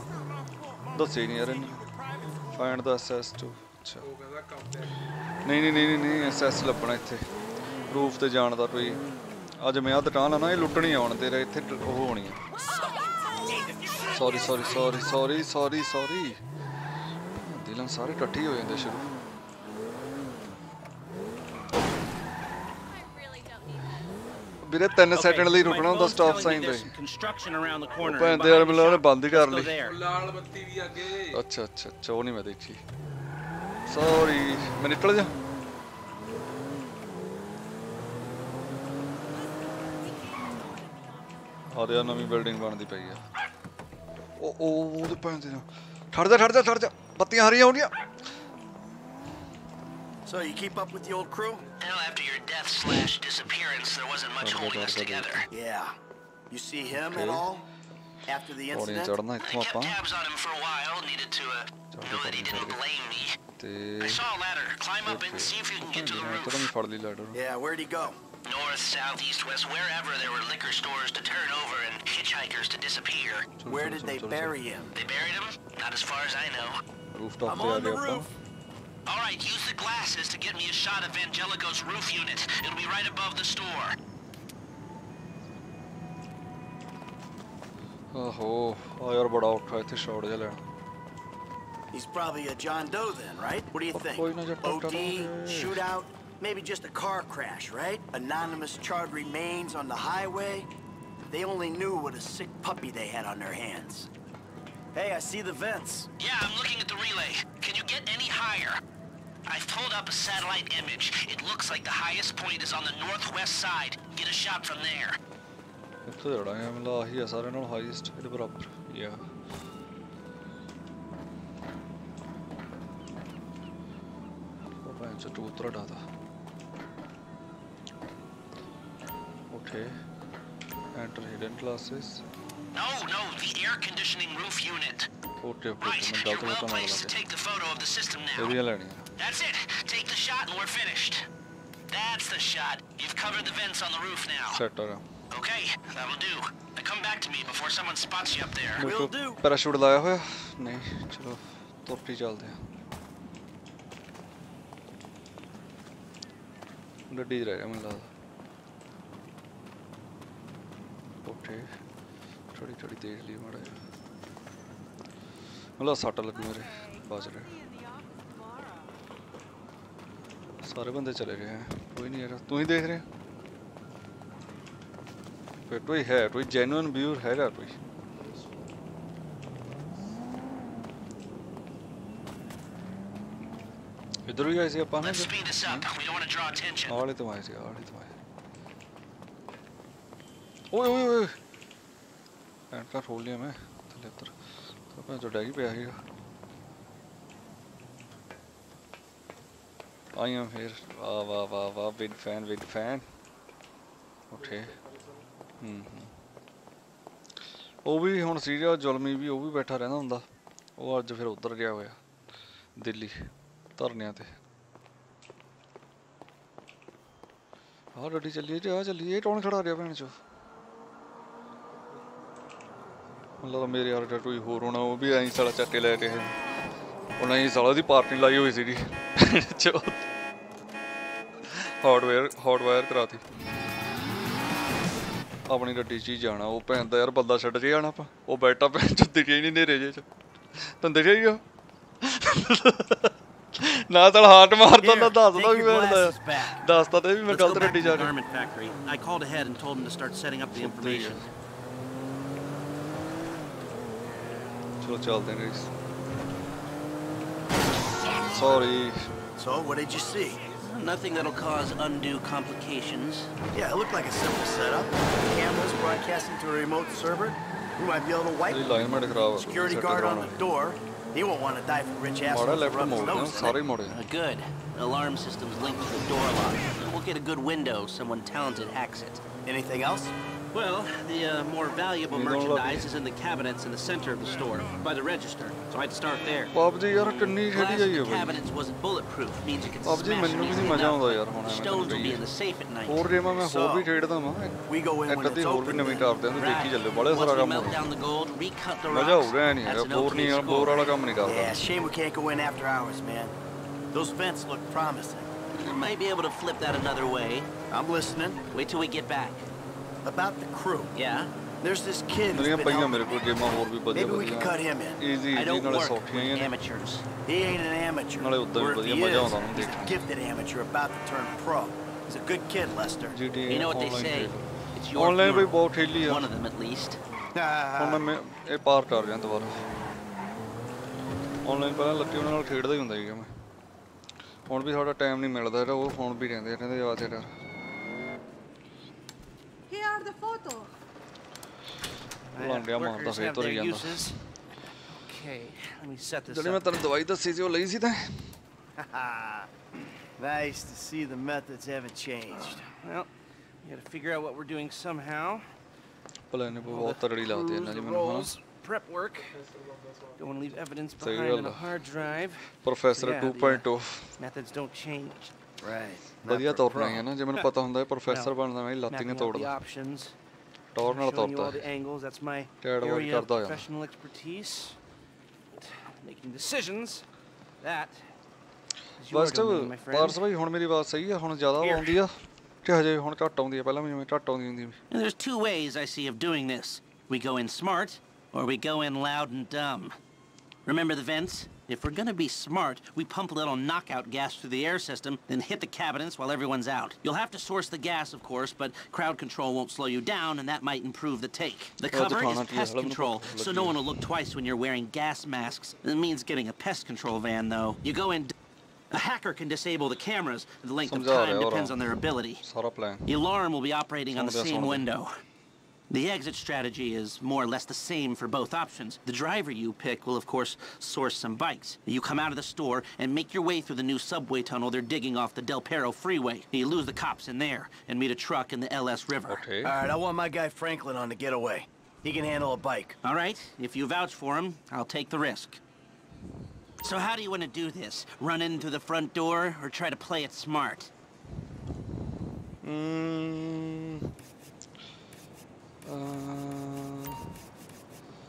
दसे नहीं यार फाइंड द एक्सेस टू अच्छा नहीं एसएस लपना इथे रूफ ते जान दा कोई आज मैं आ दुकान ना ये लुटनी आवन तेरा इथे ओ होनी है सॉरी दिलन सारे टट्टी हो जांदे शुरू ਵੀਰੇ 3 ਸੈਕਿੰਡ ਲਈ ਰੁਕਣਾ ਹੁੰਦਾ ਸਟਾਪ ਸਾਈਨ ਤੇ ਭੈਣ ਦੇ ਯਾਰ ਮੈਨੂੰ ਉਹਨੇ ਬੰਦ ਹੀ ਕਰ ਲਈ ਲਾਲ ਬੱਤੀ ਵੀ ਅੱਗੇ ਅੱਛਾ ਉਹ ਨਹੀਂ ਮੈਂ ਦੇਖੀ सॉरी मैं निकल जा और यार नवी बिल्डिंग बनती पई है ओ तो पैन दे ठड़ जा बत्तियां हरियां हो गईयां So you keep up with the old crew? Hell, after your death/disappearance there wasn't much holding us together. Yeah. You see him at all? After the incident, I kept tabs on him for a while. Needed to know that he didn't blame me. I saw a ladder. Climb up and see if you can get to the roof. Yeah, where'd he go? North, south, east, west, wherever there were liquor stores to turn over and hitchhikers to disappear. Where did they bury him? They buried him? Not as far as I know. I'm on the roof. All right, use the glasses to get me a shot of Angelico's roof unit. It'll be right above the store. Oh, यार बड़ा औखा है इथे shot जा लेना। He's probably a John Doe then, right? What do you think? OD, shootout, maybe just a car crash, right? Anonymous charred remains on the highway. They only knew what a sick puppy they had on their hands. Hey, I see the vents. Yeah, I'm looking at the relay. Can you get any higher? I've pulled up a satellite image. It looks like the highest point is on the northwest side. Get a shot from there. इतने ज़्यादा हैं मतलब आही सारे non highest इधर बराबर या तो पैंच तो उतरा data okay enter hidden classes No, the air conditioning roof unit. Right, you're well placed to take the photo of the system now. That's it. Take the shot and we're finished. That's the shot. You've covered the vents on the roof now. Okay, that'll do. Now come back to me before someone spots you up there. Will do. Parachute laya hoya? Nahi, chalo. Torpi chalte hain. Under D right, I'm allowed. Okay. Chodi chodi dekh liye mara. Mala sata lag mere baaz re. सारे बंदे चले गए हैं, कोई नहीं है, तू ही देख रहे हैं। तो ही है, तो ही genuine viewer है यार तो ही। इधर ही ऐसे अपने से। और इतना ऐसे, और इतना ऐसे। ओए ओए ओए। एंड का रोल लिया मैं, तो लेतर। तो अपने जोड़ेगी पे आएगा। I am here. Wow, wow, wow, wow. Big fan, big fan. Okay. वो भी होना सीरिया जोलमी भी वो भी बैठा रहना उनका वो आज फिर उधर गया हुआ दिल्ली तरने आते हाँ डटी चलिए ये टॉन खड़ा रहा है मैंने जो मतलब मेरे यार टू ही हो रोना वो भी यहीं साला चक्के लगे हैं उन्हें यहीं साला दी पार्टी लाई हुई सीरी जो हार्डवेयर कराती अपनी गड्डी ची जाना वो पैंदा यार बंदा छड़ के आना पा वो बैठा पैं जो दिखे ही नहीं नेरे जे तुम दिखे ही ना तो हार्ट मारता ना दसदा भी मारता दसदा ते भी मैं गलत गड्डी जा रहा I called ahead and told him to start setting up the information चलो चलते हैं guys sorry so what did you see Nothing that'll cause undue complications. Yeah, it looked like a simple setup. Cameras broadcasting to a remote server. We might be able to wipe them. Security guard on the door. He won't want to die for rich assholes to rub his nose in it. Good. An alarm system's linked to the door lock. We'll get a good window. Someone talented hacks it. Anything else? Well, the more valuable merchandise is in the cabinets in the center of the store, by the register. So I'd start there. The cabinets wasn't bulletproof, means you can smash them easily enough. Stones will be in the safe at night. So, we go in when it's open. Right. Once we melt down the gold, recut the rocks. That's an okay story. Yeah, shame we can't go in after hours, man. Those vents look promising. We might be able to flip that another way. I'm listening. Wait till we get back. About the crew. Yeah. There's this kid. Maybe we can cut him in. Easy. I don't work with amateurs. He ain't an amateur. Or if he is, he's a gifted amateur about to turn pro. He's a good kid, Lester. You know what they say. It's your turn. One of them at least. Online पर लगती है उन्हें खेड़ता ही होता है ये मैं. Phone भी थोड़ा टाइम नहीं मिलता है तो वो फोन भी रहते हैं तो ये बात है यार. Here are the photos. Workers have their uses. Okay, let me set this up. Nice to see the methods haven't changed. Well, we got to figure out what we're doing somehow. All the roles, prep work. Don't want to leave evidence behind on a hard drive. Professor 2.0. Methods don't change. Right. बढ़िया तोड़ना है ना जब मैंने पता होता है professor बनना मेरी लाती ने तोड़ा तोड़ना तोड़ता है टेढ़ वाली करता है बस तो पार्स भाई होने मेरी बात सही है होने ज़्यादा होने दिया क्या जाए होने काट टाउन दिया पहले मुझे काट टाउन दिया नहीं There's two ways I see of doing this. We go in smart or we go in loud and dumb. Remember the vents? If we're gonna be smart, we pump a little knockout gas through the air system, then hit the cabinets while everyone's out. You'll have to source the gas, of course, but crowd control won't slow you down, and that might improve the take. The cover is pest control, so no one will look twice when you're wearing gas masks. It means getting a pest control van, though. You go in... A hacker can disable the cameras. The length of time depends on their ability. The alarm will be operating on the same window. The exit strategy is more or less the same for both options. The driver you pick will, of course, source some bikes. You come out of the store and make your way through the new subway tunnel they're digging off the Del Perro Freeway. You lose the cops in there and meet a truck in the LS River. Okay. All right, I want my guy Franklin on the getaway. He can handle a bike. All right, if you vouch for him, I'll take the risk. So how do you want to do this? Run in through the front door or try to play it smart?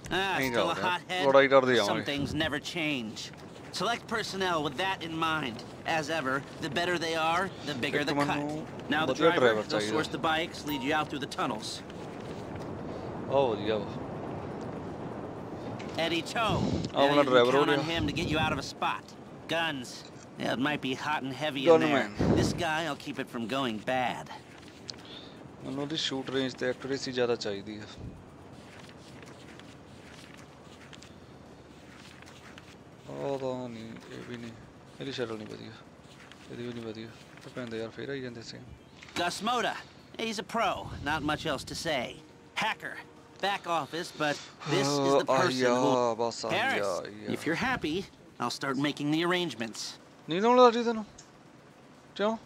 Still a hothead. Some things never change. Select personnel with that in mind. As ever, the better they are, the bigger the cut. Now the driver will source the bikes, lead you out through the tunnels. Oh, yeah. Eddie Toe. You can count on him to get you out of a spot. Guns. Yeah, it might be hot and heavy in there. This guy, I'll keep it from going bad. I know the shoot range, the accuracy ज़्यादा चाहिए. Hold on, this is not good. Gus Moda, he's a pro, not much else to say. Hacker, back office, but this is the person who... Harris, if you're happy, I'll start making the arrangements. You don't know that? Why?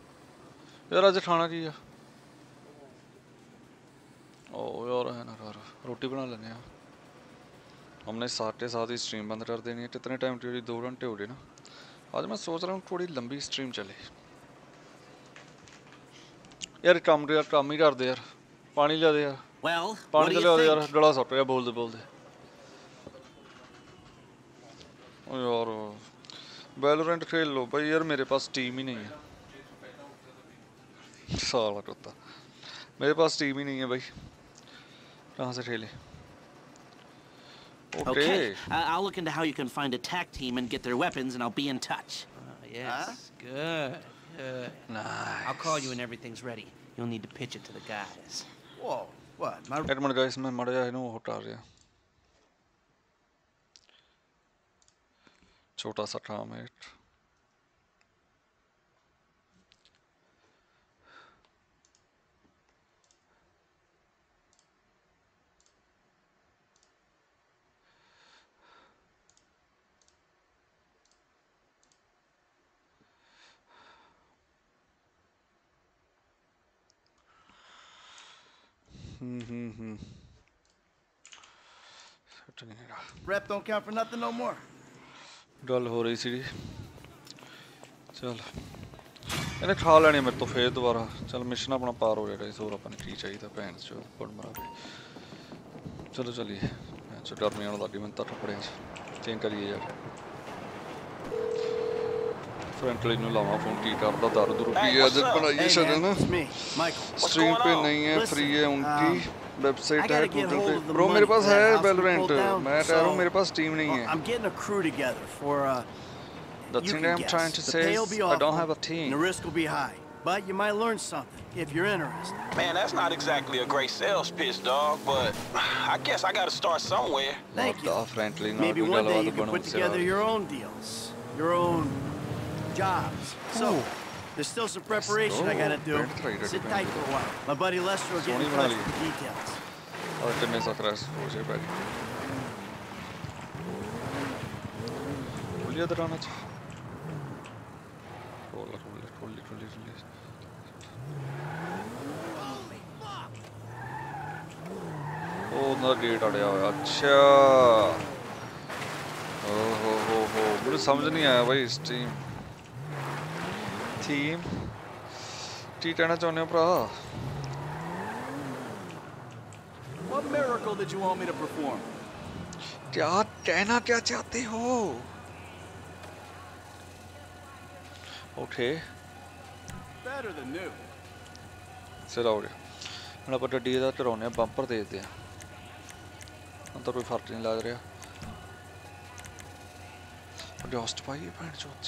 You're just trying to eat. Oh, you're right. You're making roti. हमने 7:30 ही stream बंद कर देनी है. कितने time टेढ़ी 2 घंटे हो गए ना. आज मैं सोच रहा हूँ थोड़ी लंबी स्ट्रीम चले यार. काम ही कर दे यार. पानी ला दे यार. पानी ला दे यार. गला साफ यार. बोल दे ओ यार. वैलोरेंट खेल लो भाई यार. मेरे पास टीम ही नहीं है. साला कुत्ता. मेरे पास टीम ही नहीं है भाई. कहाँ से खेले? Okay. I'll look into how you can find a TAC team and get their weapons, and I'll be in touch. Yes. Huh? Good. Nice. I'll call you when everything's ready. You'll need to pitch it to the guys. Whoa. What? Edmund, guys, I'm mad at you. No, I'm tired. Chota sa tramite. Rep don't count for nothing no more. Dull हो रही सीढ़ी. चल. इन्हें खा लेने में तो फिर दोबारा. चल मिशन अपना पार हो जाएगा. इस और अपन की चाहिए था पैंट्स जो पढ़ मरा गए. चलो चलिए. चलो डर नहीं आना ताकि मैं तट पड़े हैं. चेंज करिए यार. Franklin no lama phone ki karda darud rupiye ajat banaiye shada na. Stream pe nahi hai, free hai unki website hai total pe. Bro mere paas hai Valorant. Main keh raha hu mere paas team nahi hai. I'm getting a crew together for that's what I'm trying to say. I don't have a team. The risk will be high, but you might learn something if you're interested. Man, that's not exactly a great sales pitch, dog, but I guess I got to start somewhere. Thank you. Franklin, maybe one day you can put together your own deals, your own jobs. So, there's still some preparation I gotta do. Sit tight for a while. My buddy Lester will get in touch with the details. Oh, no gate. Acha. Oh. मुझे समझ नहीं आया भाई इस team. Team T10 चाहने हो प्राह. What miracle did you want me to perform? क्या कहना क्या चाहते हो? Okay. Better than new. चला उड़े. अपना पट्टा डी दा कराने बम्पर दे दिया. अंतर कोई फर्क नहीं लग रहा. अपने होस्ट पाई पैंट चोट.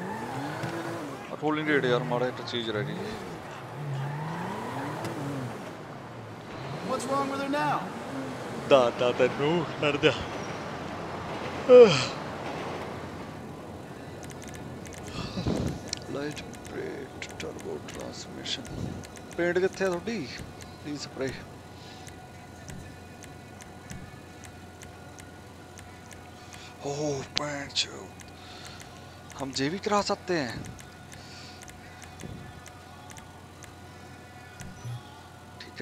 होल्डिंग रेट यार. मारा एक चीज रह गई है. What's wrong with her now? Light brake, turbo transmission. Paint कितने थोड़ी? Please spray. Oh, paint you. हम जेवी करा सकते हैं. ठीक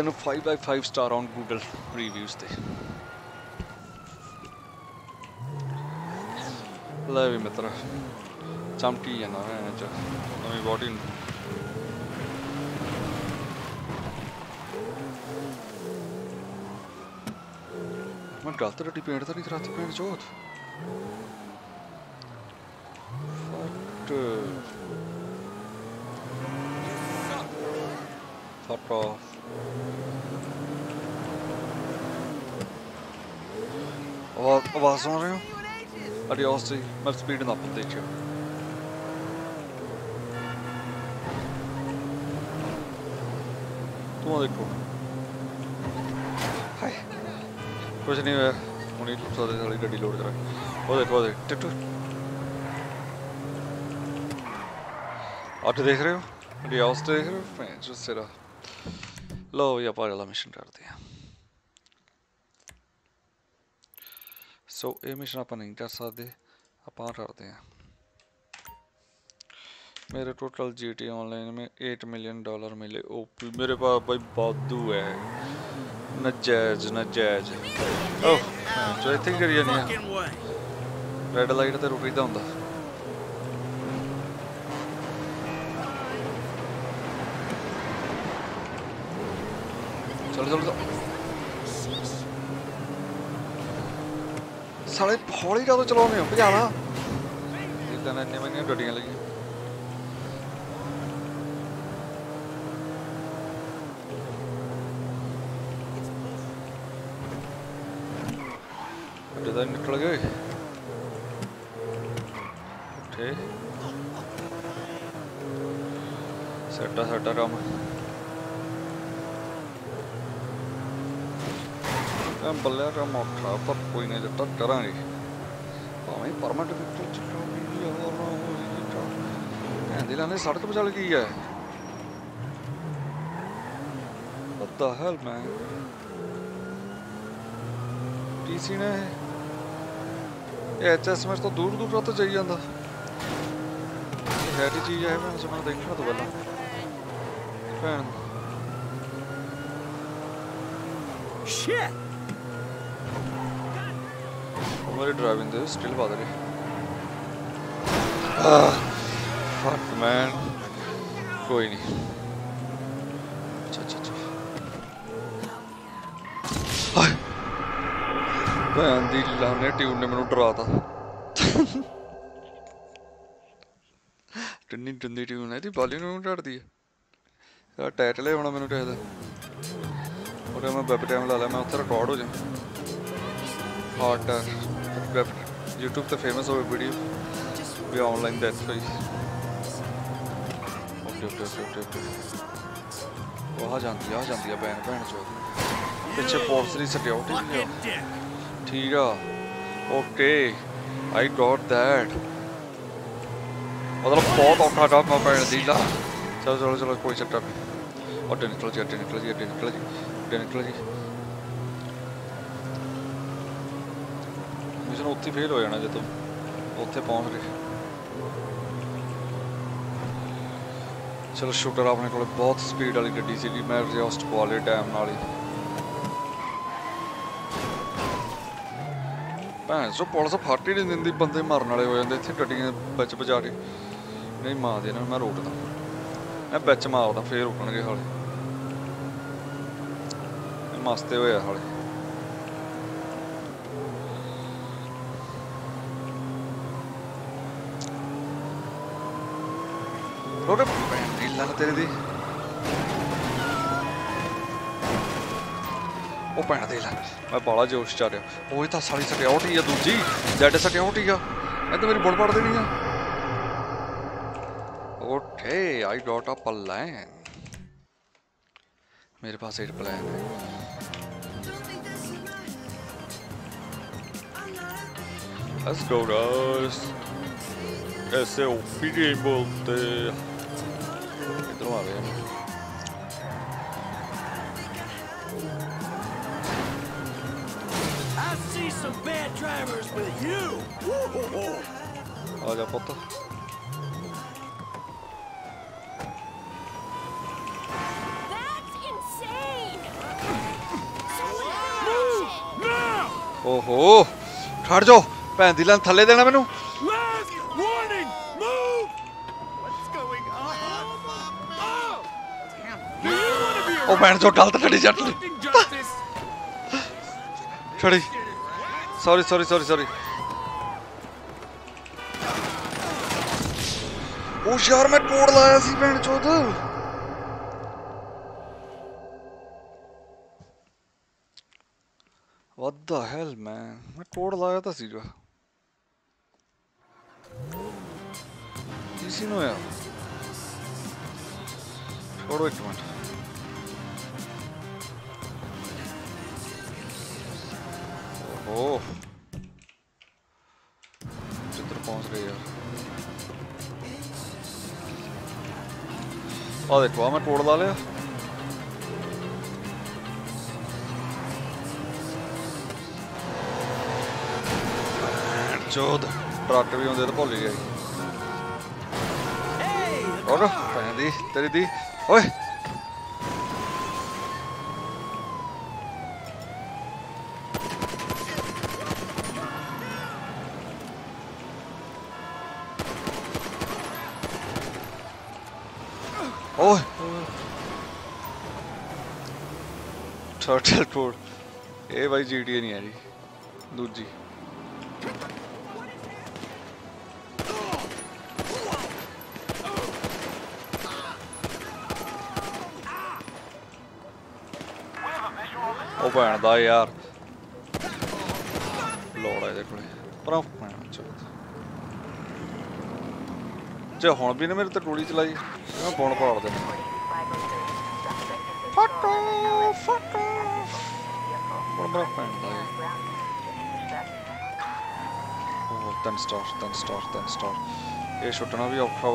तेरे 5/5 स्टार ऑन गूगल रिव्यूज थे ले अभी मैं तेरा चमकी है ना जो नवी बॉडी मैं गलत रटी पेंट तो नहीं कराती पेंट चोट फट फट ऑफ आवाज़ सुन रहे हो अरे ऑस्ट्री मैं स्पीड ना पता देखियो तुम देखो कुछ नहीं है उन्हीं सारे सारी गड्डी लोड करा वो देख टिट्टू आप देख रहे हो रियाज देख रहे हो मैं जो सिरा लो ये पागला मिशन कर दिया सो ये मिशन अपन नहीं कर सकते अपन करते हैं मेरे टोटल जीटी ऑनलाइन में $8 मिलियन मिले ओपी मेरे पास भाई बादू है नजायज ओह जो इतनी करिए नहीं रेड लाइट तो रुकी दांदा चल चल साले फौड़ी का तो चलाने हो पजाना इतना नहीं मैंने डटियां लगी इधर निकल गए उठे सट्टा सट्टा काम बल्ले का मौका पर कोई नहीं जब तक करांगे भाई परमानेंट विक्टर चलाऊंगी और ना हो ये दिलाने सड़क पर चल गई है What the hell man TC ने ये एचएस में तो दूर दूर रहता चाहिए ना हैरी चीज़ है मैं जब मैं देखना तो बोला फैन शिट हमारे ड्राइविंग तो स्टिल बात है फक मैन कोई नहीं भैन दी लाने ट्यून ने मेनू डराता टन्नी टन्नी ट्यून है दी बाली ने मेनू डरती है टैट ले होना मेनू कहता और मैं वेब टाइम ला लिया मैं उत्तर रिकॉर्ड हो जाऊँ हार्ट वेब यूट्यूब तो फेमस हो गई वीडियो भी online that's why okay okay okay okay वो आ जाती है भैन भैन चो पीछे फोर्सरी सिक्योरिटी ठीक है ओके आई गॉट दैट मतलब बहुत औखा था मैं पैर दीला चलो चलो चलो कोई चक्कर नहीं और निकल जी मिशन उत्थे फेल हो जाना जब उत्थे पहुंच गए चलो शुक्र अपने को बहुत स्पीड वाली गड्डी सी मैं एग्जॉस्ट पा लिया टाइम नाल ही भैन जो पुलिस फट ही नहीं देंदी बंदे मरने वाले हो जाते इतने गड्डियां बच बचा के नहीं मार देना मैं रोकदा मैं बच मारदा फिर रुकणगे हाले ma ste ujechali. Dobre, pěkná tedy. Open दे ला मैं बाला जोश चा रहा हूं ओए ता सारी सिक्योरिटी है दूजी जेड सिक्योरिटी है मैं तो मेरी बड़ पड़ देनी है okay I dot up a plan मेरे पास एक प्लान है लेट्स गो गाइस ऐसे ओपीडी बोलते इधर आ रहे हैं Some bad drivers with you. Olha a foto. That's insane. Now. Oh, khad jo. Bhandi lan thalle dena mainu. Last warning. Move. What's going on? Oh. Damn. You want to be Oh, bhand jo dal tadi jatli. Chadi. Sorry. Oh, यार मैं code लाया सी बैंड चौथ। What the hell man? मैं code लाया था सीधा। किसी नो यार। छोड़ो एक मिनट। Oh. चित्र पहुंच गई यार। और देखो मैं कोड डाल लिया। चौदह ट्रैक्टर भी उधर पहुंच गया। और पहली तेरी दी ओए टोटल कोड ए भाई जीटीए नहीं है जी दूजी ओ भैन दा यार लोड है देखो पर जे हुण भी ने मेरे ते टोली चलाई मैं बोन पाड़ देना फट Oh, 10 star. ये छुटना भी औखा हुआ।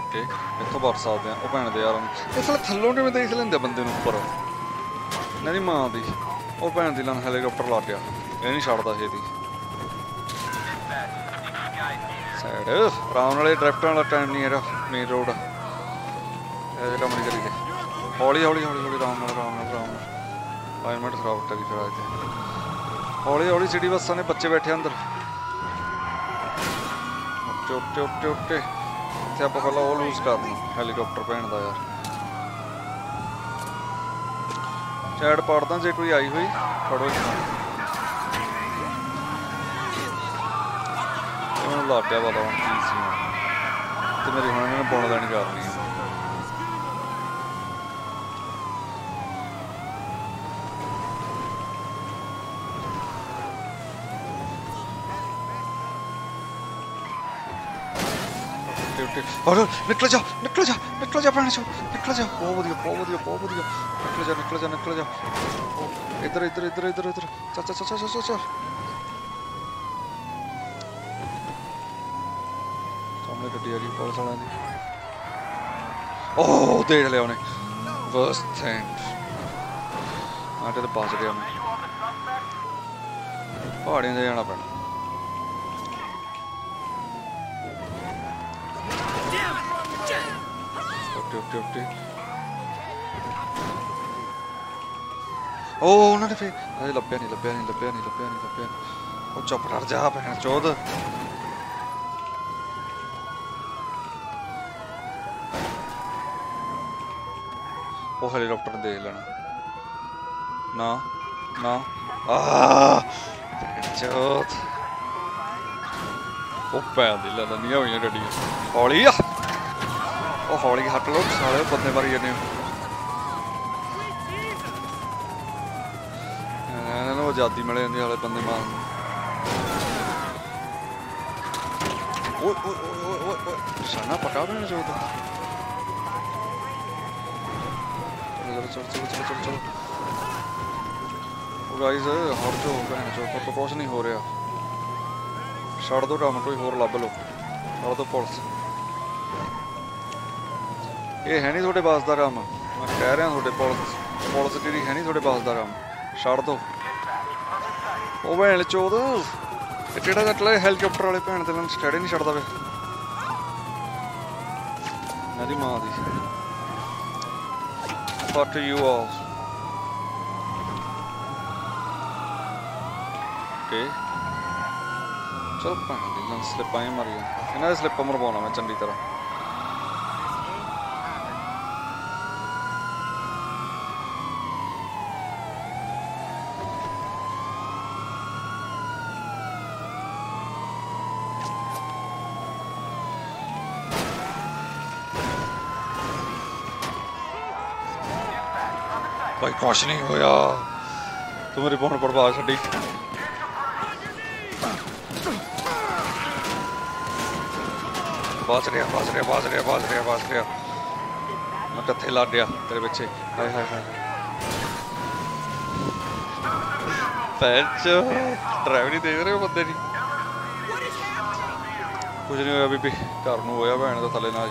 Okay, इतना बरसात है। ओ पैन दे यार हम। इसलिए थल्लों के में तो इसलिए नहीं बंदे ने ऊपर। नहीं माँ दी। ओ पैन दिलान हेलीकॉप्टर लाट गया। ये नहीं शार्दा है दी। Side राउंड वाले ड्राफ्टर वाला टाइम नहीं है रा मेन रोड। ऐसे काम नहीं करेंगे। हौली राउंड एनवायरमेंट खराब होता फिर आज हौली सिटी बसा ने बच्चे बैठे अंदर उठे इतने आप पहला वो लूज कर हेलीकॉप्टर भैन का यार चैट पढ़ता जे कोई आई हुई खड़ो लग गया पता हम की सी तो मेरी हम इन्होंने बुण देनी करनी है और निकल जा भैन चो बहुत बढ़िया निकल जा इधर चल सामने गड्डी आ रही पुलिस वाला ने ओह देख लिया उन्हें वर्स्ट थिंग आटे तो पास गया मैं पहाड़ियों से जाना पैना Oh, not a fake. I love Benny, the penny. Oh, chopper, Jab, and Joda. ਉਹ ਹਲੇ ਡਾਕਟਰ ਦੇਖ ਲੈਣਾ ਨਾ ਨਾ ਆ ਚੋਤ ਉਹ ਪੈਰ ਦੇ ਲੰਨੀਆਂ ਹੋਈਆਂ ਗੱਡੀਆਂ ਹੌਲੀ ਆ ਉਹ ਹੌਲੀ ਹੱਟ ਲੋ ਸਾਰੇ ਬੰਦੇ ਮਾਰੀ ਜਾਂਦੇ ਇਹਨਾਂ ਨੂੰ ਆਜ਼ਾਦੀ ਮਿਲ ਜਾਂਦੀ ਹਲੇ ਬੰਦੇ ਮਾਰਨ ਓਏ ਓਏ ਓਏ ਓਏ ਓਏ ਸਾਨਾ ਪਕਾ ਰਹੇ ਜੋ चलो चलो चलो चलो चलो वो गाइस हर जो होगा ना जो पर कुछ नहीं हो रहा छोड़ दो टमाटो ही और लभ लो और तो पुलिस ये है नहीं थोड़े पास का काम मैं कह रहा हूं थोड़े पुलिस की है नहीं थोड़े पास का काम छोड़ दो ओ भैन चोद ये टेढ़ा कटला हेलीकॉप्टर वाले भैन तेन स्टेडी नहीं छोड़ता वे मेरी मां दी to you all. Okay. चल पानी लंच स्लिप आए मरिया इन्हें स्लिप मरवाना मैं चंडी तरह कुछ नहीं होया तू मेरी फोन पर बात छड़ी बाज रहा मैं कथे ला दिया तेरे पीछे हाय हाय हाय पैच ड्राइवर ही देख रहे हो बंदे नहीं कुछ नहीं होया बीबी घर नूं होया भैन दा थले ना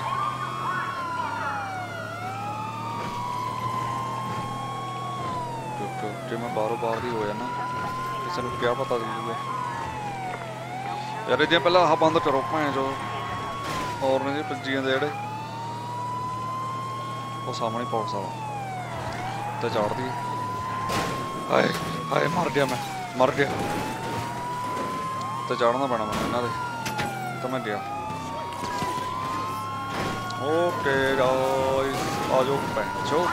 जी मैं बारो बार ही हो जाना किसी को क्या पता चलेगा यार जो पहला आह बंद करो भाएं जो और नहीं पंजियां जेड़े वो सामने पौड़ सा तो चाड़ दी हाय हाय मर गया तो चाड़ना पैना मैं इन्होंने तो मैं गया ओके गाइस आ जाओ पैंचो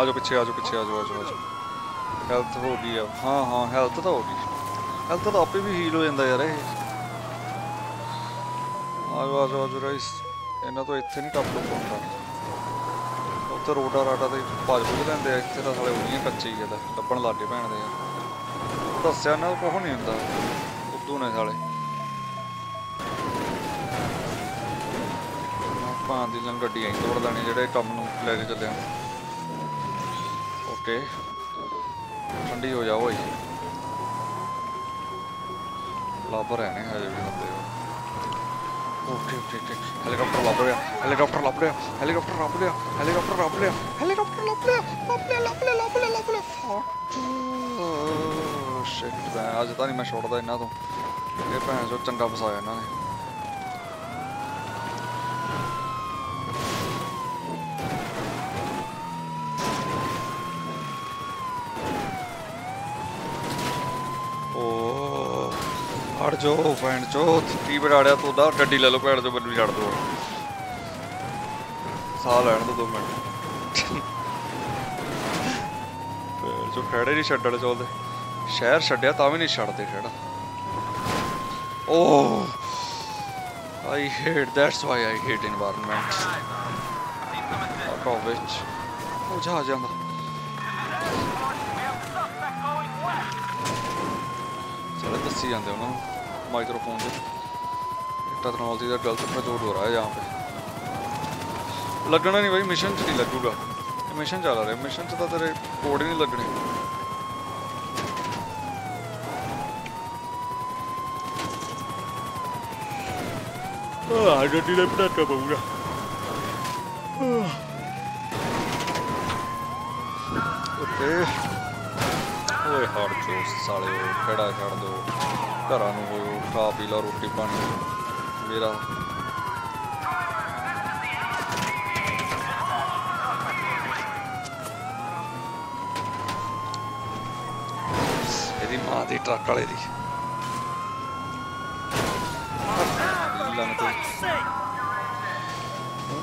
आजो पिछे हेल्थ हो गई अब हाँ हेल्थ तो होगी हेल्थ तो आपे भी हील हो जाता यार आजो राइस इन्हों तो इतने नहीं टप पाता उत्तर रोडा राटा तो भज भुज लेंगे इतने तो साले उड़ियाँ कच्चे ही लभन लागे भैन दे यार दस्या ना कुछ नहीं होंगे उदू ने साले भान दी लन गड्डियाँ ही तोड़ लैनी जेडे कम लैके चलिया ओके ठंडी हो जाओ ही लाभ रहने हजे भी बंदे ओके ओके हेलीकॉप्टर लाभ लिया शिट मैं आज तो नहीं मैं छोड़ता इन्हां तो ये भैन जो चंगा फसाया इन्हां ने जो भैन चो ती बड़ा तो गड्डी ले लो भैन चो बन भी छड़ दो सह लैन दो 2 मिनट भैन चो खेड़े नहीं छड़े चलते शहर छड़िया ता भी नहीं छड़ते खेड़ा oh I hate that's why I hate environment कॉविच वो जा जाता दसी जाते उन्होंने माइक्रोफोन से टेक्नोलॉजी का गलत प्रयोग हो रहा है यहाँ पे लगना नहीं भाई मिशन नहीं लगूगा मिशन चल रहा है मिशन तो तेरे कोड ही नहीं लगने गड्डी का पटाका पऊगा हर चोस साले खेड़ा छड़ दो घर हो खा पी लो रोटी पानी मेरा मेरी मां की ट्रक वाले की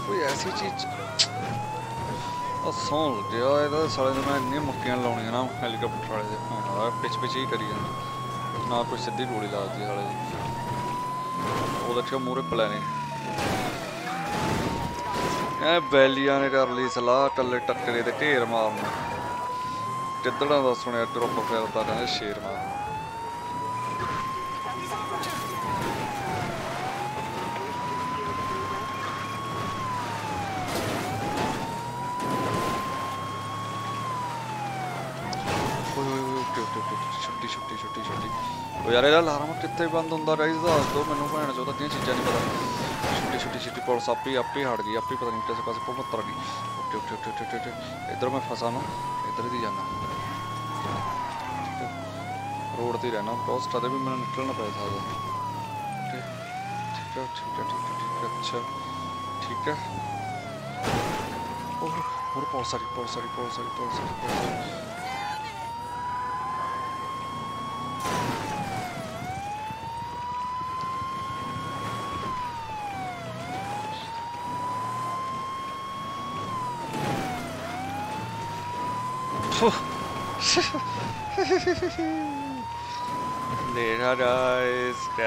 कोई ऐसी चीज और सॉन्ग दिया है तो सारे दिन मैं नहीं मक्कियाँ लाऊंगी ना हेलीकॉप्टर सारे दिन और पिच पिच ही करी है ना कुछ सिद्धि गोली लात दी सारे दिन वो लक्ष्य मूरे प्लानिंग ये बैलियाँ ने कर ली सलाह टल्ले टक्करे थे केर मारने कितना दस सुने ड्रॉप करता है शेर मार यार यार लाराम कितने ही बंद होंदा गाइस दा तो मैंने कहना चाहता कि चीज़ें नहीं पता छोटी छोटी छोटी पुलिस आप ही हट गई आप ही पता नहीं कैसे पास बहुत तरह की okay okay okay okay okay इधर मैं फंसा ना इधर ही जाना रोड पर रहना क्रॉस करते भी मैंने निकलना पड़ता था ठीक है ठीक है ठीक है अच्छा ठीक है ओह और बहुत सारी देखा जाए इसका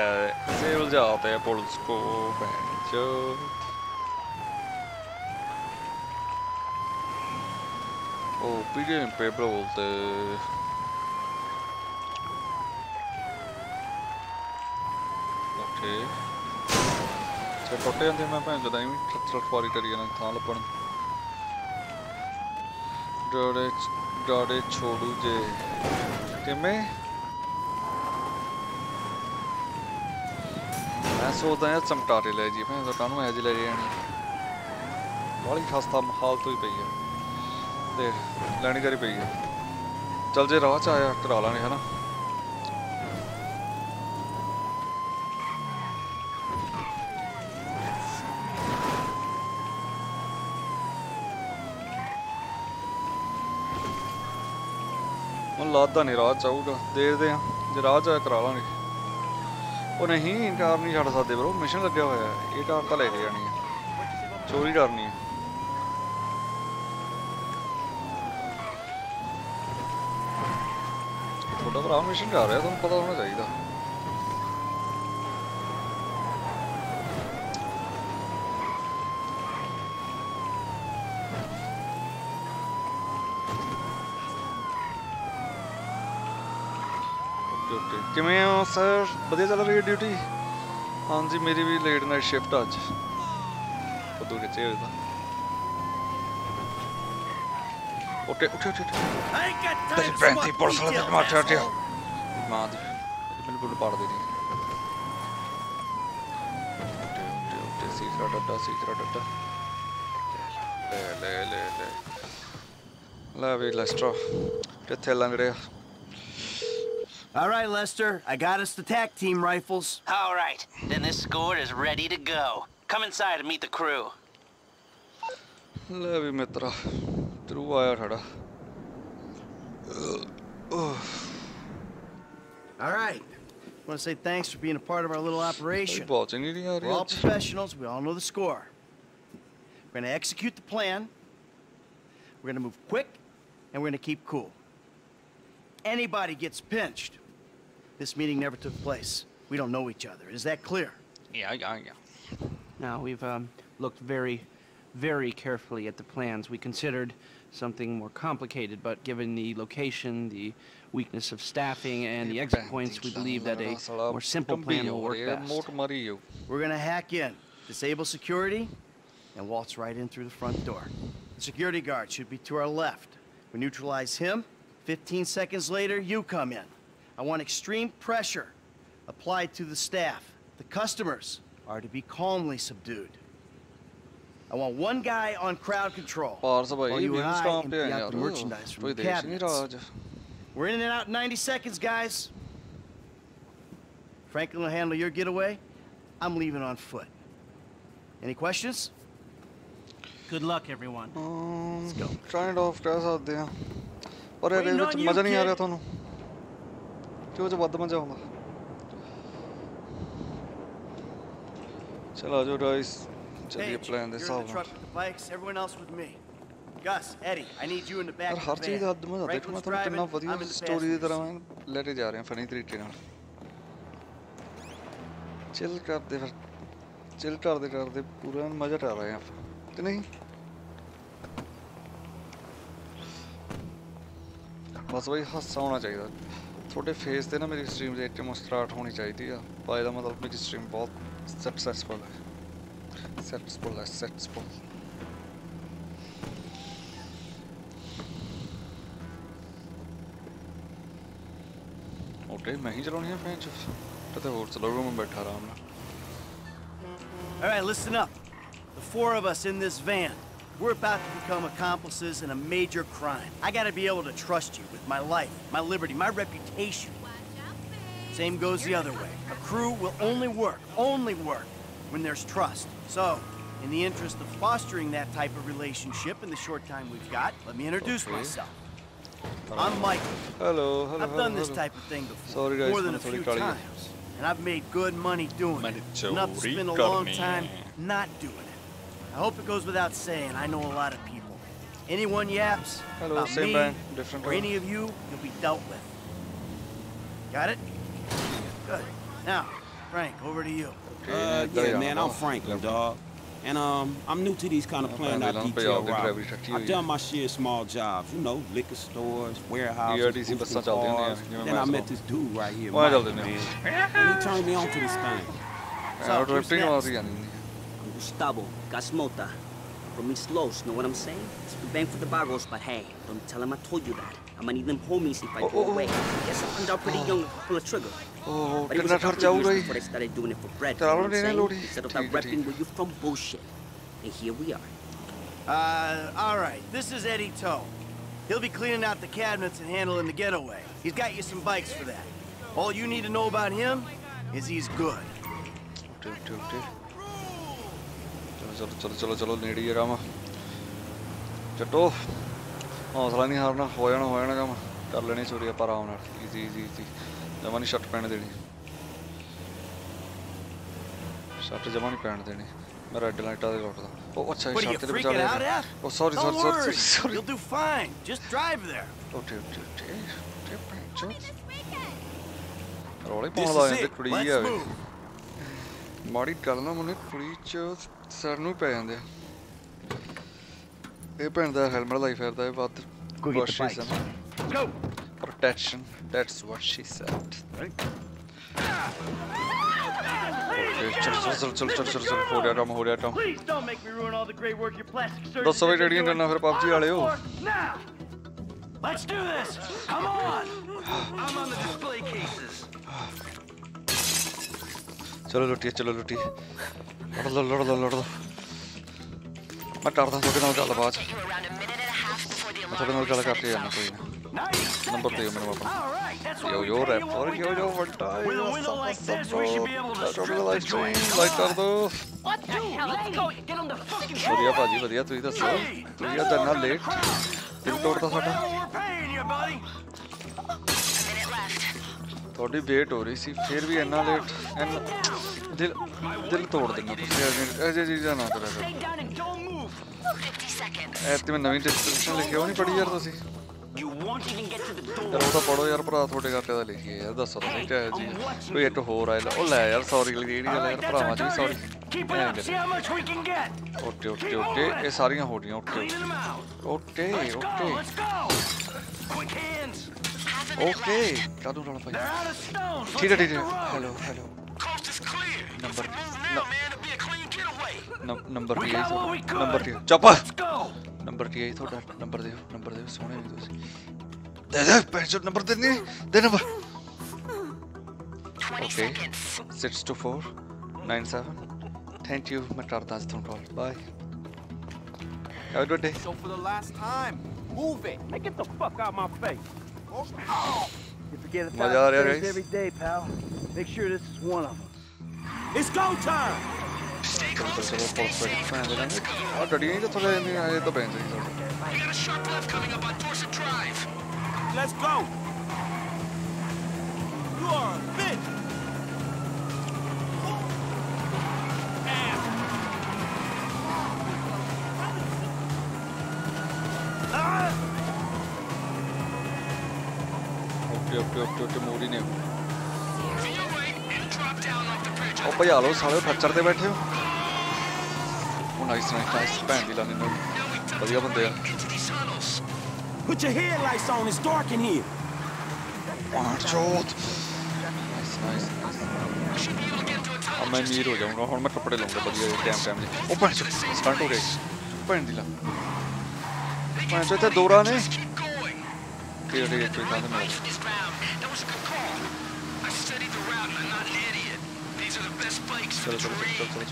सेवल जाते हैं पुलिस को पहचो ओ पीछे पेपर बोलते ओके चल टोटे अंदर मैं पहन जाता हूँ ट्रक पारी करिए ना थाल पन डरे डरे छोड़ू जे कि मैं सोचता यार चमटारे ले जी मैं तो कानून ऐसी ले जानी बड़ी खस्ता हाल तो ही पई है देख लैंड करी पई है चल जे राह च आया करा लाने है ना लादा नहीं राह चाहूगा देखते हैं जे राह च आया करा लाने वो नहीं कार नहीं छड़ सकते ब्रो मिशन लगे हुआ है ये कार तो लेके जानी है चोरी करनी है थोड़ा भरा मिशन कर रहा है तुम्हें पता होना चाहिए किमें सर बढ़िया चल रही है ड्यूटी हाँ जी मेरी भी लेट नाइट शिफ्ट आज तो दूर चाहिए था ओके ओके ओके तेरी पैंती परसेंट तेरी मार चाटे मार दे मैंने बोला पार दे दी ओके ओके ओके सीखरा डटा ले ले ले ले ला भी लेस्टर कितने लंगड़े All right, Lester, I got us the TAC team rifles. All right, then this squad is ready to go. Come inside and meet the crew. Love you, Mitra. Through wire, hada. All right. I want to say thanks for being a part of our little operation. We're all professionals. We all know the score. We're going to execute the plan. We're going to move quick, and we're going to keep cool. Anybody gets pinched. This meeting never took place. We don't know each other. Is that clear? Yeah. Now, we've looked very, very carefully at the plans. We considered something more complicated, but given the location, the weakness of staffing, and the exit points, we believe that a more simple plan will work best. We're going to hack in, disable security, and waltz right in through the front door. The security guard should be to our left. We neutralize him. 15 seconds later, you come in. I want extreme pressure applied to the staff. The customers are to be calmly subdued. I want one guy on crowd control. While you and I empty out the merchandise from the cabinets. We're in and out in 90 seconds, guys. Franklin will handle your getaway. I'm leaving on foot. Any questions? Good luck, everyone. Let's go. Trying off guys out there. और यार ये तो मजा नहीं आ रहा था ना क्यों जो बहुत मजा होगा चलो जो rice Until you plan this over. Truck with the bikes, everyone else with me. Gus, Eddie, I need you in the back. Of the stream. Okay, I'm Alright, listen up. The four of us in this van, we're about to become accomplices in a major crime. I gotta be able to trust you with my life, my liberty, my reputation. Same goes the other way. A crew will only work when there's trust. So, in the interest of fostering that type of relationship in the short time we've got, let me introduce myself. I'm Michael. Hello, hello. I've done this type of thing before, more than a few times, and I've made good money doing it. Enough to spend a long time not doing it. I hope it goes without saying, I know a lot of people. Anyone yaps about me or any of you, you'll be dealt with. Got it? Good. Now, Frank, over to you. Yeah, man, I'm Franklin, dog. And I'm new to these kind of planned out detail robberies. I've done my share of small jobs, you know, liquor stores, warehouses, boosting cars. Then I met this dude right here, Michael, man. And he turned me on to this thing. So, I'm Gustavo Gasmota from East Los, know what I'm saying? It's the bank for the barros, but hey, don't tell him I told you that. I'm gonna need them homies if I go away. Guess I found out pretty young to pull a trigger. But it was a couple of years before I started doing it for bread, you know what I'm saying? Instead of that repping where you from bullshit. And here we are. Alright, this is Eddie Toe. He'll be cleaning out the cabinets and handling the getaway. He's got you some bikes for that. All you need to know about him is he's good. Chalo. Easy. Jamani shirt pehn deni. Shirt jamani pehn deni. Mera headlight aage lota. Oh, acha shirt tere pe chale gaye. Oh, sorry. You'll do fine. Just drive there. Okay. What she said. Go! Protection. That's what she said. Right? Please don't make me ruin all the great work your plastic surgery. Now! Let's do this! Come on! I'm on the display cases. Chalo, I'm going to go to the box. I'm going to go to the box. I'm going to go to the box. With a window like this, we should be able to strip the joint. What the hell? Let's go. Get on the fucking floor. You're 50 seconds. You won't even get to the door. Sorry. Keep it up. See how much we can get. Okay. Let's go. Quick hands. Okay. They're out of stone. Hello. Coast is clear. It'll be a clean getaway. Number 20 seconds. 62497. Thank you, bye. Have a good day. So for the last time, move it. Now get the fuck out of my face. Oh. You forget about things every day, pal. Make sure this is one of them. It's go time! Stay close and stay safe. Let's go. We got a sharp left coming up on Dorset Drive. Let's go! You are a bitch! Oh, bhaiya, lo sale thatcher te baithe ho. Oh, nice. Bang, we landed. Badhiya bande yaar. Put your headlights on. It's dark in here. Nice. I'm going to go. I'm going to put it on the camera. Open it. Start to race. Open it. I'm going to do it. Here, here, here. That was a good call. I studied the route and I'm not an idiot. These are the best bikes for the terrain.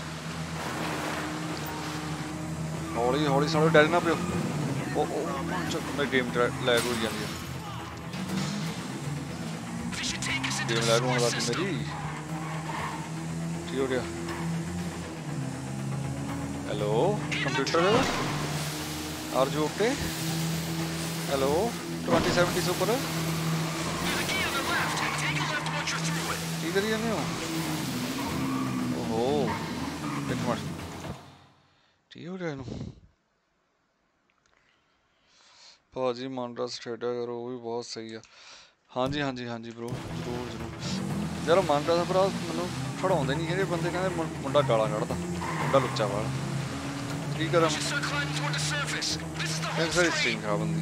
Holy, sorry, Daddy. Oh, game lag ho gaya. Game lag hone wali thi meri. Theek ho gaya. Hello, computer are you okay? Hello, 2070 super. Idhar hi aane ho. Oh, ek minute. Theek ho gaya nu. ਭਾਜੀ ਮਾਨਰਾ ਸਟੇਡਾ ਕਰੋ ਉਹ ਵੀ ਬਹੁਤ ਸਹੀ ਆ ਹਾਂਜੀ bro ਜ਼ਰੂਰ ਯਾਰ ਮਾਨਰਾ ਦਾ ਭਰਾ ਮੈਨੂੰ ਫੜਾਉਂਦੇ ਨਹੀਂ ਇਹਦੇ ਬੰਦੇ ਕਹਿੰਦੇ ਮੁੰਡਾ ਗਾਲਾਂ ਕੱਢਦਾ ਮੁੰਡਾ ਲੁੱਚਾ ਵਾਲਾ ਕੀ ਕਰਾਂ ਇਹ ਸਾਰੀ ਸਟ੍ਰਿੰਗ ਆ ਬੰਦੀ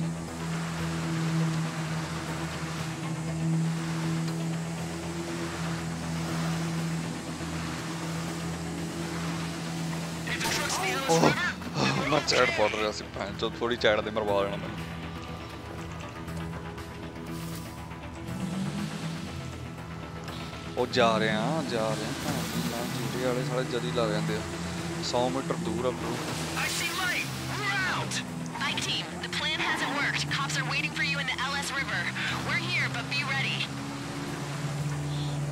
ਮੈਂ ਚੈਟ ਪੜ ਰਿਹਾ ਸੀ ਭੈਣਚੋ ਥੋੜੀ ਚੈਟ ਤੇ ਮਰਵਾ ਲੈਣਾ ਮੈਂ ਉਹ ਜਾ ਰਹੇ ਆ ਭਾਵੇਂ ਜੀਡੀ ਵਾਲੇ ਸਾਲੇ ਜਦੀ ਲਾ ਜਾਂਦੇ ਆ 100 ਮੀਟਰ ਦੂਰ ਆ blue bike team the plan hasn't worked cops are waiting for you in the LS river we're here but be ready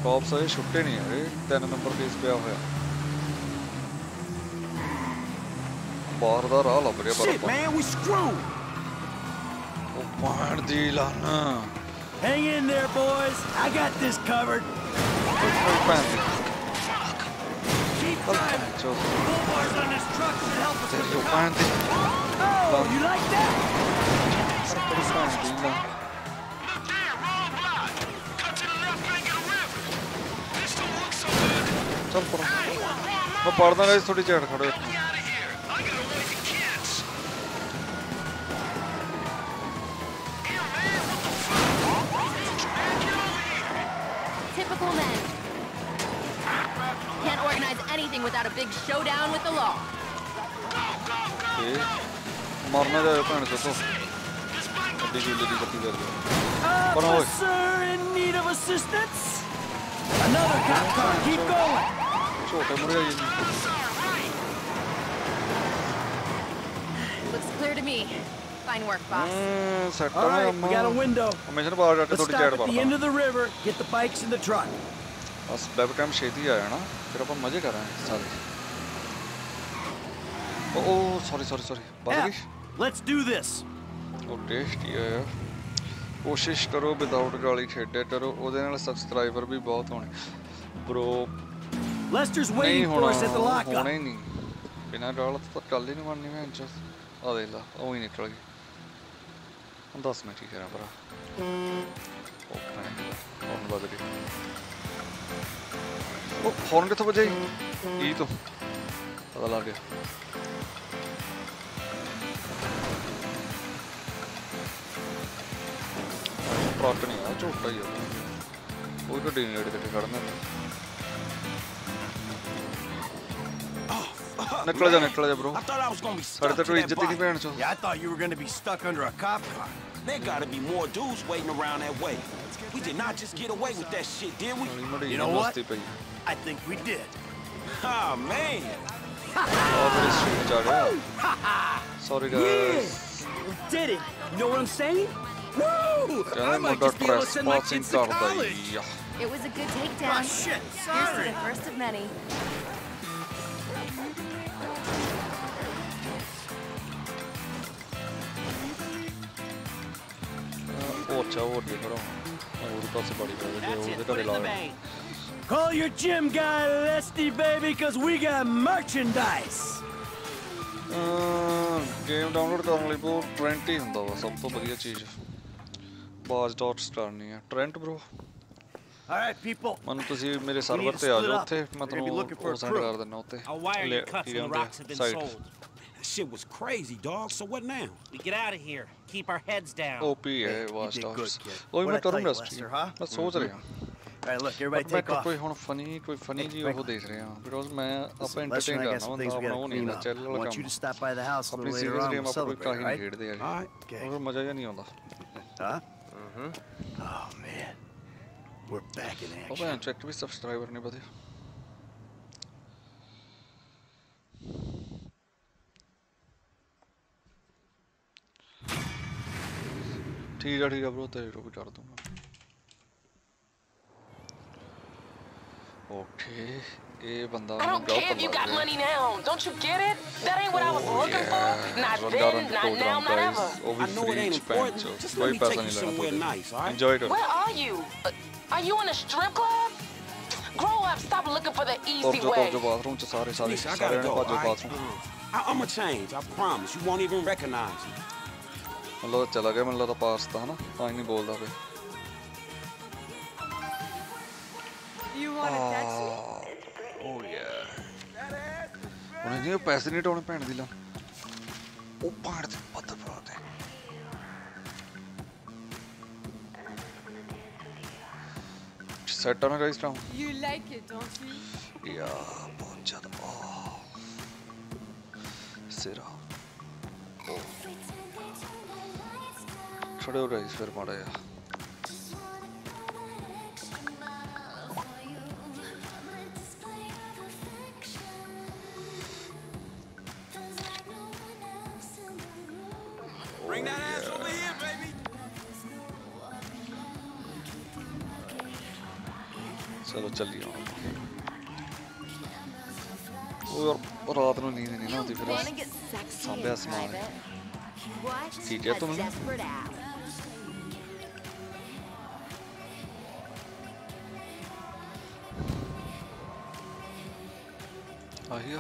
cops ਇਹ ਛੁੱਟੇ ਨਹੀਂ ਆ ਇਹ 3 ਨੰਬਰ ਬੇਸ ਪਿਆ ਹੋਇਆ ਬਾਹਰ ਦਾ ਰਾਹ ਲੱਭ ਰਿਹਾ ਪਰ ਉਹ ਮਾਰ ਦੀ ਲਾਨਾ Hang in there, boys. I got this covered. Keep driving. Bull bars on this truck should help us. Oh, you like that? Look there, wrong block. Cut to the left bank of the river. This don't look so good. Chal par. Wo parda guys thodi chhod khade. I got away the kids. Typical men. Can't organize anything without a big showdown with the law. Marna da pan to. Officer in need of assistance. Another cop car. Keep going. Looks clear to me. Fine work, boss. All right, we got a window. Let's stop at the end of the river, get the bikes in the truck. Bas web cam sheti aaya na, fir apan maze kar rahe hain sare. Oh, sorry. Barish. Let's do this. Oh, tasty aaya. Koshish karo without gaali khede karo, ode naal subscriber bhi bahut hone. Bro, Lester's waiting for us at the lockup. Nahi nahi. Bina gaal to kal hi nahi manni main just. Oh, dela. Oh, hi nikal gayi. 10 minute ही करा बरा okay कौन बज रही वो horn कितने बजे ये तो पता लग गया प्रॉपर नहीं है छोटा ही है वो तो डीन रेड करके करना निकल जा ब्रो सारे तो इज्जत ही नहीं पहन चो I thought you were going to be stuck under a cop car there got to be more dudes waiting around that way we did not just get away with that shit did we you know what I think we did हां man sorry guys did it you know what I am saying no I might just be smoking car it was a good take down sorry the first of many Call your gym guy, Lesty baby, cause we got merchandise. Game download करने लिए 20 ਹੁੰਦਾ ਵਾ ਸਭ ਤੋਂ ਵਧੀਆ ਚੀਜ਼ बाज dots करनी है ट्रेंट ब्रो मन तुसी मेरे सर्वर पे आ जाओ थे मैं तुम्हें और सेंड कर देना होते ले site Shit was crazy, dog. So what now? We get out of here. Keep our heads down. OP, hey, was dogs. Oh, I'm doing this. Let's soch rahe hain. All right, look, everybody take off. कोई funny जी वो देख रहे हैं. Because मैं अपने entertain करना हूँ. अपना नहीं ना चल लगा. Want you to stop by the house on the way around and celebrate, right? और मजा ही नहीं होता. हाँ? Oh man, we're back in action. ओबे चेक भी subscriber नहीं पता. ठीक है ब्रो तेरे को कर दूंगा ओके ये बंदा I don't care if you got money now don't you get it that ain't what I was looking for not then not now not ever I know it ain't important just let me take you somewhere nice all right where are you in a strip club grow up stop looking for the easy way I gotta go I'm gonna change I promise you won't even recognize me मतलब चला गया मतलब तो पास था ना आई नहीं बोल रहा पे ओह यार उन्हें जो पैसे नहीं टोने पहन दिला वो पार्ट पता पड़ता है सेट टोने का इस्तेमाल you like it don't you यार बहुत ज़्यादा ओह सिरा खड़े हो रही फिर मारा यार चलो चलिए वो रात में नींद नहीं ना आती फिर सांबे आसमान ठीक है तुमने Here.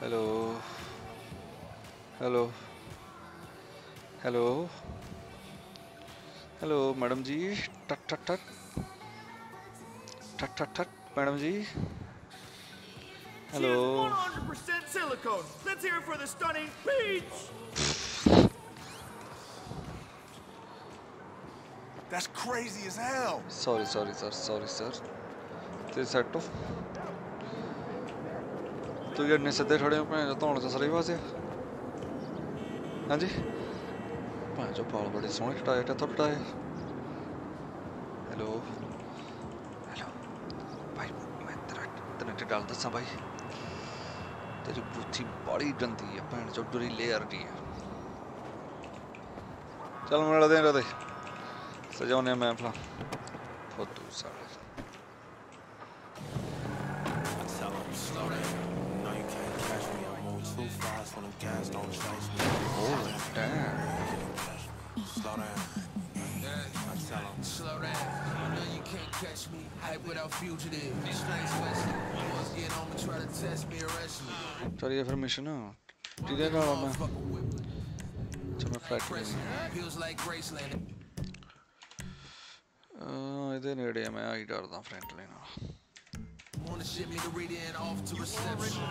Hello. Hello. Hello. Hello, Madam Ji. Tut tut tut. Tut tut tut, Madam Ji. Hello. 100% silicone. Let's hear it for the stunning peach. That's crazy as hell. Sorry, sir. This set off. तो ये ने सदे खड़े पे तो होने से सही बात है हां जी पांचों पाल बड़े सोने कटाए टपटाए हेलो हेलो भाई मैं तेरा इतना डाल दसा भाई तेरी बुद्धि बड़ी गंदी है भैन जो डुरी लेयर दी है चल मेरा दे सजाने में अपना बहुत सारा Guys don't chase me. Holy damn. Slow down. I tell him. Slow down. I know you can't catch me. Hype without fugitive. These nights wasted. You must get home and try to test me or arrest me. Sorry for mission now. Did I know man? So my flight. Feels like Graceland. इधर नेड़े मैं आई डरता हूँ Franklin ना. Want to ship me to read it off to reception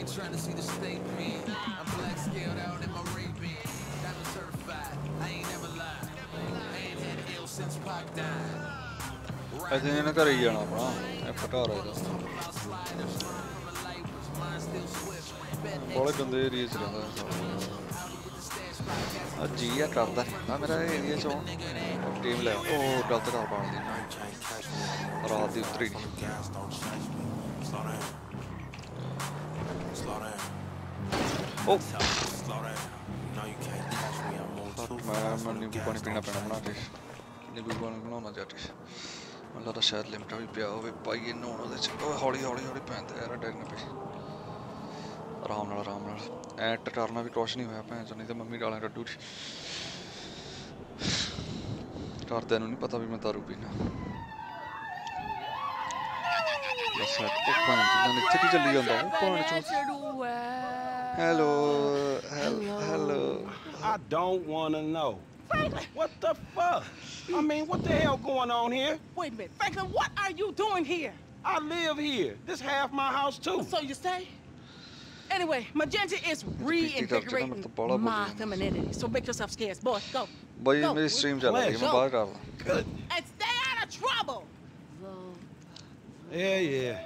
ain't trying to see the state me I'm black scaled out in my ring bin got me certified I ain't never lied I ain't had ill since Pac died I think I gotta get up bro I forgot all this बहुत गंदे area चला गया आज ये करता है मेरा area जो टीम ले ओ डॉक्टर का बांध दी रात दी उतरी ओ मैं नींबू पानी पीना के नींबू पानी बनाना चाहती मैं लगता शायद लिमटा भी पिया हो पाइए नहाने दे हौली हौली हौली पैंते यार डैगना पे आराम नाल ऐट करना भी कुछ नहीं होया भैन चो नहीं तो मम्मी डाला डड्डू कार देनु नहीं पता भी मैं दारू पीना बस एक पानी जितना नीचे की चली जाता हूँ पानी चूस hello I don't wanna know Franklin! What the fuck? I mean, what the hell going on here? Wait a minute. Franklin, what are you doing here? I live here. This half my house, too. So you say? Anyway, Magenta is reinvigorating my femininity, so make yourself scarce. Boy, go. Boy, you may stream that. Good. And stay out of trouble! Yeah, yeah.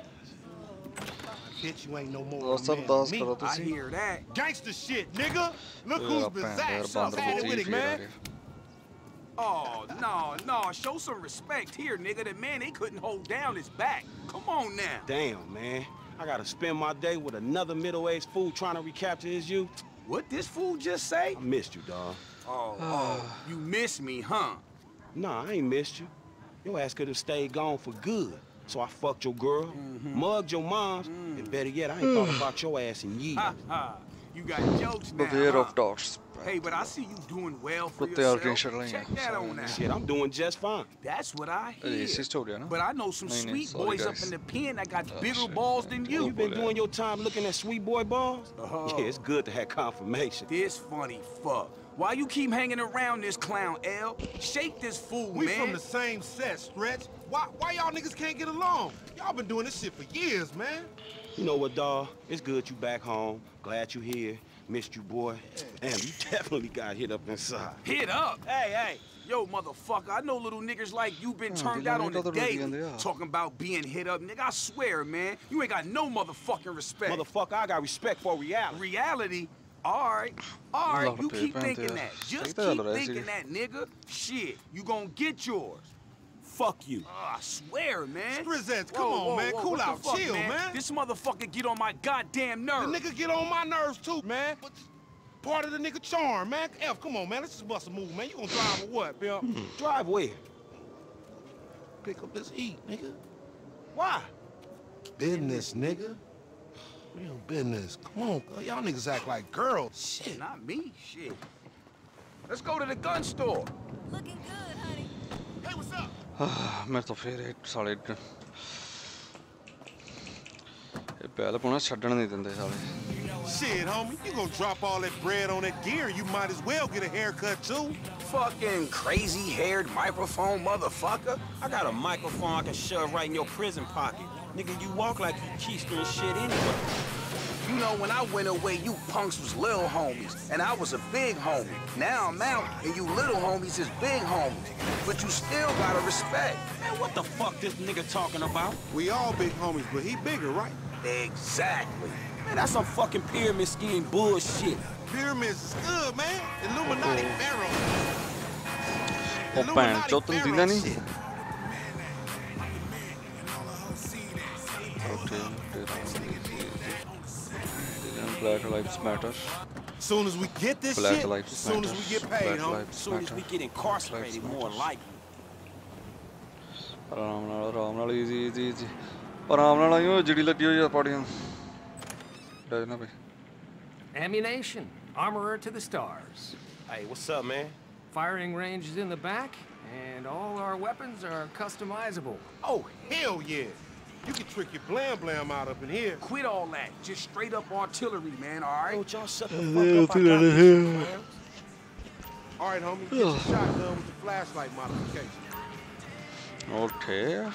Bitch, you ain't no more man. I hear that. Gangster shit, nigga. Look who's bizarre. Man. Oh, no, no. Show some respect here, nigga. That man, they couldn't hold down his back. Come on now. Damn, man. I gotta spend my day with another middle-aged fool trying to recapture his youth. What this fool just say? I missed you, dog. Oh, oh. You missed me, huh? Nah, I ain't missed you. Your ass could have stayed gone for good. So I fucked your girl, mugged your moms, and better yet, I ain't thought about your ass in years. You got jokes now, Hey, but I see you doing well for yourself. Check that on that. Shit, I'm doing just fine. That's what I hear. But I know some sweet boys up in the pen that got bigger balls than you. You been doing your time looking at sweet boy balls? Yeah, it's good to have confirmation. This funny fuck. Why you keep hanging around this clown, L? Shake this fool, man. We from the same set, Stretch. Why y'all niggas can't get along? Y'all been doing this shit for years, man. You know what, dawg? It's good you back home. Glad you here. Missed you, boy. Damn, you definitely got hit up inside. Hit up? Hey, hey. Yo, motherfucker, I know little niggas like you been turned out on the daily. Talking about being hit up, nigga. I swear, man, you ain't got no motherfucking respect. Motherfucker, I got respect for reality. Reality? All right, you keep thinking that. Just keep thinking that, nigga. Shit, you gonna get yours. Fuck you. I swear, man. Strizette, come on, man. Cool out. Chill, man. This motherfucker get on my goddamn nerves. The nigga get on my nerves, too, man. Part of the nigga charm, man. F, come on, man. Let's just bust a move, man. You gonna drive or what, Bill? Drive where? Pick up this heat, nigga. Why? Business, nigga. Real business. Come on, y'all niggas act like girls. Shit. Not me, shit. Let's go to the gun store. Looking good, honey. Hey, what's up? Metal Ferret, solid gun. Shit, homie, you gonna drop all that bread on that gear, you might as well get a haircut, too. Fucking crazy-haired microphone, motherfucker. I got a microphone I can shove right in your prison pocket. Nigga, you walk like you keister and shit anyway. You know, when I went away, you punks was little homies, and I was a big homie. Now I'm out, and you little homies is big homies. But you still gotta respect. Man, what the fuck this nigga talking about? We all big homies, but he bigger, right? Exactly. Man, that's some fucking pyramid scheme bullshit. Pyramids is good, man. Illuminati pharaoh. Illuminati pharaoh shit. Black lives matter. Soon as we get this shit, as soon as we get paid, homie. As soon as we get incarcerated, more likely. Easy. Ammunition, armorer to the stars. Hey, what's up, man? Firing range is in the back, and all our weapons are customizable. Oh, hell yeah. You can trick your blam-blam out up in here. Quit all that. Just straight-up artillery, man, all right? Don't y'all shut the fuck up. All right, homie, get your shotgun with the flashlight modification. Okay.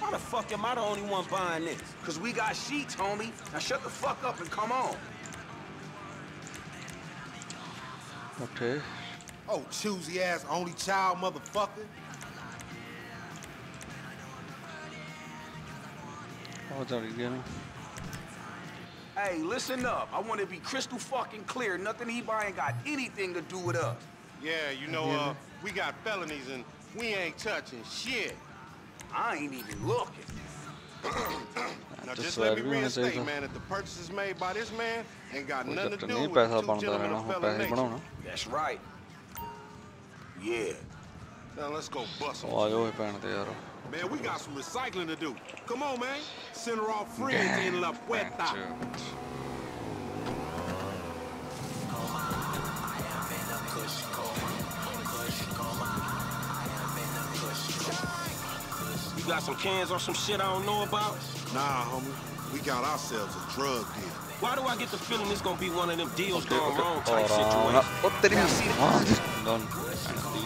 How the fuck am I the only one buying this? Because we got sheets, homie. Now shut the fuck up and come on. Okay. Oh, choosy ass only child motherfucker. Hey, listen up. I want to be crystal fucking clear. Nothing he buy ain't got anything to do with us. Yeah, you know, we got felonies and we ain't touching shit. I ain't even looking. Now just let me reinstate, man, that the purchases made by this man ain't got nothing to do with two gentlemen of felon nature. That's right. Yeah. Now let's go bust. Man, we got some recycling to do. Come on, man. Send her off friends in La Puerta. You got some cans or some shit I don't know about? Nah, homie. We got ourselves a drug deal. Why do I get the feeling it's gonna be one of them deals going wrong type situations?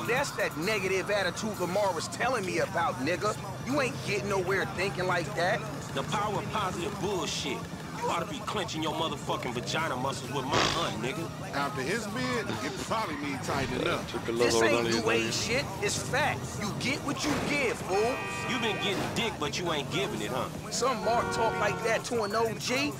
That's that negative attitude Lamar was telling me about, nigga. You ain't getting nowhere thinking like that. The power of positive bullshit. You ought to be clenching your motherfucking vagina muscles with my aunt, nigga. After his bid, it probably needs tightening up. This ain't new age shit. It's fact. You get what you give, fool. You been getting dick, but you ain't giving it, huh? Some Mark talk like that to an OG.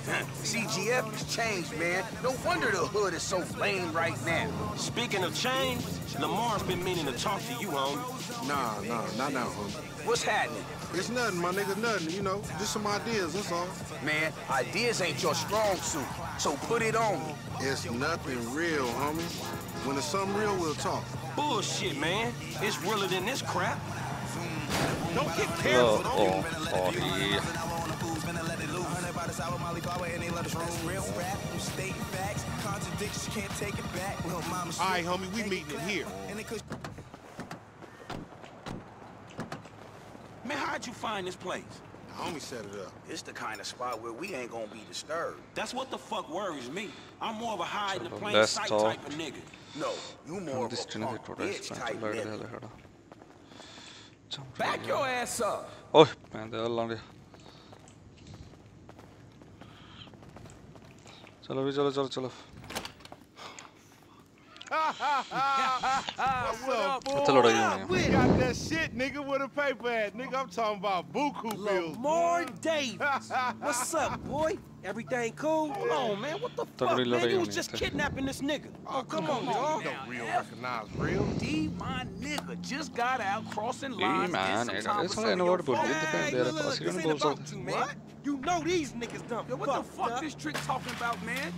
CGF has changed, man. No wonder the hood is so lame right now. Speaking of change, Lamar's been meaning to talk to you, homie. Nah, not now, homie. What's happening? It's nothing, my nigga, nothing, you know. Just some ideas, that's all. Man, ideas ain't your strong suit, so put it on me. It's nothing real, homie. When it's something real, we'll talk. Bullshit, man. It's realer than this crap. Don't get careful. All right, homie, we meeting in here. Man, how'd you find this place? The homie set it up. It's the kind of spot where we ain't gonna be disturbed. That's what the fuck worries me. I'm more of a hide in the plain sight type of nigga. No, you more of a bitch type nigga. Back your ass up. Oh man, they're all on it. Chalo. What's up, boy? Got that shit, nigga, with a paper at, nigga. I'm talking about buku bills. Lamar Davis. What's up, boy? Everything cool? Hold on, man. What the fuck, man? You was just kidnapping this nigga. Oh, come on, dog. Don't real recognize real. D, my nigga, just got out crossing lines. It's all in order, but this ain't about you, man. You know these niggas dumb. What the fuck this trick talking about, man?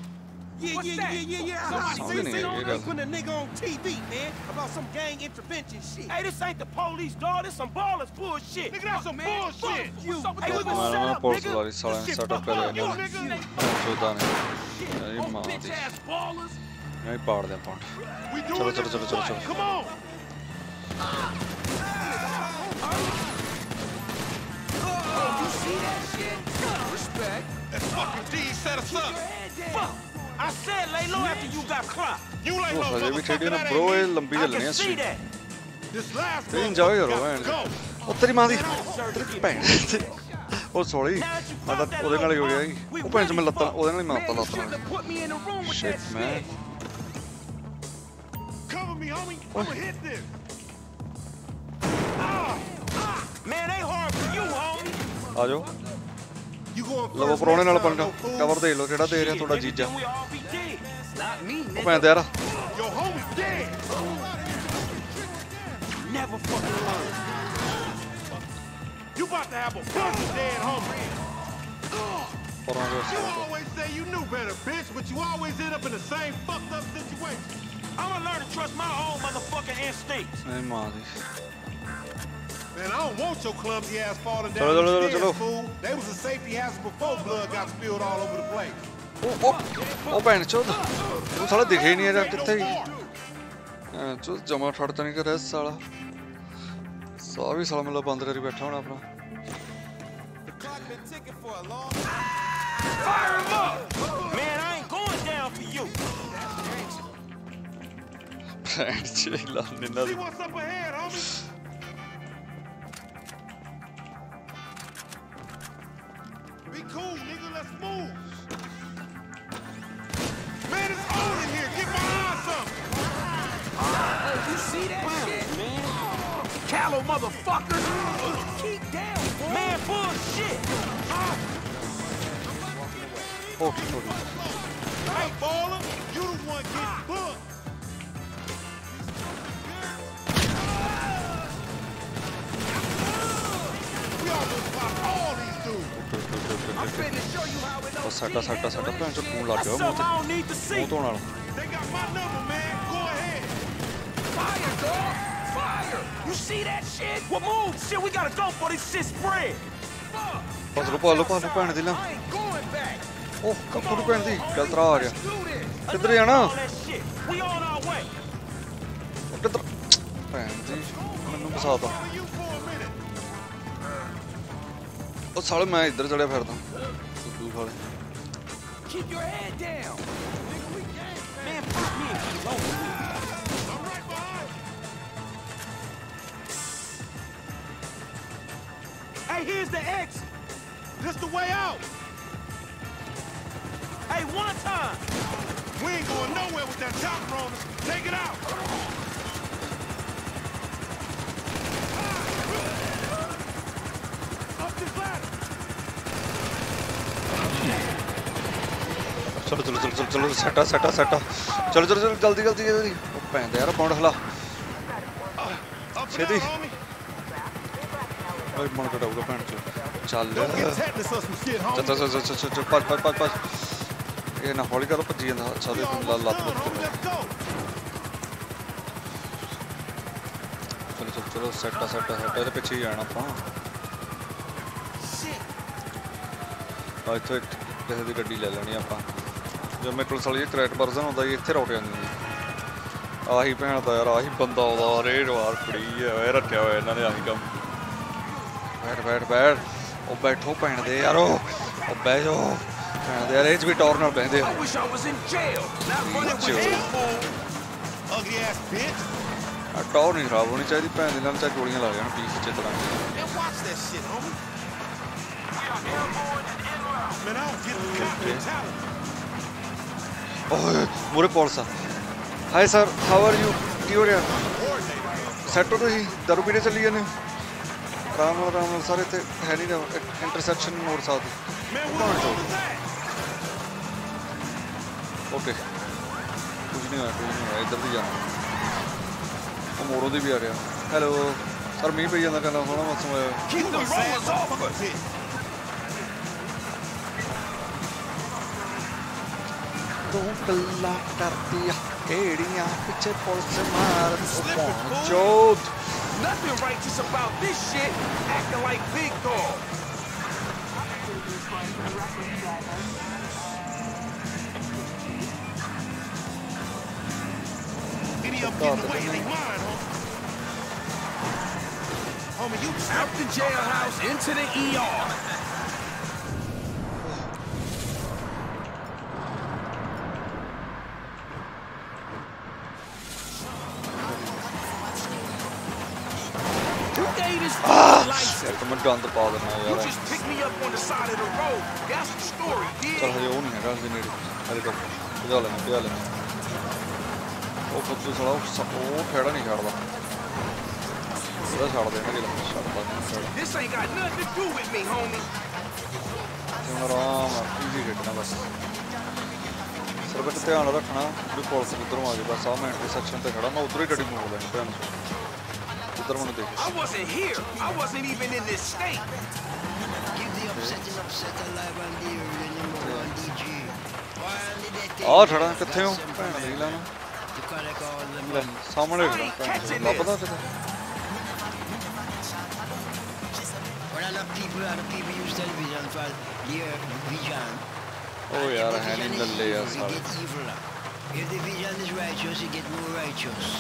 Yeah. Somebody seen on putting a nigga on TV, man, about some gang intervention shit. Hey, this ain't the police, dog. This some ballers bullshit. Nigga, that's some bullshit. Hey, we was set up, nigga. This shit fucked up, you nigga. Bitch ass ballers. No hay par de pon. Chalo. Come on. Oh, you see that shit? Respect. That fucking D set us up. Fuck. I said lay low after you got clocked. You lay low, motherfucker, that ain't me. I can see that. This last one got to go. Oh, sorry. Shit, man. Cover me, homie. I'm gonna hit this. Man, ain't hard for you, homie. ਲਵੋ ਪਰੋਣੇ ਨਾਲ ਪੰਗਾ cover ਦੇ ਲੋ ਜਿਹੜਾ ਦੇ ਰਿਹਾ ਤੁਹਾਡਾ ਜੀਜਾ ਉਹ ਮੈਂ ਦੇ ਰਿਹਾ ਨਹੀਂ ਮਾਰੀ Man, I don't want your clumsy ass falling down the stairs, fool. They was a safety hazard before blood got spilled all over the place. Oh, man, chod. You saw that? Didn't you? That thing. Chod, jamar thadta nahi kare sala. Sorry, sala mila bandhari baitha hona apna. The clock been ticking for a long time. Fire him up, man! I ain't going down for you. See what's up ahead, homie. Be cool, nigga, let's move. Man, it's old in here. Get my ass up. You see that shit, man? Callow motherfucker. Keep down, boy. Man, bullshit. Hey, baller, you the one getting booked. We almost blocked all these dudes. I'm finna show you how it looks. I don't need to see. They got my number, man. Go ahead. Fire, dog. Fire. You see that shit? What move? Shit, we gotta go for this shit spread. Fuck. I ain't going back. Oh, come on. Let's do this. All that shit. We on our way. I'm gonna you for a minute. Oh, sorry, I'm here. Keep your head down. Nigga, we gang, man. Man, fuck me and keep rolling. I'm right behind you. Hey, here's the exit. This the way out. Hey, one time. We ain't going nowhere with that top roller. Take it out. चलो चलो चलो चलो चलो सटा सटा सटा चलो चलो चलो जल्दी जल्दी जल्दी पैंद यार पौंड हला छेदी भाई मन कटा होगा पैंड चल चल चल चल चल पास पास पास पास ये ना हॉली करो पजी ना चल लात चलो चलो चलो सटा सटा सटा इधर पीछे ही आना पा भाई तो एक जैसे गड्डी ले लेनी आपा जब मेरे को साली क्रैट वर्जन होता है इथे रोट जांदी आही भैन दा यार आही बंदा आदा रेड वार खड़ी है वे रखया होया इन्होंने आही काम बैठ बैठ बैठ ओ बैठो भैन दे यारो ओ बैठ जाओ भैन दे यार एज भी टॉर्नर बहंदे टॉर्न नहीं खराब होनी चाहिए भैन दे नाल चा गोलियां लग जान पीस च तरंग मुरे पॉल्सा, hi sir, how are you? क्यों यार? सेट तो ही, दारू पीने चली गया ने। राम राम सारे थे, है नहीं ना इंटरसेप्शन मोड़ साथ ही। ओके, कुछ नहीं है, इधर भी जाना। वो मोड़ों दी भी आ रहा है। हेलो, सर मैं भी जाना कहना होना मत समझे। तो गल्ला करती है एड़ियां पीछे पुलिस मार चोद nothing righteous about this shit acting like big dog idiot getting away in mine homie you out the jailhouse into the ER on the ball now you just pick me up on the side of the road that's the story chal hayo nahi hai gas dineri helicopter jala na jala oh fuddu sala oh kheda nahi khadda sala chhod de mere la chhod this ain't got nothing to do with me homie raam easy getna bas sarbat dhyan rakhna bhi police udhar aa gayi bas main intersection te khada main udhar hi gaddi move leni bhanu I wasn't here. I wasn't even in this state. Give the upset and upset alive and dear anymore on DG. Oh, thada kithe ho? Bhandi la na. Samne khada. Lapda kithe? What a lot of people are people use television for dear vision. Oh yaar, hand in the layer sare. If the vision is righteous, you get more righteous.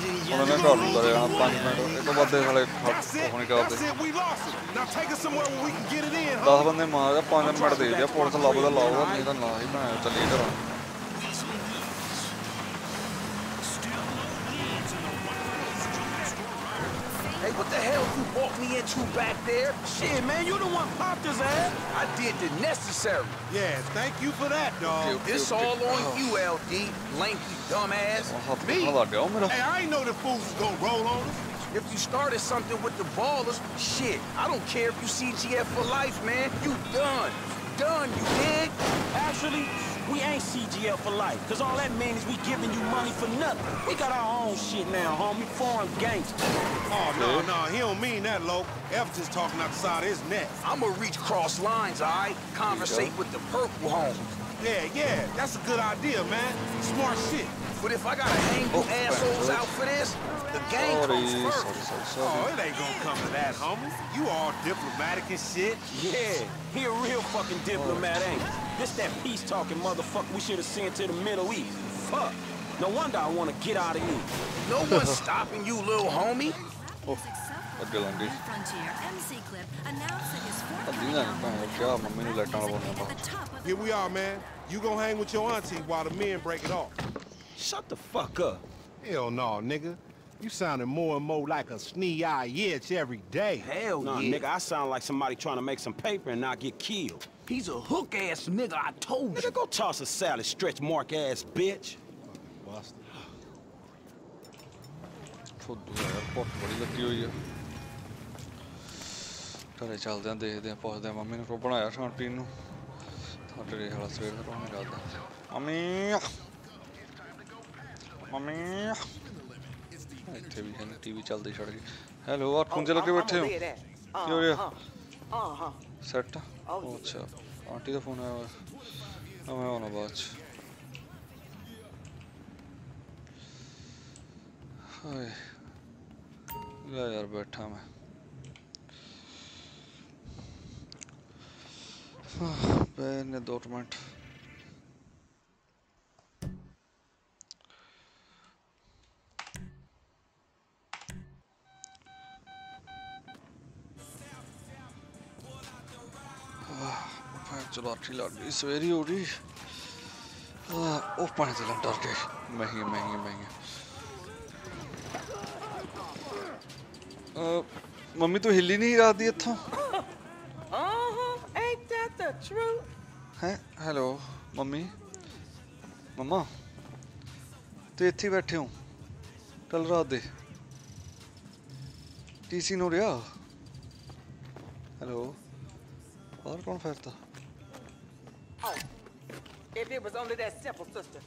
उन्होंने toll करे यहाँ 5 minute एक तो बंदे साले होने के बाद दस बंदे मार जा 5 मिनट दे दिया पुलिस लाभ तो लाभ नहीं तो ना ही मैं चली जा रहा हूँ Hey, what the hell you walked me into back there? Shit, man, you the one popped his ass. I did the necessary. Yeah, thank you for that, dog. This all on you, LD, lanky dumbass. Me? Hey, I ain't know the fool's gonna roll on us. If you started something with the ballers, shit, I don't care if you CGF for life, man. You done. Done, you dig? Actually, we ain't CGL for life, cause all that means we giving you money for nothing. We got our own shit now, homie, foreign gangster. Oh, no, no, he don't mean that, Loke. F just talking outside his neck. I'ma reach cross lines, all right? Conversate with the purple homie. Yeah, yeah, that's a good idea, man. Smart shit. But if I gotta hang you assholes out for this, the gang comes first. Oh, it ain't gonna come to that, homie. You all diplomatic and shit. Yeah, he a real fucking diplomat, ain't he? This that peace-talking motherfucker we should have sent to the Middle East. Fuck. No wonder I want to get out of here. No one's stopping you, little homie. Oh. Here we are, man. You gonna hang with your auntie while the men break it off. Shut the fuck up. Hell no, nigga. You sounding more and more like a snee-eye itch every day. Hell no, nigga, I sound like somebody trying to make some paper and not get killed. He's a hook-ass nigga, I told you. Nigga, go toss a salad, stretch mark-ass bitch. Fucking bastard. Hello, what? It's very good. Open it up, dark. Mummy, to hilly nahi raha diya tha. Ain't that the truth? Hey, hello, mummy. Mama, tu ithi baithe ho. Kal raat de. TC no reha. Hello. Aur kaun phairta? Oh, if it was only that simple, sister.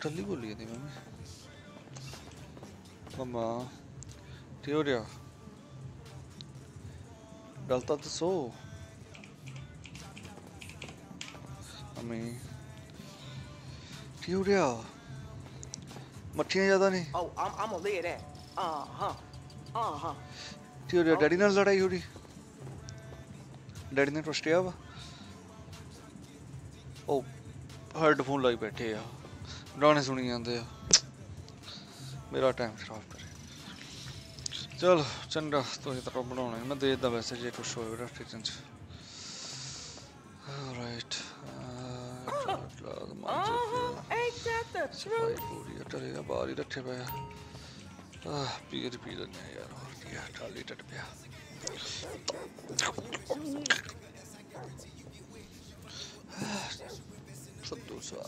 Totally bully, Mama. Theoria. Delta to so. I mean, Theoria. Matia Yadani. Oh, I'm gonna lay that. Theoria, Daddy, not that I Yuri. Daddy, not stay up. Oh, heard the phone like that. Yeah, Don is only on there. मेरा time खराब करे चल चंडा तो ये तक बनाऊंगा मैं दे देता वैसे ये कुछ होएगा टेंशन राइट पूरी अटलेगा बारी रखे भाई पीर पीर नहीं यार और क्या टाली टट गया सब दूसरा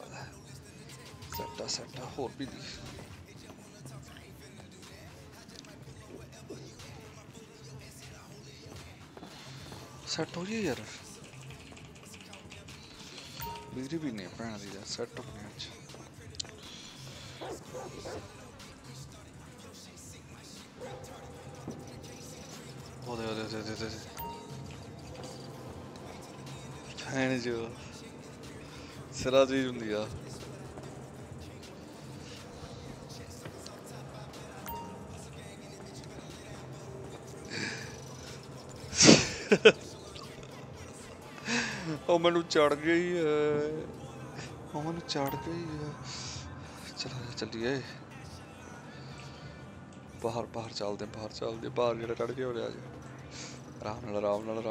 सेट्टा सेट्टा और भी दी सेट हो गया यार बिजली भी नहीं पहना दिया सेट हो गया अच्छा ओदे ओदे ओदे ओदे खाने जो सराजी जुन्दी यार ਮੈਨੂੰ ਚੜ ਗਈ ਹੈ ਮੈਨੂੰ ਚੜ ਗਈ ਹੈ ਚਲਾ ਚੱਲੀਏ ਬਾਹਰ ਬਾਹਰ ਚੱਲਦੇ ਬਾਹਰ ਜਿਹੜਾ ਚੜ ਕੇ ਹੋ ਰਿਹਾ ਜੀ ਆਰਾਮ ਨਾਲ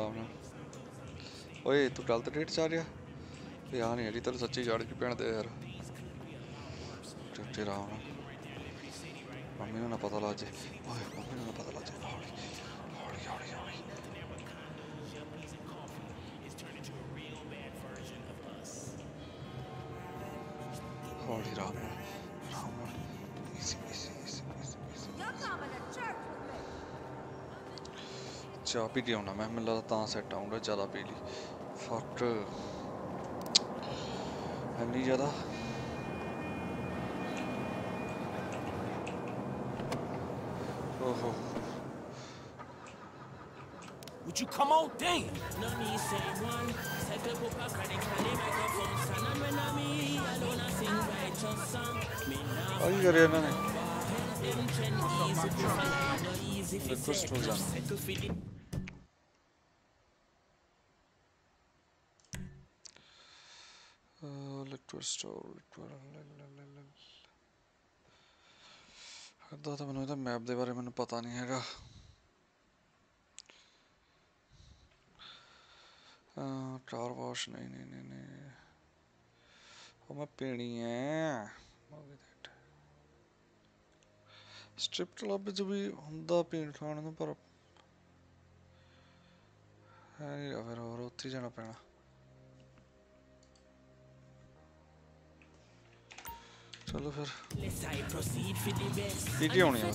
ਓਏ ਤੂੰ ਗਲਤ ਡੇਟ ਚਾ ਰਿਹਾ ਤੇ ਆ ਨਹੀਂ ਅੜੀ ਤੈਨੂੰ ਸੱਚੀ ਚੜ ਕੇ ਪੈਣ ਤੇ ਯਾਰ ਤੇਰਾ ਆਉਣਾ ਮੰਮੀ ਨੂੰ ਨਾ ਪਤਾ ਲੱਗ ਜੇ ਓਏ ਮੰਮੀ ਨੂੰ ਨਾ ਪਤਾ ਲੱਗ ਜੇ चाह पी लिया ना मैं लगता तां सेट आऊँगा ज़्यादा पी ली फट इतनी ज़्यादा ओहो Would you come on, damn? No need say one. Set the book up, ready, ready, microphone. Son of a nami, I don't know, sing righteous song. Me now. Oh, you got it, man. Easy, easy, easy. Let's restore it. ਕਰਦਾ ਤਾਂ ਮੈਨੂੰ ਇਹਦਾ map ਦੇ ਬਾਰੇ ਮੈਨੂੰ ਪਤਾ ਨਹੀਂ ਹੈਗਾ। ਕਾਰ ਵਾਸ਼ ਨਹੀਂ ਨਹੀਂ ਨਹੀਂ ਨਹੀਂ ਉਹ ਮੈਂ ਪੀਣੀ ਹੈ। ਸਟ੍ਰਿਪ ਕਲੱਬ ਵਿੱਚ ਵੀ ਹੁੰਦਾ ਪੀਣ ਖਾਣ ਨੂੰ, ਪਰ ਹੈ ਫਿਰ ਹੋਰ ਉੱਥੇ ਜਾਣਾ ਪੈਣਾ। चलो फिर पीटी होनी है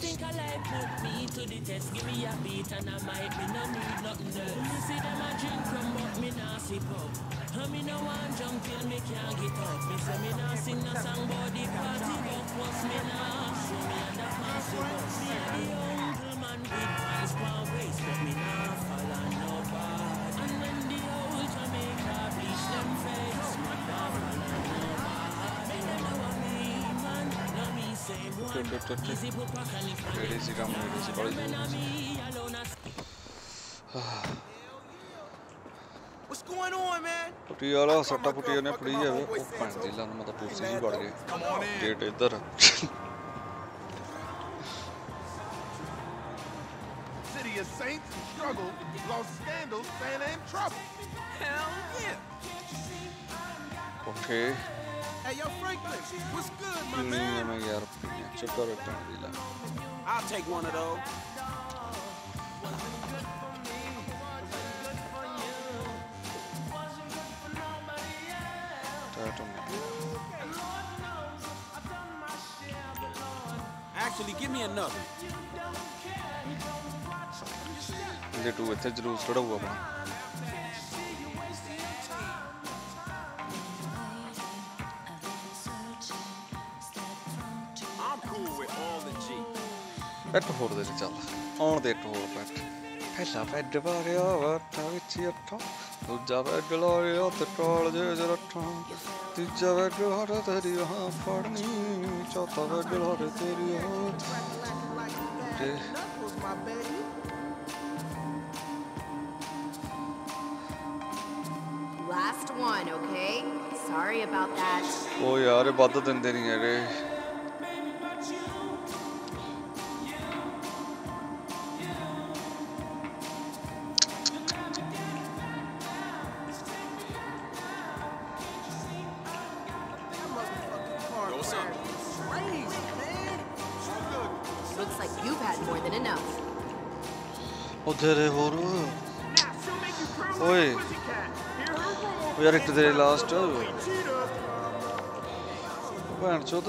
ਪਟਿਆਲਾ ਸੱਟਾ ਪੁੱਟਿਆ ਨੇ ਫੜੀ ਜਾਵੇ ਉਹ ਪੰਜ ਦਿਲਾਂ ਨੂੰ ਮਤਲਬ ਪੁਲਿਸ ਜੀ ਵੜ ਗਏ ਗੇਟ ਇੱਧਰ। City of saints and struggle, lost scandals, and ain't trouble. Hell yeah. Okay. Hey, yo, Franklin, what's good, my man? I'll take one of those. Actually, give me another. They do it. They do it. ਪੈਟ ਹੋਰ ਦੇ ਚੱਲ ਆਉਣ ਦੇ toll pet ਪਹਿਲਾ pad ਵਾਰਿਆ ਵਰਤਾ ਵਿੱਚ ਅੱਠਾ ਦੂਜਾ ਪੈਡ ਲੋਰਿਆ ਤੇ ਟੋਲ ਜੇ ਜਰਠਾ ਤੀਜਾ ਪੈਡ ਹਰ ਤੇਰੀ ਹਾਂ ਫੜਨੀ ਚੌਥਾ ਪੈਡ ਲੋਰ ਤੇਰੀ ਹਾਂ ਤੇ last one okay sorry about that ਓ ਯਾਰ ਇਹ ਵੱਧ ਦਿੰਦੇ ਨਹੀਂ ਹੈਗੇ। ਤੇਰੇ ਹੋਰ ਓਏ ਉਹ ਯਾਰ ਇੱਕ ਤੇਰੇ ਲਾਸਟ ਭੈਣ ਚੋਦ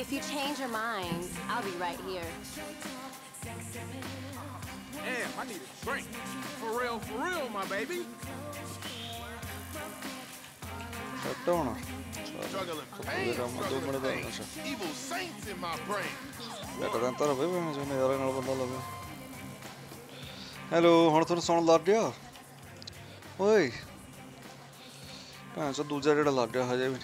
If you change your mind, I'll be right here. Damn, I need a drink. For real, my baby. Don't. Struggling pain struggling things. Evil saints in my brain. Hello, ਹੁਣ ਤੁਹਾਨੂੰ ਸੁਣ ਲੱਗ ਗਿਆ ਓਏ ਭੈਣ ਚੋ ਦੂਜਾ ਜਿਹੜਾ ਲੱਗ ਗਿਆ ਹਜੇ ਵੀ।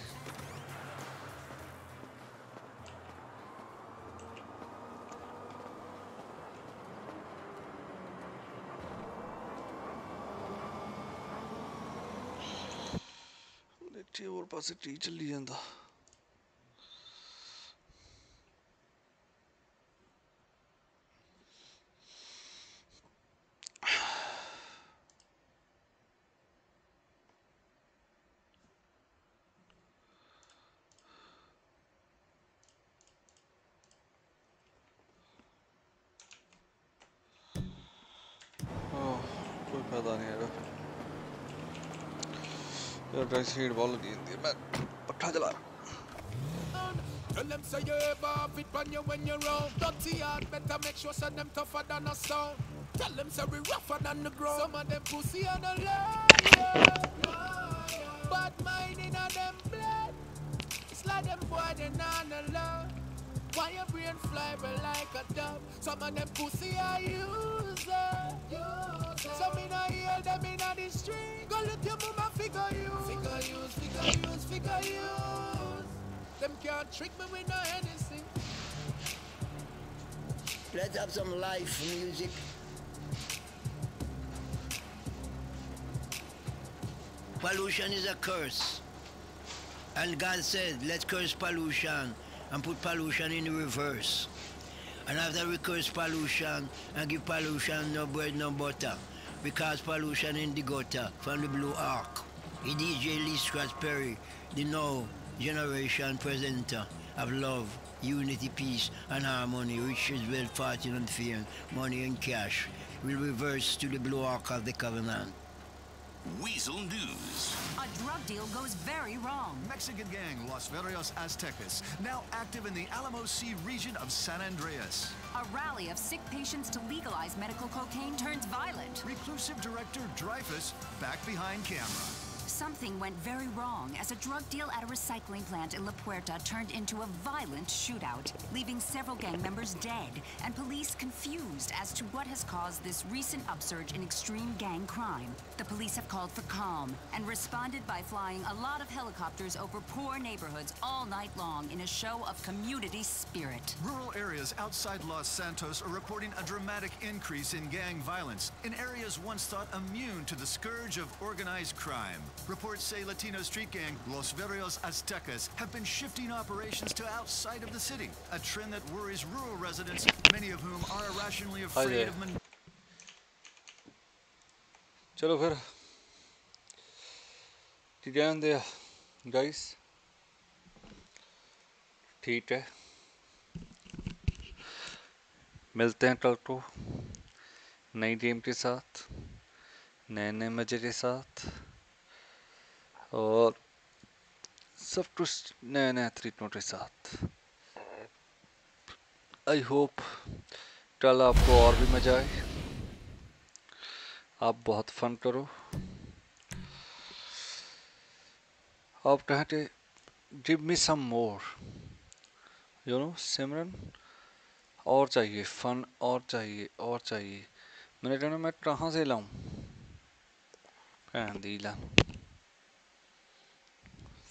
ਟੀ ਚੱਲੀ ਜਾਂਦਾ ਕੋਈ ਫਾਇਦਾ ਨਹੀਂ ਹੈਗਾ ਯਾਰ ਡਾਈ ਸੀਡ ਬਾਲ ਦੀ ਮੈਂ ਪੱਠਾ ਚਲਾ Tell them say you ever fit when you're wrong Dirty hard better make sure send them tougher than a sound Tell them say we rougher than the ground Some of them pussy and a liar Bad mind in a them blood It's like them boy they not allowed Why your brain fly like a dove Some of them pussy are user Some in a hill them in a the street Go look your mama figure fi go use. Them can't trick me with no Hennessy. Let's have some live music. Pollution is a curse. And God said, let's curse pollution and put pollution in reverse. And after we curse pollution and give pollution no bread, no butter, we cause pollution in the gutter from the Blue Ark. It is DJ Lester Crest, the now generation presenter of love, unity, peace, and harmony, riches, wealth, fortune, and fame, money and cash, will reverse to the Blue Ark of the Covenant. Weasel News. A drug deal goes very wrong. Mexican gang Los Varrios Aztecas, now active in the Alamo Sea region of San Andreas. A rally of sick patients to legalize medical cocaine turns violent. Reclusive director Dreyfus back behind camera. Something went very wrong as a drug deal at a recycling plant in La Puerta turned into a violent shootout, leaving several gang members dead and police confused as to what has caused this recent upsurge in extreme gang crime. The police have called for calm and responded by flying a lot of helicopters over poor neighborhoods all night long in a show of community spirit. Rural areas outside Los Santos are reporting a dramatic increase in gang violence in areas once thought immune to the scourge of organized crime. Reports say Latino street gang Los Varrios Aztecas have been shifting operations to outside of the city, a trend that worries rural residents, many of whom are irrationally afraid of man. चलो फिर ध्यान दे guys, ठीक है, मिलते हैं कल को नई टीम के साथ, नए नए मजे के साथ और सब कुछ नए नए तरीकों के साथ. आई होप कल आपको और भी मजा आए, आप बहुत फन करो. आप कहें कि give me some more, you know Simran, और चाहिए फन, और चाहिए, और चाहिए. मैंने कहना मैं कहाँ से लाऊं, कहाँ दी लाऊं,